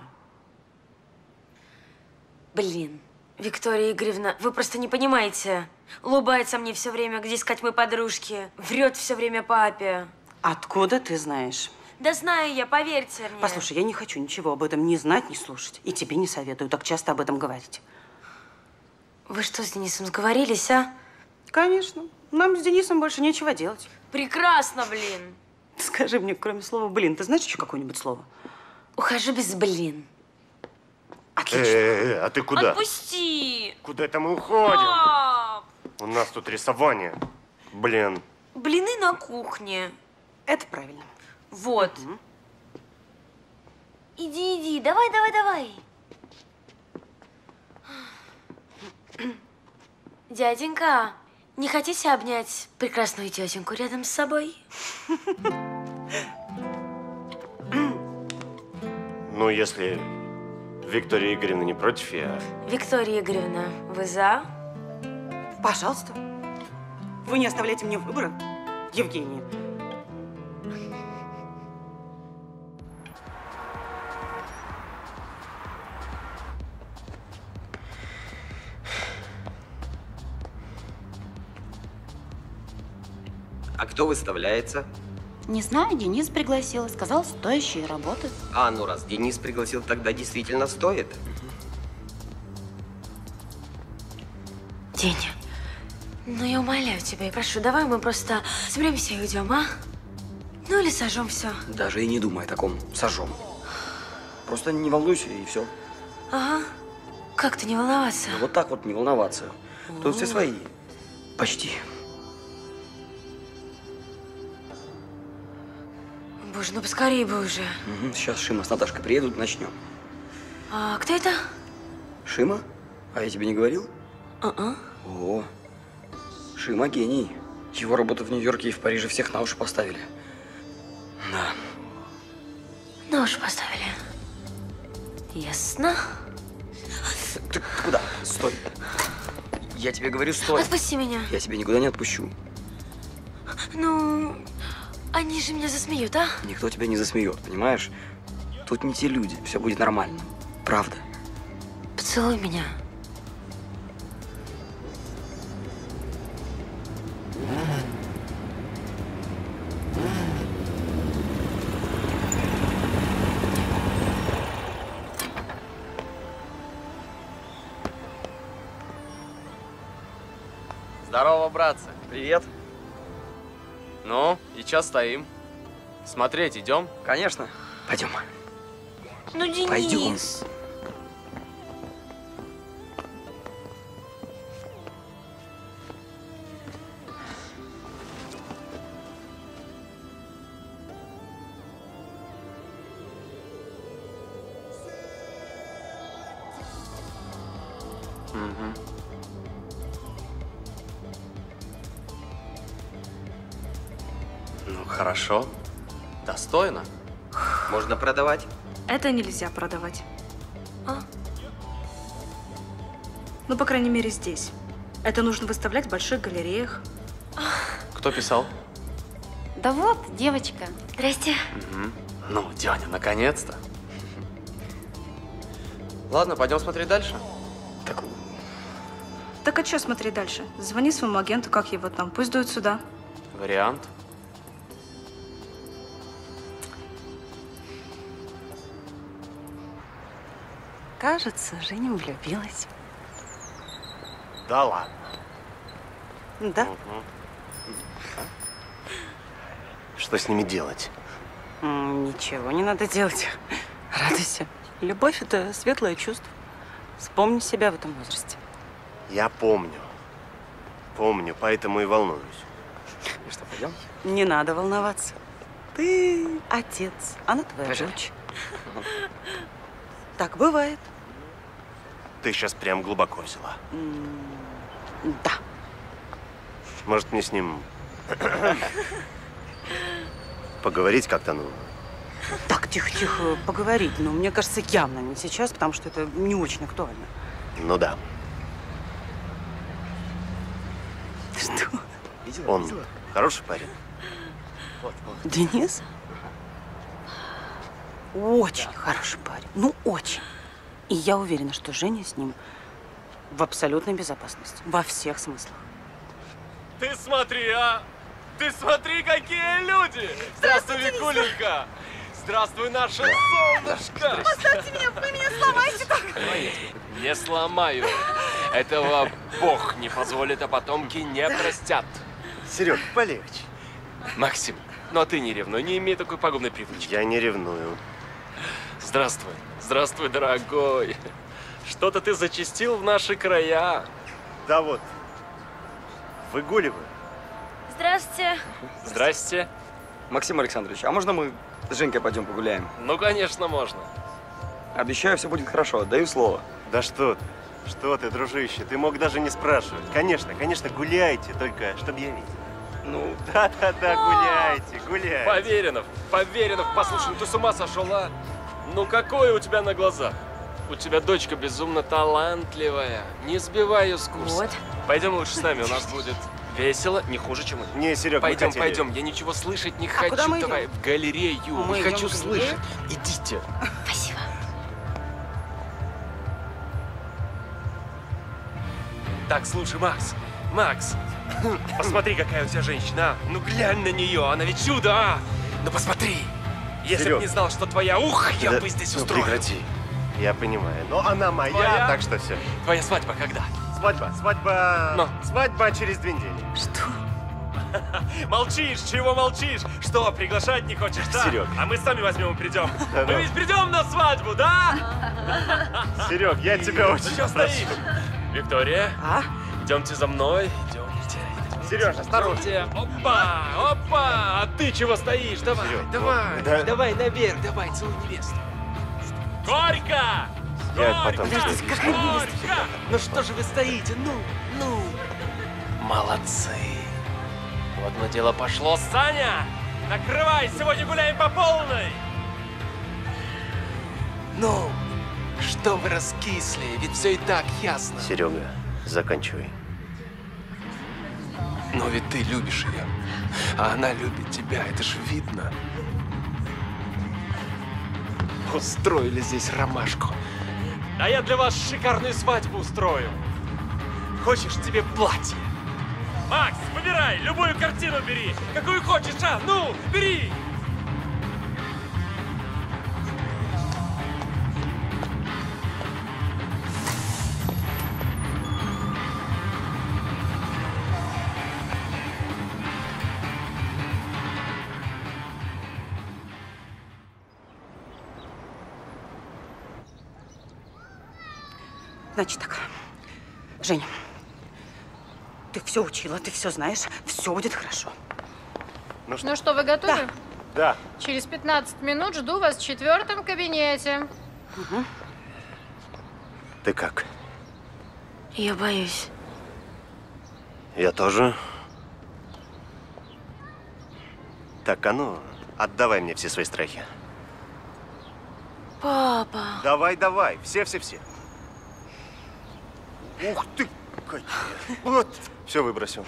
Блин, Виктория Игоревна, вы просто не понимаете. Улыбается мне все время, где искать мои подружки. Врет все время папе. Откуда ты знаешь? Да знаю я, поверьте мне. Послушай, я не хочу ничего об этом ни знать, ни слушать. И тебе не советую так часто об этом говорить. Вы что, с Денисом сговорились, а? Конечно. Нам с Денисом больше нечего делать. Прекрасно, блин. Скажи мне, кроме слова «блин», ты знаешь еще какое-нибудь слово? Ухожу без «блин». Отлично. Э-э-э, а ты куда? Отпусти! Куда это мы уходим? Пап! У нас тут рисование. Блин. Блины на кухне. Это правильно. Вот. У-у-у. Иди, иди. Давай, давай, давай. Дяденька, не хотите обнять прекрасную тетеньку рядом с собой? Ну, если Виктория Игоревна не против, я… Виктория Игоревна, вы за? Пожалуйста. Вы не оставляете мне выбора, Евгения. А кто выставляется? Не знаю, Денис пригласил. Сказал, стоящие работы. А, ну раз Денис пригласил, тогда действительно стоит. Деня, ну я умоляю тебя и прошу, давай мы просто соберемся и уйдем, а? Ну или сожжем все. Даже и не думай о таком. Сожжем. Просто не волнуйся и все. Ага. Как-то не волноваться. Ну, вот так вот не волноваться. Тут О. все свои. Почти. Боже, ну поскорее бы уже. Угу. Сейчас Шима с Наташкой приедут, начнем. А кто это? Шима? А я тебе не говорил? А-а. О, Шима гений. Его работы в Нью-Йорке и в Париже всех на уши поставили. Да. На уши поставили. Ясно. Ты куда? Стой. Я тебе говорю, стой. Отпусти меня. Я тебя никуда не отпущу. Ну… Они же меня засмеют, а? Никто тебя не засмеет, понимаешь? Тут не те люди, все будет нормально. Правда. Поцелуй меня. Здорово, братцы. Привет. Ну, и чё стоим? Смотреть идем? Конечно. Пойдем. Ну, Денис. Пойдем. Хорошо. Достойно. Можно продавать? Это нельзя продавать. А? Ну, по крайней мере, здесь. Это нужно выставлять в больших галереях. Кто писал? Да вот, девочка. Здрасте. Угу. Ну, Дианя, наконец-то. Ладно, пойдем смотреть дальше. Так... так а что смотреть дальше? Звони своему агенту, как его там. Пусть дует сюда. Вариант. Кажется, Женя влюбилась. Да ладно. Да. Угу. Что с ними делать? Ничего не надо делать. Радуйся. Любовь – это светлое чувство. Вспомни себя в этом возрасте. Я помню. Помню, поэтому и волнуюсь. Ну что, пойдем? Не надо волноваться. Ты отец, она твоя дочь. Так бывает. Ты сейчас прям глубоко взяла. Да. Может, мне с ним поговорить как-то, ну? Так, тихо-тихо, поговорить. Но мне кажется, явно не сейчас, потому что это не очень актуально. Ну да. Что? Видела, Он видела? Хороший парень. Вот, вот. Денис? Очень да. Хороший парень. Ну, очень. И я уверена, что Женя с ним в абсолютной безопасности. Во всех смыслах. Ты смотри, а! Ты смотри, какие люди! Здравствуй, Викуленька! Здравствуй, наше солнышко! Оставьте меня, вы меня сломаете так! Не сломаю. Этого Бог не позволит, а потомки не простят. Серег, Полевич. Максим, ну а ты не ревнуй, не имей такой пагубной привычки. Я не ревную. Здравствуй. Здравствуй, дорогой. Что-то ты зачастил в наши края. Да вот. Выгуливаю. Здравствуйте. Здрасте. Максим Александрович, а можно мы с Женькой пойдем погуляем? Ну, конечно, можно. Обещаю, все будет хорошо. Даю слово. Да что ты. Что ты, дружище, ты мог даже не спрашивать. Конечно, конечно, гуляйте, только чтобы я видел. Ну, да-да-да, гуляйте, гуляйте. Поверенов, Поверенов, послушай, ты с ума сошел, а? Ну, какое у тебя на глазах? У тебя дочка безумно талантливая. Не сбивай ее с курса. Вот. Пойдем лучше с нами, у нас будет весело, не хуже, чем мы. Не, Серега, пойдем, пойдем, я ничего слышать не хочу. Давай в галерею, не хочу слышать. Идите. Спасибо. Так, слушай, Макс, Макс, посмотри, какая у тебя женщина, ну глянь на нее, она ведь чудо, а! Ну посмотри, если бы не знал, что твоя, ух, я да, бы здесь ну, устроил. Прекрати, я понимаю, но она моя, твоя? Так что все. Твоя свадьба когда? Свадьба, свадьба, но. Свадьба через две недели. Что? Молчишь, чего молчишь? Что, приглашать не хочешь, да? Серег. А мы сами возьмем и придем. Мы ведь придем на свадьбу, да? Серег, я тебя очень прошу. Виктория, а? Идемте за мной. Идемте. идемте Сережа, осторожно. Опа, опа, а ты чего стоишь? Давай, Серег, давай, да? давай наверх, давай, целуй невесту. Горько! Я Горько! Потом... Горько! Горько! Ну что же вы стоите? Ну, ну. Молодцы. Вот на дело пошло. Саня, накрывай, сегодня гуляем по полной. Ну. Что вы раскисли? Ведь все и так ясно. Серега, заканчивай. Но ведь ты любишь ее, а она любит тебя, это же видно. Устроили здесь ромашку. А я для вас шикарную свадьбу устрою. Хочешь, тебе платье? Макс, выбирай, любую картину бери, какую хочешь, а? Ну, бери! Значит так, Женя, ты все учила, ты все знаешь, все будет хорошо. Ну что, ну что вы готовы? Да. да. Через пятнадцать минут жду вас в четвертом кабинете. Угу. Ты как? Я боюсь. Я тоже. Так, а ну, отдавай мне все свои страхи. Папа. Давай, давай, все-все-все. Ух ты! Какая. Вот! Все выбросил.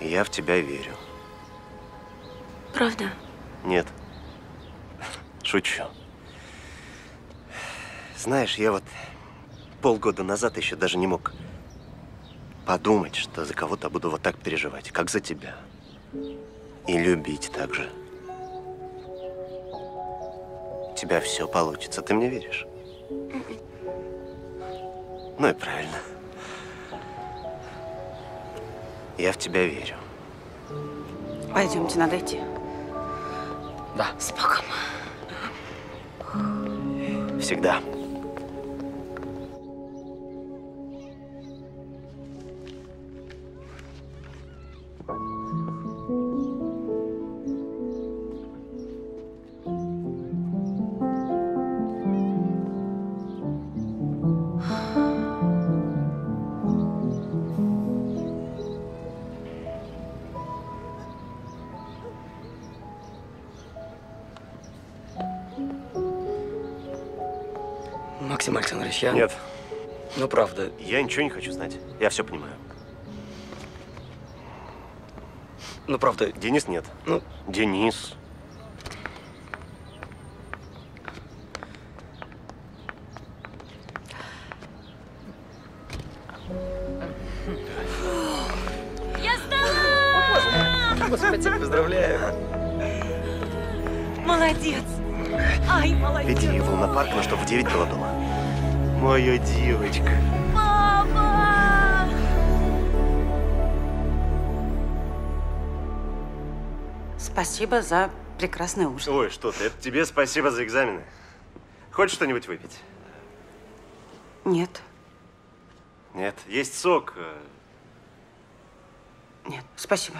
Я в тебя верю. Правда? Нет. Шучу. Знаешь, я вот полгода назад еще даже не мог подумать, что за кого-то буду вот так переживать, как за тебя. И любить так же. У тебя все получится. Ты мне веришь? Ну и правильно. Я в тебя верю. Пойдемте, надо идти. Да. С Богом. Всегда. Максим Александрович, я… Нет. Ну, правда. Я ничего не хочу знать. Я все понимаю. Ну, правда. Денис нет. Ну… Денис. Я сдала! Господи, поздравляю. Молодец. Ай, молодец. Веди его на парк, но чтобы в девять было дома. Моя девочка. Мама! Спасибо за прекрасный ужин. Ой, что ты. Это тебе спасибо за экзамены. Хочешь что-нибудь выпить? Нет. Нет. Есть сок. Нет. Спасибо.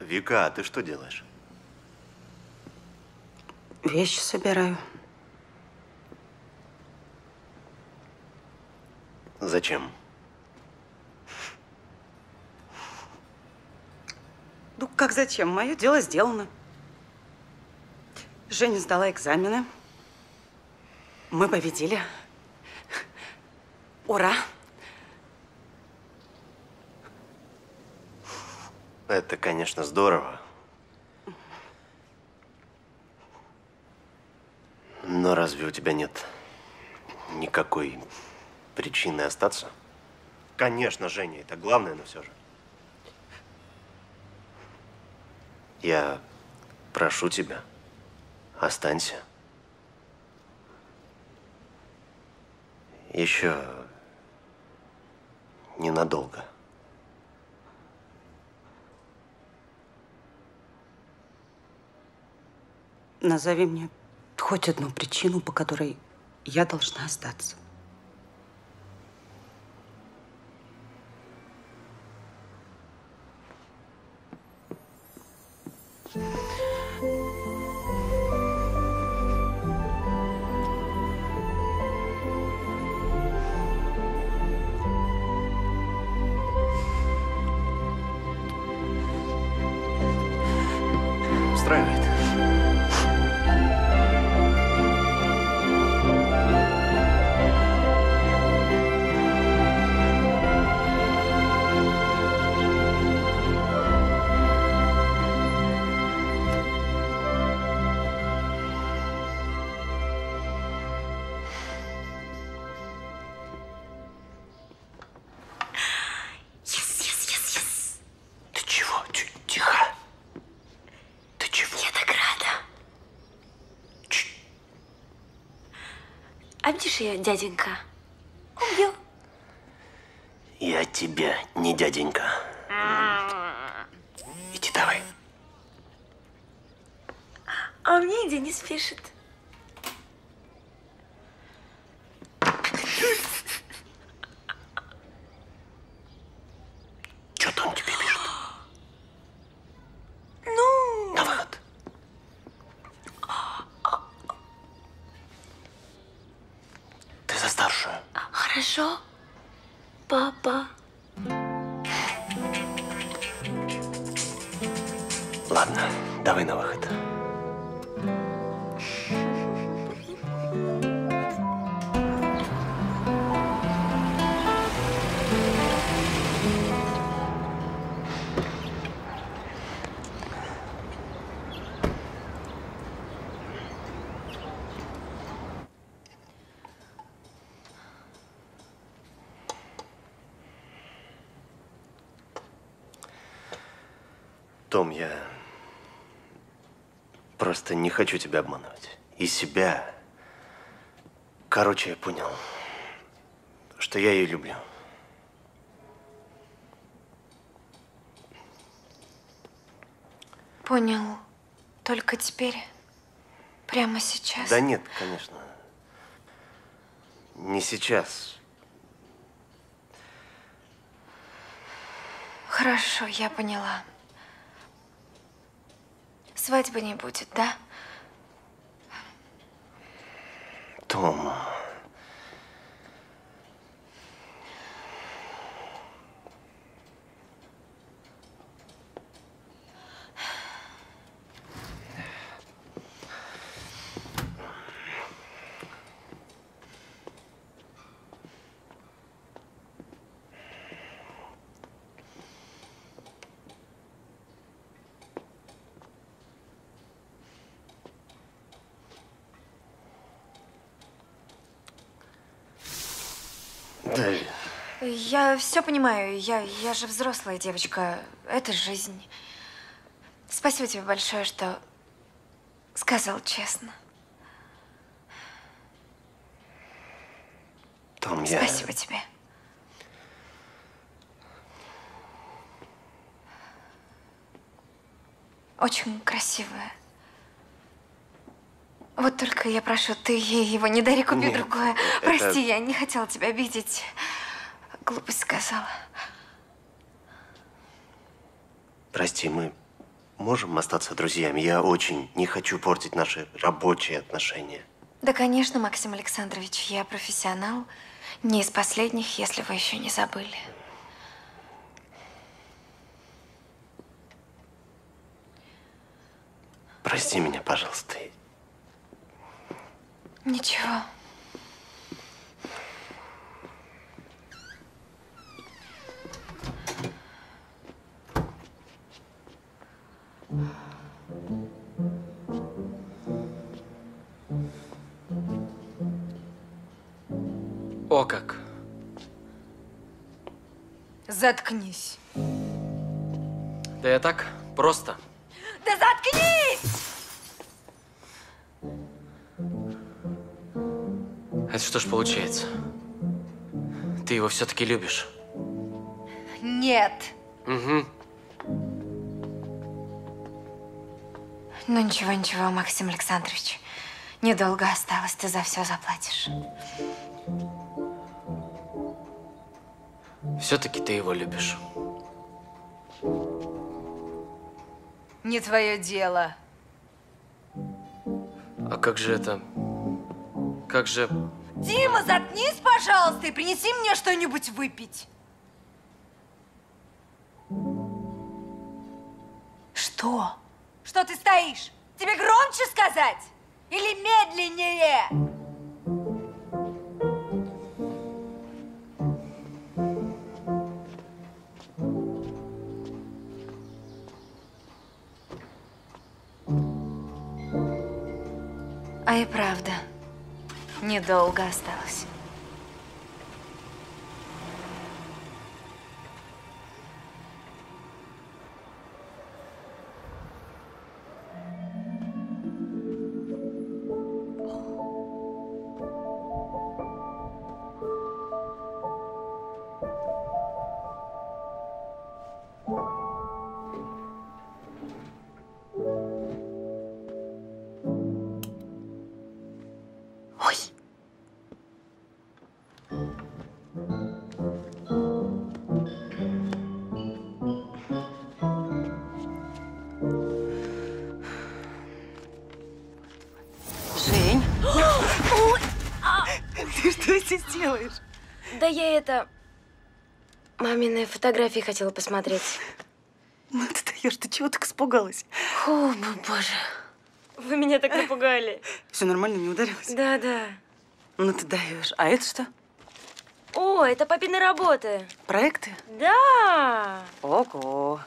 Вика, а ты что делаешь? Вещи собираю. Зачем? Ну, как зачем? Мое дело сделано. Женя сдала экзамены. Мы победили. Ура! Это, конечно, здорово, но разве у тебя нет никакой причины остаться? Конечно, Женя, это главное, но все же. Я прошу тебя, останься. Еще ненадолго. Назови мне хоть одну причину, по которой я должна остаться. Ее, дяденька, убью. Я тебя не дяденька. Иди давай. А мне Денис пишет. Что-то он тебе пишет. Ну. На выход. За старшую. Хорошо, папа. Ладно, давай на выход. Том, я просто не хочу тебя обманывать. И себя. Короче, я понял, что я ее люблю. Понял. Только теперь? Прямо сейчас? Да нет, конечно. Не сейчас. Хорошо, я поняла. Свадьбы не будет, да? Том. Я все понимаю. Я, я же взрослая девочка. Это жизнь. Спасибо тебе большое, что сказал честно. Том, я... Спасибо тебе. Очень красивая. Вот только я прошу, ты ей его не дари, купи Нет, другое. Это... Прости, я не хотела тебя обидеть. Глупость сказала. Прости, мы можем остаться друзьями? Я очень не хочу портить наши рабочие отношения. Да, конечно, Максим Александрович, я профессионал. Не из последних, если вы еще не забыли. Прости меня, пожалуйста. Ничего. О как! Заткнись. Да я так просто. Да заткнись! Это что ж получается? Ты его все-таки любишь? Нет. Угу. Ну ничего, ничего, Максим Александрович. Недолго осталось, ты за все заплатишь. Все-таки ты его любишь. Не твое дело. А как же это? Как же… Дима, заткнись, пожалуйста, и принеси мне что-нибудь выпить. Что? Что ты стоишь? Тебе громче сказать? Или медленнее? А и правда, недолго осталось. Да я это… мамины фотографии хотела посмотреть. Ну ты даешь, ты чего так испугалась? О, мой боже. Вы меня так напугали. Все нормально, не ударилась? Да, да. Ну ты даешь. А это что? О, это папины работы. Проекты? Да. Ого.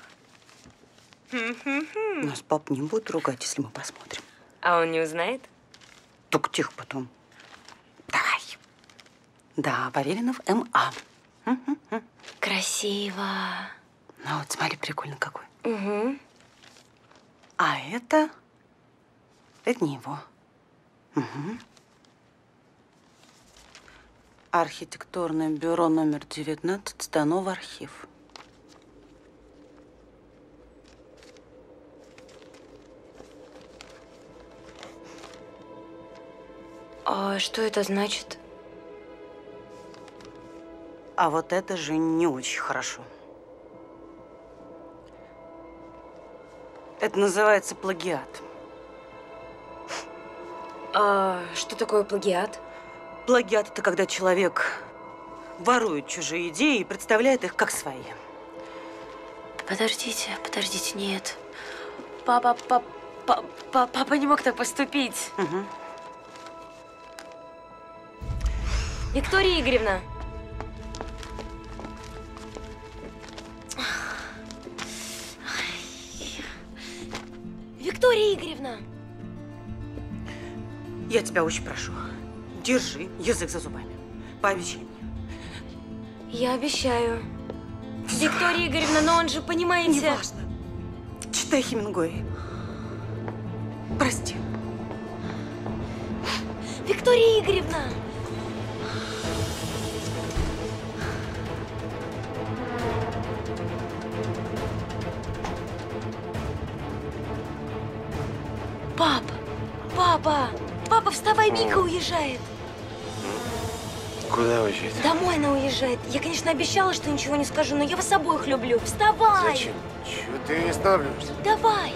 Нас пап не будет ругать, если мы посмотрим. А он не узнает? Только тихо потом. Давай. Да, Поверенов М А. Красиво. Ну вот, смотри, прикольно какой. Угу. А это, это не его. Угу. Архитектурное бюро номер девятнадцать, Станов архив. А что это значит? А вот это же не очень хорошо. Это называется плагиат. А что такое плагиат? Плагиат – это когда человек ворует чужие идеи и представляет их как свои. Подождите, подождите, нет. Папа, папа, папа, папа не мог так поступить. Угу. Виктория Игоревна. Виктория Игоревна. Я тебя очень прошу, держи язык за зубами. Пообещай мне. Я обещаю. Все. Виктория Игоревна, но он же, понимаете… Не важно. Читай Хемингуэй. Прости. Виктория Игоревна. Папа! Папа! Папа, вставай, Мика уезжает! Куда уезжает? Домой она уезжает. Я, конечно, обещала, что ничего не скажу, но я вас обоих люблю. Вставай! Зачем? Чего ты не останавливаешься? Давай!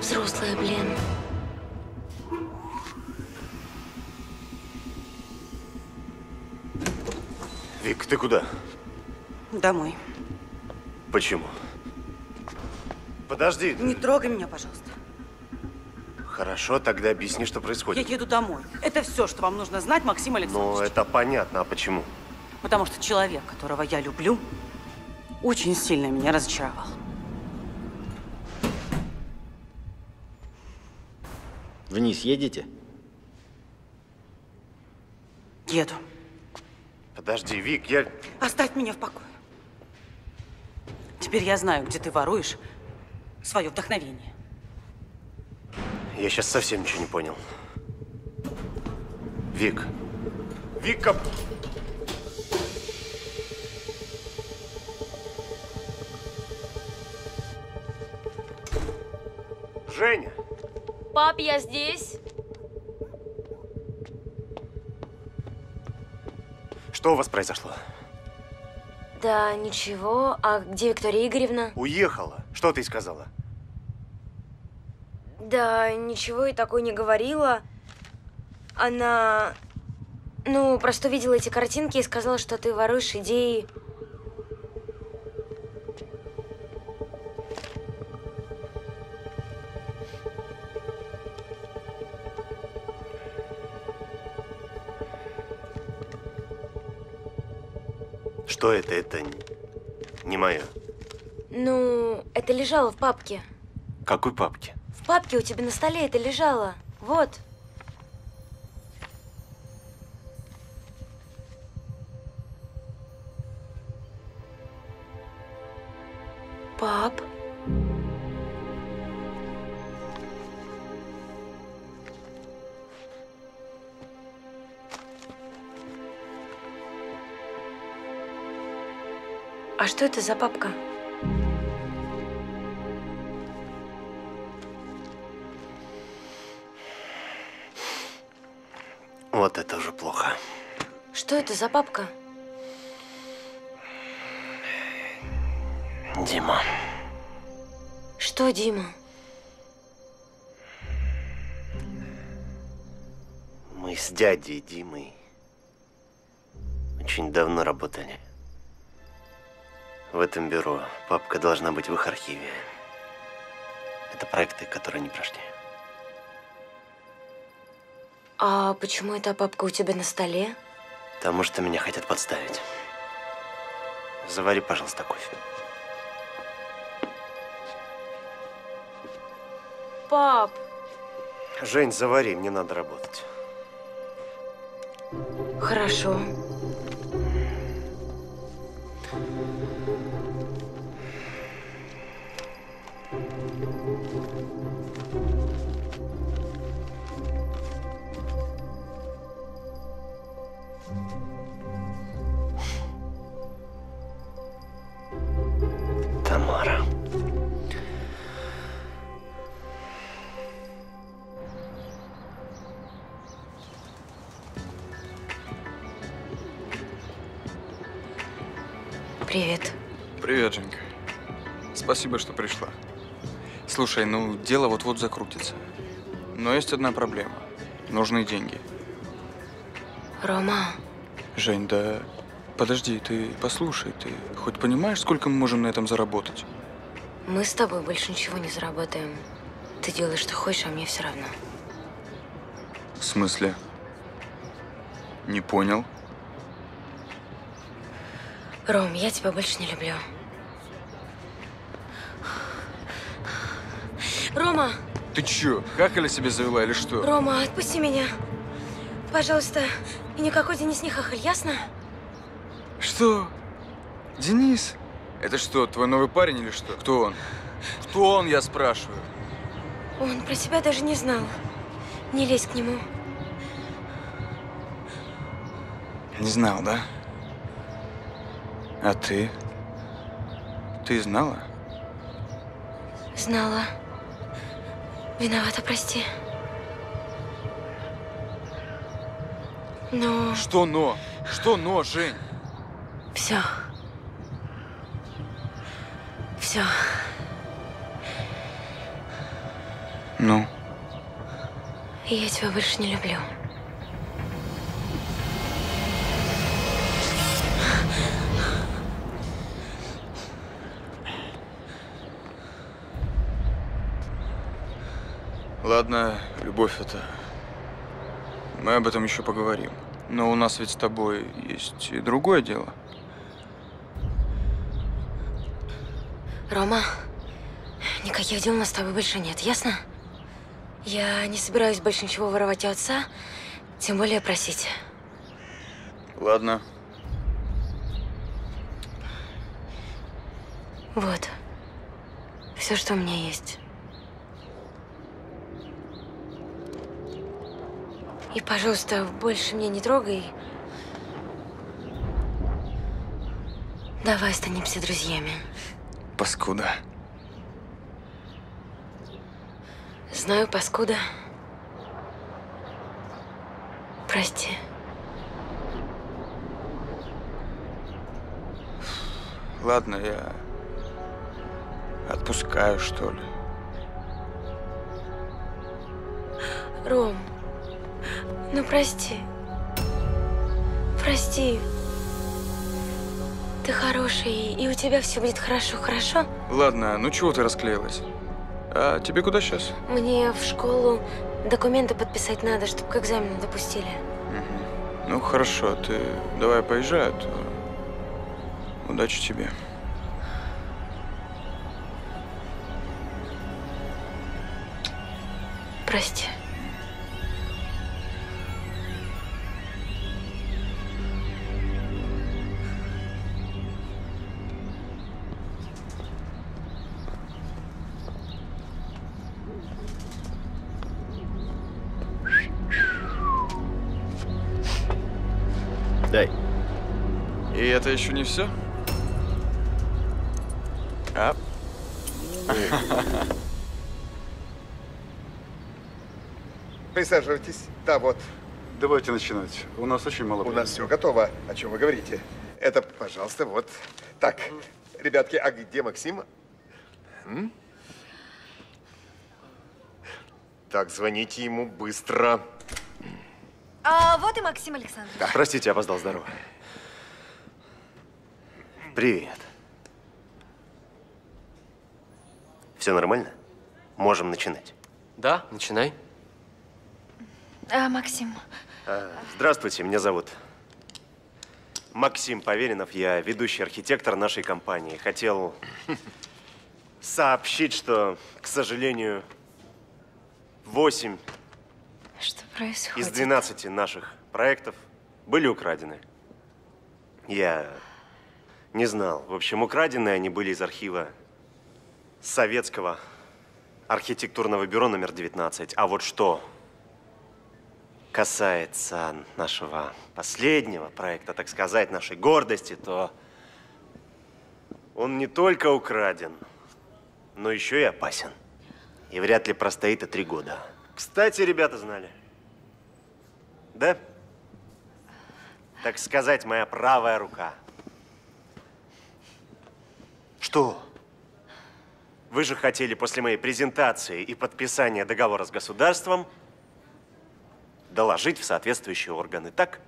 Взрослая, блин. Вик, ты куда? Домой. Почему? Подожди. Не трогай меня, пожалуйста. Хорошо, тогда объясни, что происходит. Я еду домой. Это все, что вам нужно знать, Максим Александрович. Ну, это понятно. А почему? Потому что человек, которого я люблю, очень сильно меня разочаровал. Вниз едете? Еду. Подожди, Вик, я… Оставь меня в покое. Теперь я знаю, где ты воруешь свое вдохновение. Я сейчас совсем ничего не понял. Вик. Вика! Женя! Пап, я здесь. Что у вас произошло? Да, ничего. А где Виктория Игоревна? Уехала. Что ты сказала? Да, ничего и такой не говорила. Она… Ну, просто видела эти картинки и сказала, что ты воруешь идеи. Что это? Это не мое. Ну, это лежало в папке. Какой папке? В папке у тебя на столе это лежало. Вот. Пап. А что это за папка? Вот это уже плохо. Что это за папка? Дима. Что, Дима? Мы с дядей Димой очень давно работали. В этом бюро папка должна быть в их архиве. Это проекты, которые не прошли. А почему эта папка у тебя на столе? Потому что меня хотят подставить. Завари, пожалуйста, кофе. Пап! Жень, завари, мне надо работать. Хорошо. Тамара. Привет. Привет, Женька. Спасибо, что пришла. Слушай, ну, дело вот-вот закрутится. Но есть одна проблема. Нужны деньги. Рома. Жень, да подожди, ты послушай, ты хоть понимаешь, сколько мы можем на этом заработать? Мы с тобой больше ничего не заработаем. Ты делаешь, что хочешь, а мне все равно. В смысле? Не понял? Ром, я тебя больше не люблю. Рома! Ты чё, хахаля себе завела или что? Рома, отпусти меня. Пожалуйста, и никакой Денис не хахаль, ясно? Что? Денис? Это что, твой новый парень или что? Кто он? Кто он, я спрашиваю? Он про себя даже не знал. Не лезь к нему. Не знал, да? А ты? Ты знала? Знала. Виновата, прости. Но… Что но? Что но, Жень? Все. Все. Ну? Я тебя больше не люблю. Ладно, любовь это. Мы об этом еще поговорим. Но у нас ведь с тобой есть и другое дело. Рома, никаких дел у нас с тобой больше нет, ясно? Я не собираюсь больше ничего воровать у отца, тем более просить. Ладно. Вот. Все, что у меня есть. И, пожалуйста, больше меня не трогай. Давай останемся друзьями. Паскуда. Знаю, паскуда. Прости. Ладно, я отпускаю, что ли. Ром. Ну, прости. Прости. Ты хороший, и у тебя все будет хорошо, хорошо? Ладно, ну чего ты расклеилась? А тебе куда сейчас? Мне в школу документы подписать надо, чтобы к экзамену допустили. Угу. Ну, хорошо, ты давай поезжай, а то… Удачи тебе. Прости. Это еще не все? А? Присаживайтесь. Да, вот. Давайте начинать. У нас очень мало времени. У нас все готово. О чем вы говорите? Это, пожалуйста, вот. Так, ребятки, а где Максим? М? Так, звоните ему быстро. А вот и Максим Александрович. Да. Простите, опоздал. Здорово. Привет. Все нормально? Можем начинать? Да, начинай. А, Максим. А, здравствуйте, меня зовут Максим Поверенов. Я ведущий архитектор нашей компании. Хотел сообщить, что, к сожалению, восемь что происходит? Из двенадцати наших проектов были украдены. Я… Не знал. В общем, украденные они были из архива Советского архитектурного бюро номер девятнадцать. А вот что касается нашего последнего проекта, так сказать, нашей гордости, то у Он не только украден, но еще и опасен. И вряд ли простоит и три года. Кстати, ребята знали. Да? Так сказать, моя правая рука. Что? Вы же хотели после моей презентации и подписания договора с государством доложить в соответствующие органы, так?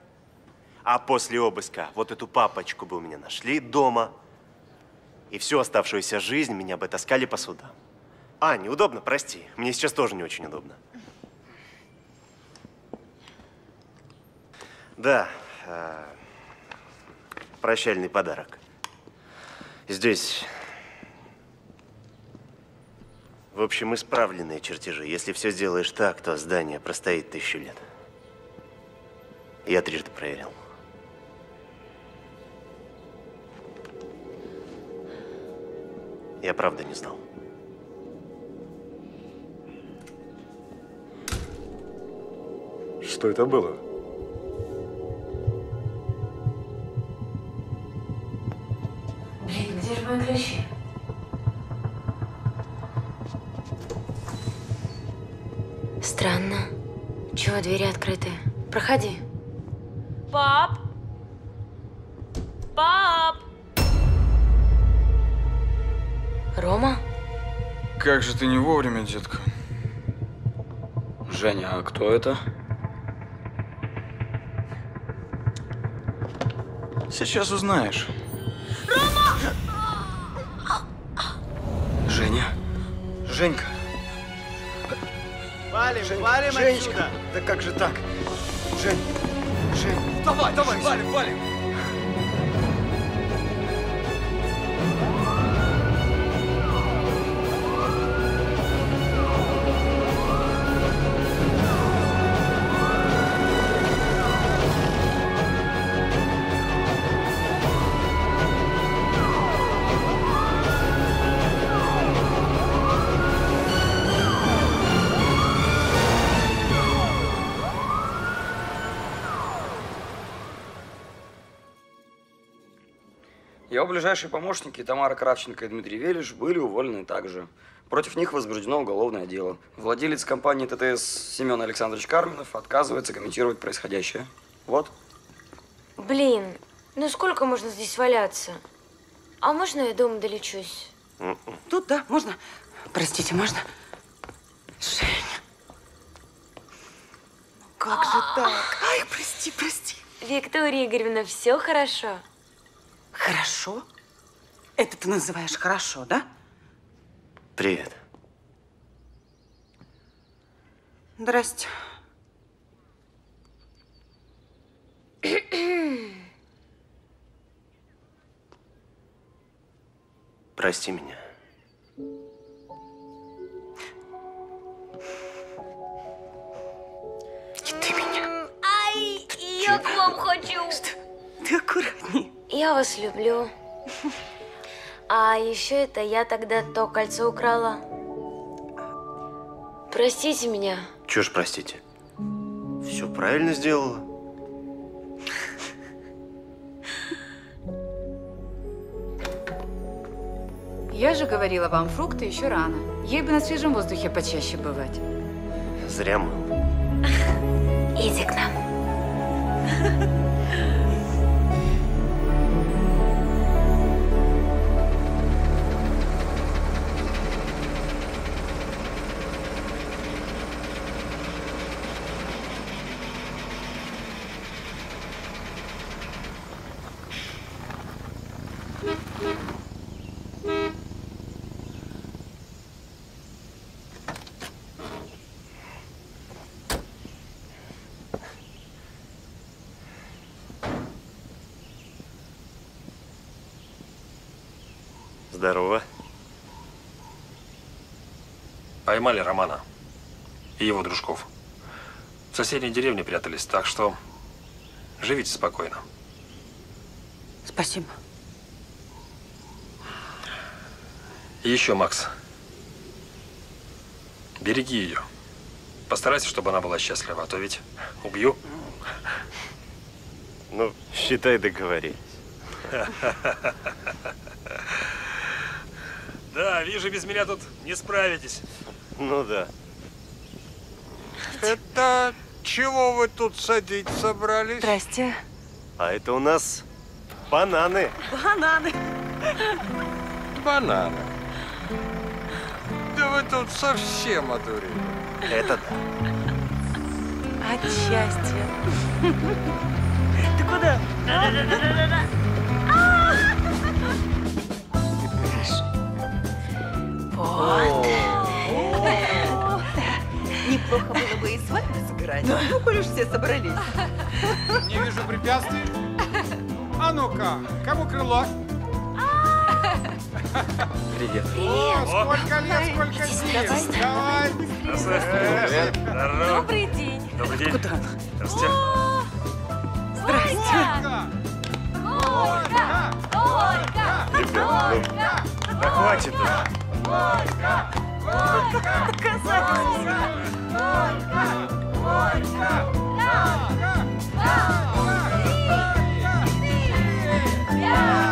А после обыска вот эту папочку бы у меня нашли дома, и всю оставшуюся жизнь меня бы таскали по судам. А, неудобно, прости. Мне сейчас тоже не очень удобно. Да, э, прощальный подарок. Здесь, в общем, исправленные чертежи. Если все сделаешь так, то здание простоит тысячу лет. Я трижды проверил. Я правда не знал. Что это было? Блин, где же мои ключи? Странно. Чего двери открыты? Проходи. Пап! Пап! Рома? Как же ты не вовремя, детка. Женя, а кто это? Сейчас узнаешь. Рома! Женя? Женька? Валим, Жень, валим Женечка. Отсюда! Да как же так? Жень, Жень. Давай, давай, Жень. Валим, валим! Его ближайшие помощники Тамара Кравченко и Дмитрий Велиш были уволены также. Против них возбуждено уголовное дело. Владелец компании ТТС Семен Александрович Карминов отказывается комментировать происходящее. Вот. Блин, ну сколько можно здесь валяться? А можно я дома долечусь? Тут, да, можно. Простите, можно? Женя. Как же так? Ай, прости, прости. Виктория Игоревна, все хорошо? Хорошо? Это ты называешь хорошо, да? Привет. Здрасте. Прости меня. И ты меня. Ай, я к вам хочу. Что? Ты аккуратней. Я вас люблю. А еще это я тогда то кольцо украла. Простите меня. Чего ж простите? Все правильно сделала. Я же говорила вам, фрукты еще рано. Ей бы на свежем воздухе почаще бывать. Зря мол. Иди к нам. Здорово. Поймали Романа и его дружков. В соседней деревне прятались, так что живите спокойно. Спасибо. И еще, Макс, береги ее. Постарайся, чтобы она была счастлива, а то ведь убью. Ну, считай, договорились. Да, вижу, без меня тут не справитесь. Ну да. Это чего вы тут садить собрались? Здрасте. А это у нас бананы. Бананы. Бананы. Да вы тут совсем одурели. Это да. От счастья. Ты куда? Вот. Неплохо было бы и свадьбу сыграть. Ну, коль уж все собрались. Не вижу препятствий. А ну-ка, кому крыло? Привет. Привет. Сколько лет, сколько дней. Давай. Здорово. Добрый день. Добрый день. Куда? Здравствуйте. Здравствуйте. Ольга! Ольга! Ольга! Да хватит. Ольга! Ольга! Ольга! Ольга! Ольга! Ольга! Ольга!